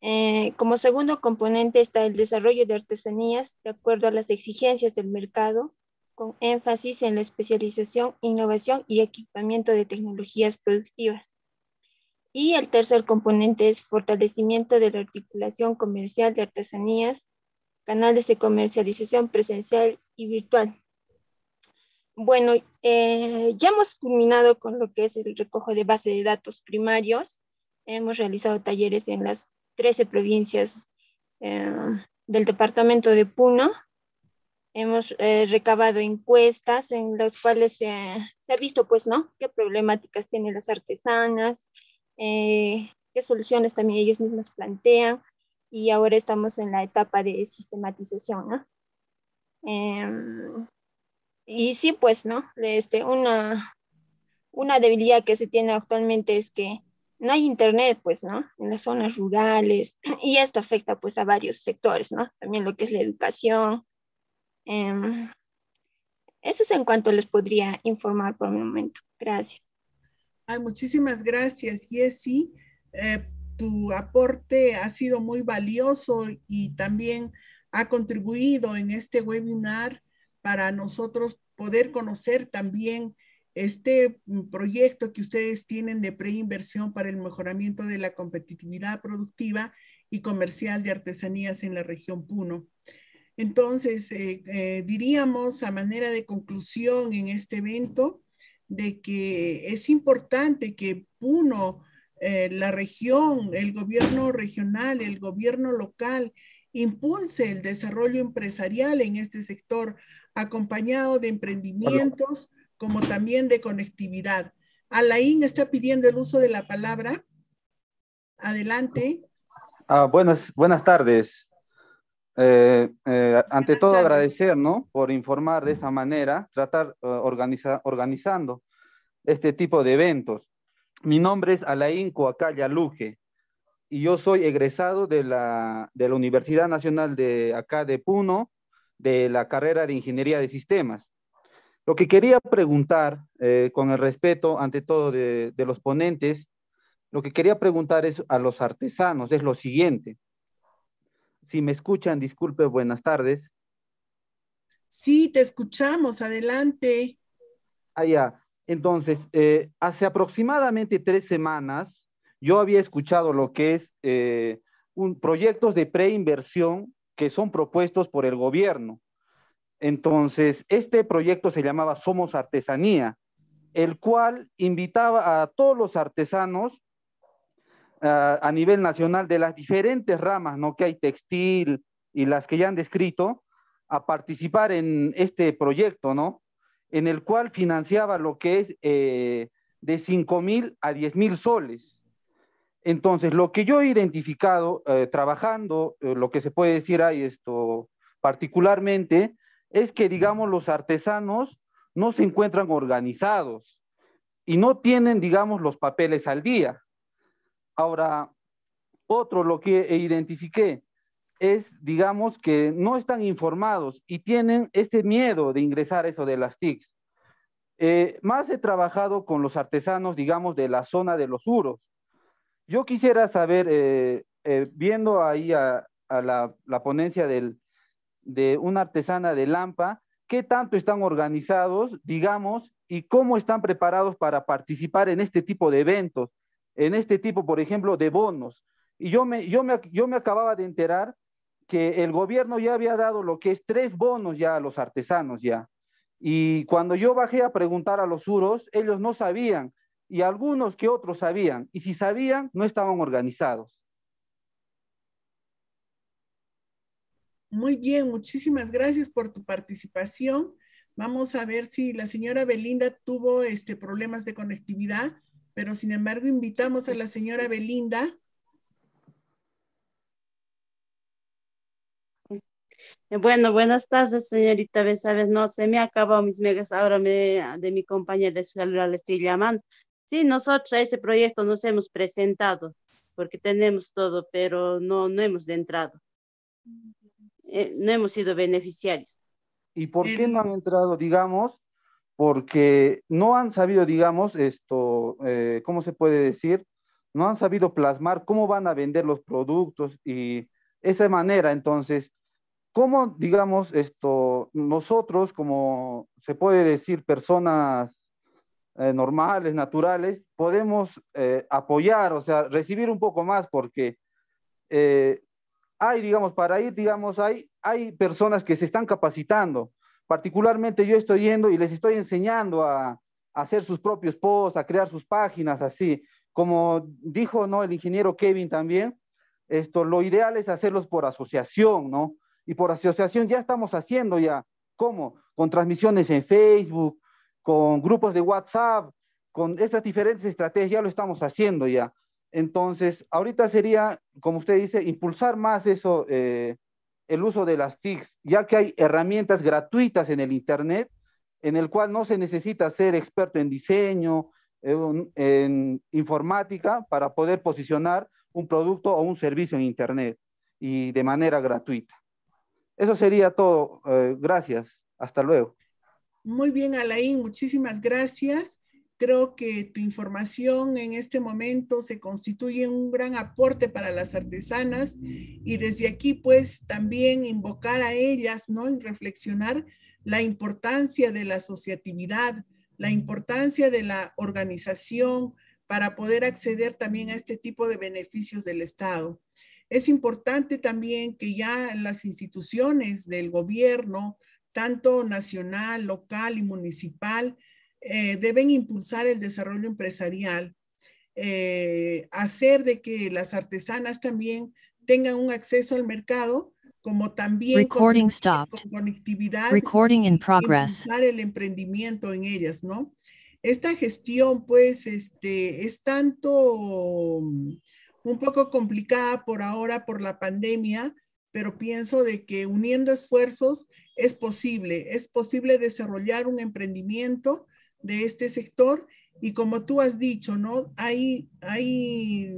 Eh, como segundo componente está el desarrollo de artesanías de acuerdo a las exigencias del mercado, con énfasis en la especialización, innovación y equipamiento de tecnologías productivas. Y el tercer componente es fortalecimiento de la articulación comercial de artesanías, canales de comercialización presencial y virtual. Bueno, eh, ya hemos culminado con lo que es el recojo de base de datos primarios. Hemos realizado talleres en las trece provincias eh, del departamento de Puno. Hemos eh, recabado encuestas en las cuales eh, se ha visto, pues, ¿no?, qué problemáticas tienen las artesanas, eh, qué soluciones también ellos mismos plantean, y ahora estamos en la etapa de sistematización, ¿no? Eh, y sí, pues, ¿no? Este, una, una debilidad que se tiene actualmente es que no hay internet, pues, ¿no?, en las zonas rurales, y esto afecta, pues, a varios sectores, ¿no?, también lo que es la educación. Eh, eso es en cuanto les podría informar por el momento. Gracias. Ay, muchísimas gracias, Jessy. Eh, tu aporte ha sido muy valioso y también ha contribuido en este webinar para nosotros poder conocer también este proyecto que ustedes tienen de preinversión para el mejoramiento de la competitividad productiva y comercial de artesanías en la región Puno. Entonces, eh, eh, diríamos a manera de conclusión en este evento de que es importante que Puno, eh, la región, el gobierno regional, el gobierno local, impulse el desarrollo empresarial en este sector, acompañado de emprendimientos, Hola. como también de conectividad. Alain está pidiendo el uso de la palabra. Adelante. Ah, buenas, buenas tardes. Eh, eh, ante buenas todo tardes. agradecer, ¿no?, por informar de esta manera, tratar uh, organiza, organizando este tipo de eventos. Mi nombre es Alain Coacalla Luque y yo soy egresado de la, de la Universidad Nacional de acá de Puno, de la carrera de Ingeniería de Sistemas. Lo que quería preguntar, eh, con el respeto ante todo de, de los ponentes, lo que quería preguntar es a los artesanos, es lo siguiente. Si me escuchan, disculpe, buenas tardes. Sí, te escuchamos, adelante. Ah, ya. Entonces, eh, hace aproximadamente tres semanas, yo había escuchado lo que es eh, un, proyectos de preinversión que son propuestos por el gobierno. Entonces, este proyecto se llamaba Somos Artesanía, el cual invitaba a todos los artesanos uh, a nivel nacional de las diferentes ramas, ¿no?, que hay textil y las que ya han descrito, a participar en este proyecto, ¿no?, en el cual financiaba lo que es eh, de cinco mil a diez mil soles. Entonces, lo que yo he identificado eh, trabajando, eh, lo que se puede decir ahí esto particularmente, es que, digamos, los artesanos no se encuentran organizados. y no tienen, digamos, los papeles al día. Ahora, otro lo que identifiqué es, digamos, que no están informados y tienen ese miedo de ingresar eso de las T I Cs. Eh, más he trabajado con los artesanos, digamos, de la zona de los Uros. Yo quisiera saber, eh, eh, viendo ahí a, a la, la ponencia del, de una artesana de Lampa, ¿qué tanto están organizados, digamos, y cómo están preparados para participar en este tipo de eventos, en este tipo, por ejemplo, de bonos? Y yo me, yo me, yo me acababa de enterar que el gobierno ya había dado lo que es tres bonos ya a los artesanos ya. Y cuando yo bajé a preguntar a los uros, ellos no sabían, y algunos que otros sabían, y si sabían, no estaban organizados. Muy bien, muchísimas gracias por tu participación. Vamos a ver si la señora Belinda tuvo este, problemas de conectividad, pero sin embargo invitamos a la señora Belinda. Bueno, buenas tardes, señorita Betzabé. No, se me ha acabado mis megas ahora me, de mi compañía de celular, le estoy llamando. Sí, nosotros a ese proyecto nos hemos presentado, porque tenemos todo, pero no, no hemos entrado. Eh, no hemos sido beneficiarios. ¿Y por qué no han entrado, digamos? Porque no han sabido, digamos, esto, eh, ¿cómo se puede decir? No han sabido plasmar cómo van a vender los productos y esa manera, entonces... ¿Cómo, digamos, esto, nosotros, como se puede decir, personas eh, normales, naturales, podemos eh, apoyar, o sea, recibir un poco más? Porque eh, hay, digamos, para ir, digamos, hay, hay personas que se están capacitando. Particularmente yo estoy yendo y les estoy enseñando a, a hacer sus propios posts, a crear sus páginas, así. Como dijo, ¿no?, el ingeniero Kevin también, esto, lo ideal es hacerlos por asociación, ¿no? Y por asociación ya estamos haciendo ya, ¿cómo? Con transmisiones en Facebook, con grupos de WhatsApp, con esas diferentes estrategias ya lo estamos haciendo ya. Entonces, ahorita sería, como usted dice, impulsar más eso, eh, el uso de las T I Cs, ya que hay herramientas gratuitas en el Internet, en el cual no se necesita ser experto en diseño, en, en informática, para poder posicionar un producto o un servicio en Internet, y de manera gratuita. Eso sería todo. Eh, gracias. Hasta luego. Muy bien, Alain. Muchísimas gracias. Creo que tu información en este momento se constituye un gran aporte para las artesanas y desde aquí, pues, también invocar a ellas, ¿no?, en reflexionar la importancia de la asociatividad, la importancia de la organización para poder acceder también a este tipo de beneficios del Estado. Es importante también que ya las instituciones del gobierno, tanto nacional, local y municipal, eh, deben impulsar el desarrollo empresarial, eh, hacer de que las artesanas también tengan un acceso al mercado, como también con, con conectividad, impulsar el emprendimiento en ellas, ¿no? Esta gestión, pues, este, es tanto... un poco complicada por ahora por la pandemia, pero pienso de que uniendo esfuerzos es posible, es posible desarrollar un emprendimiento de este sector y como tú has dicho, ¿no? Hay, hay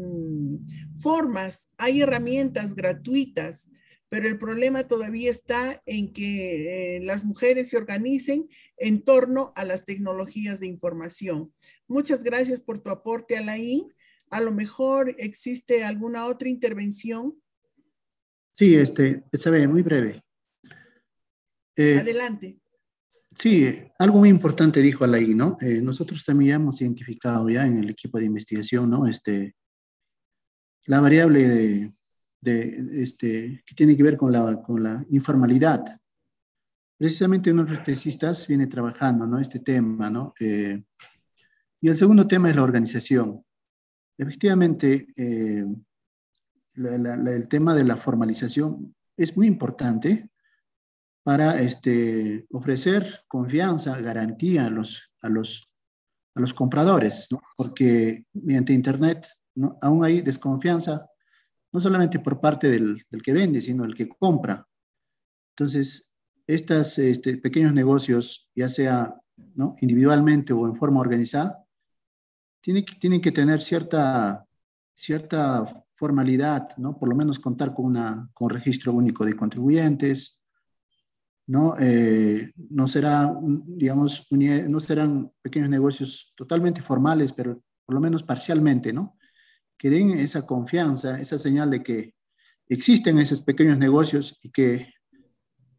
formas, hay herramientas gratuitas, pero el problema todavía está en que eh, las mujeres se organicen en torno a las tecnologías de información. Muchas gracias por tu aporte, Alain. A lo mejor existe alguna otra intervención. Sí, este, Betzabé, muy breve. Eh, Adelante. Sí, algo muy importante dijo Alain, ¿no? Eh, nosotros también ya hemos identificado ya en el equipo de investigación, ¿no? Este, la variable de, de este, que tiene que ver con la, con la informalidad. Precisamente uno de los tesistas viene trabajando, ¿no?, este tema, ¿no? Eh, y el segundo tema es la organización. Efectivamente, eh, la, la, la, el tema de la formalización es muy importante para este, ofrecer confianza, garantía a los, a los, a los compradores, ¿no? Porque mediante Internet, ¿no?, aún hay desconfianza, no solamente por parte del, del que vende, sino del que compra. Entonces, estos este, pequeños negocios, ya sea, ¿no?, individualmente o en forma organizada, tienen que, tienen que tener cierta, cierta formalidad, ¿no? Por lo menos contar con, una, con registro único de contribuyentes, ¿no? Eh, no, será, digamos, un, no serán pequeños negocios totalmente formales, pero por lo menos parcialmente, ¿no? Que den esa confianza, esa señal de que existen esos pequeños negocios y que,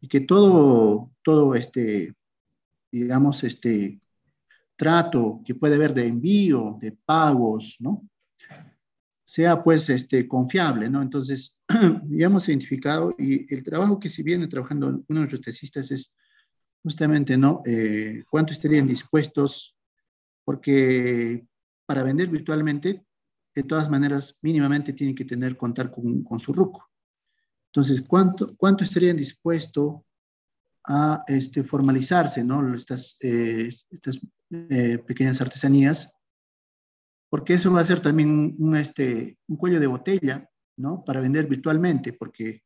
y que todo, todo este, digamos, este trato que puede haber de envío, de pagos, ¿no? Sea, pues, este, confiable, ¿no? Entonces, ya hemos identificado, y el trabajo que se viene trabajando uno de nuestros tesistas es justamente, ¿no? Eh, ¿Cuánto estarían dispuestos? Porque para vender virtualmente, de todas maneras, mínimamente tienen que tener, contar con, con su R U C. Entonces, ¿cuánto, cuánto estarían dispuestos a este, formalizarse, ¿no? Estas, eh, estas eh, pequeñas artesanías, porque eso va a ser también un, un, este, un cuello de botella, ¿no? Para vender virtualmente, porque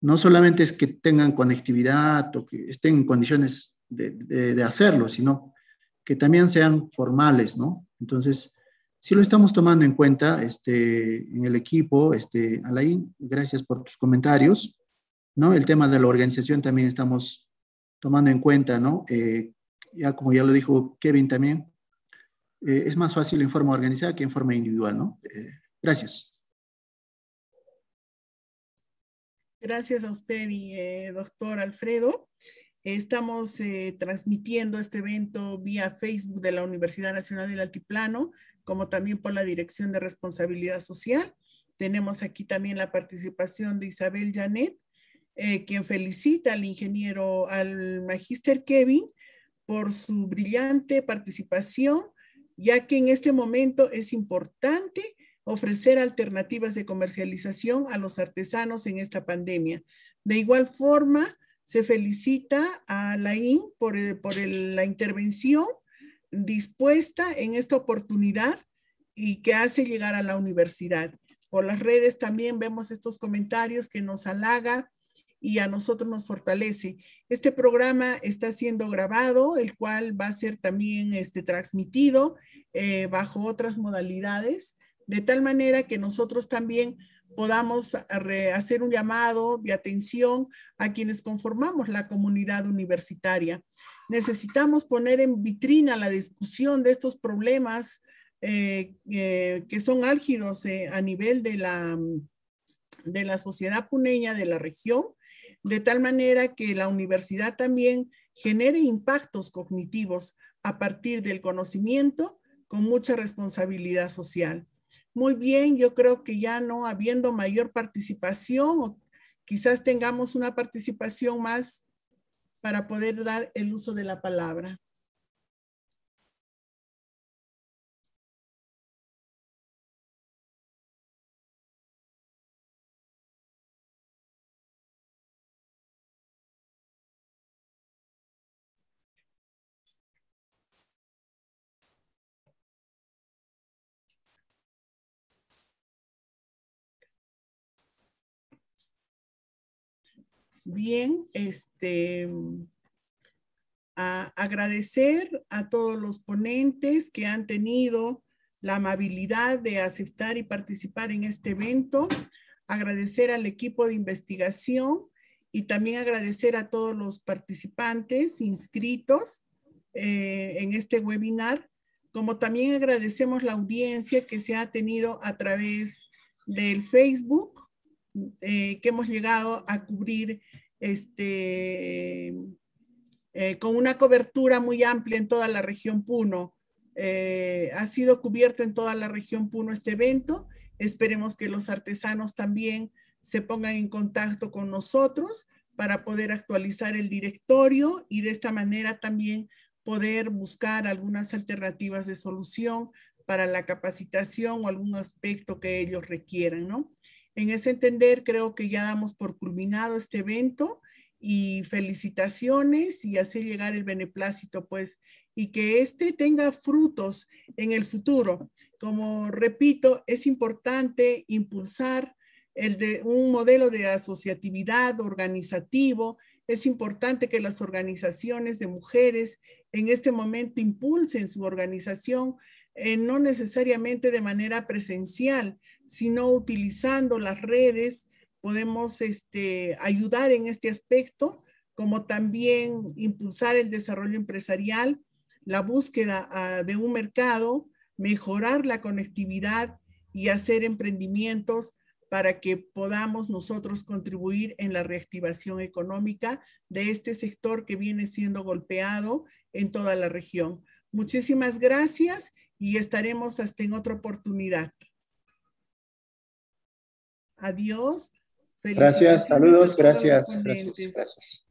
no solamente es que tengan conectividad o que estén en condiciones de, de, de hacerlo, sino que también sean formales, ¿no? Entonces, sí lo estamos tomando en cuenta este, en el equipo. Este, Alain, gracias por tus comentarios, ¿no? El tema de la organización también estamos tomando en cuenta, ¿no? Eh, ya como ya lo dijo Kevin también, Eh, es más fácil en forma organizada que en forma individual, ¿no? Eh, gracias. Gracias a usted y eh, doctor Alfredo. Eh, estamos eh, transmitiendo este evento vía Facebook de la Universidad Nacional del Altiplano, como también por la Dirección de Responsabilidad Social. Tenemos aquí también la participación de Isabel Janet, eh, quien felicita al ingeniero, al magíster Kevin, por su brillante participación, ya que en este momento es importante ofrecer alternativas de comercialización a los artesanos en esta pandemia. De igual forma, se felicita a Alain por, por el, la intervención dispuesta en esta oportunidad y que hace llegar a la universidad. Por las redes también vemos estos comentarios que nos halaga y a nosotros nos fortalece. Este programa está siendo grabado, el cual va a ser también este, transmitido eh, bajo otras modalidades, de tal manera que nosotros también podamos hacer un llamado de atención a quienes conformamos la comunidad universitaria. Necesitamos poner en vitrina la discusión de estos problemas eh, eh, que son álgidos eh, a nivel de la, de la sociedad puneña, de la región, de tal manera que la universidad también genere impactos cognitivos a partir del conocimiento con mucha responsabilidad social. Muy bien, yo creo que ya no habiendo mayor participación, o quizás tengamos una participación más para poder dar el uso de la palabra. Bien, este, a agradecer a todos los ponentes que han tenido la amabilidad de aceptar y participar en este evento, agradecer al equipo de investigación y también agradecer a todos los participantes inscritos eh, en este webinar, como también agradecemos la audiencia que se ha tenido a través del Facebook, Eh, que hemos llegado a cubrir este, eh, con una cobertura muy amplia en toda la región Puno. Eh, ha sido cubierto en toda la región Puno este evento. Esperemos que los artesanos también se pongan en contacto con nosotros para poder actualizar el directorio y de esta manera también poder buscar algunas alternativas de solución para la capacitación o algún aspecto que ellos requieran, ¿no? En ese entender, creo que ya damos por culminado este evento y felicitaciones y hacer llegar el beneplácito, pues, y que este tenga frutos en el futuro. Como repito, es importante impulsar el de un modelo de asociatividad organizativo. Es importante que las organizaciones de mujeres en este momento impulsen su organización eh, no necesariamente de manera presencial, sino utilizando las redes, podemos este, ayudar en este aspecto, como también impulsar el desarrollo empresarial, la búsqueda uh, de un mercado, mejorar la conectividad y hacer emprendimientos para que podamos nosotros contribuir en la reactivación económica de este sector que viene siendo golpeado en toda la región. Muchísimas gracias y estaremos hasta en otra oportunidad. Adiós. Gracias, saludos, gracias, gracias, gracias.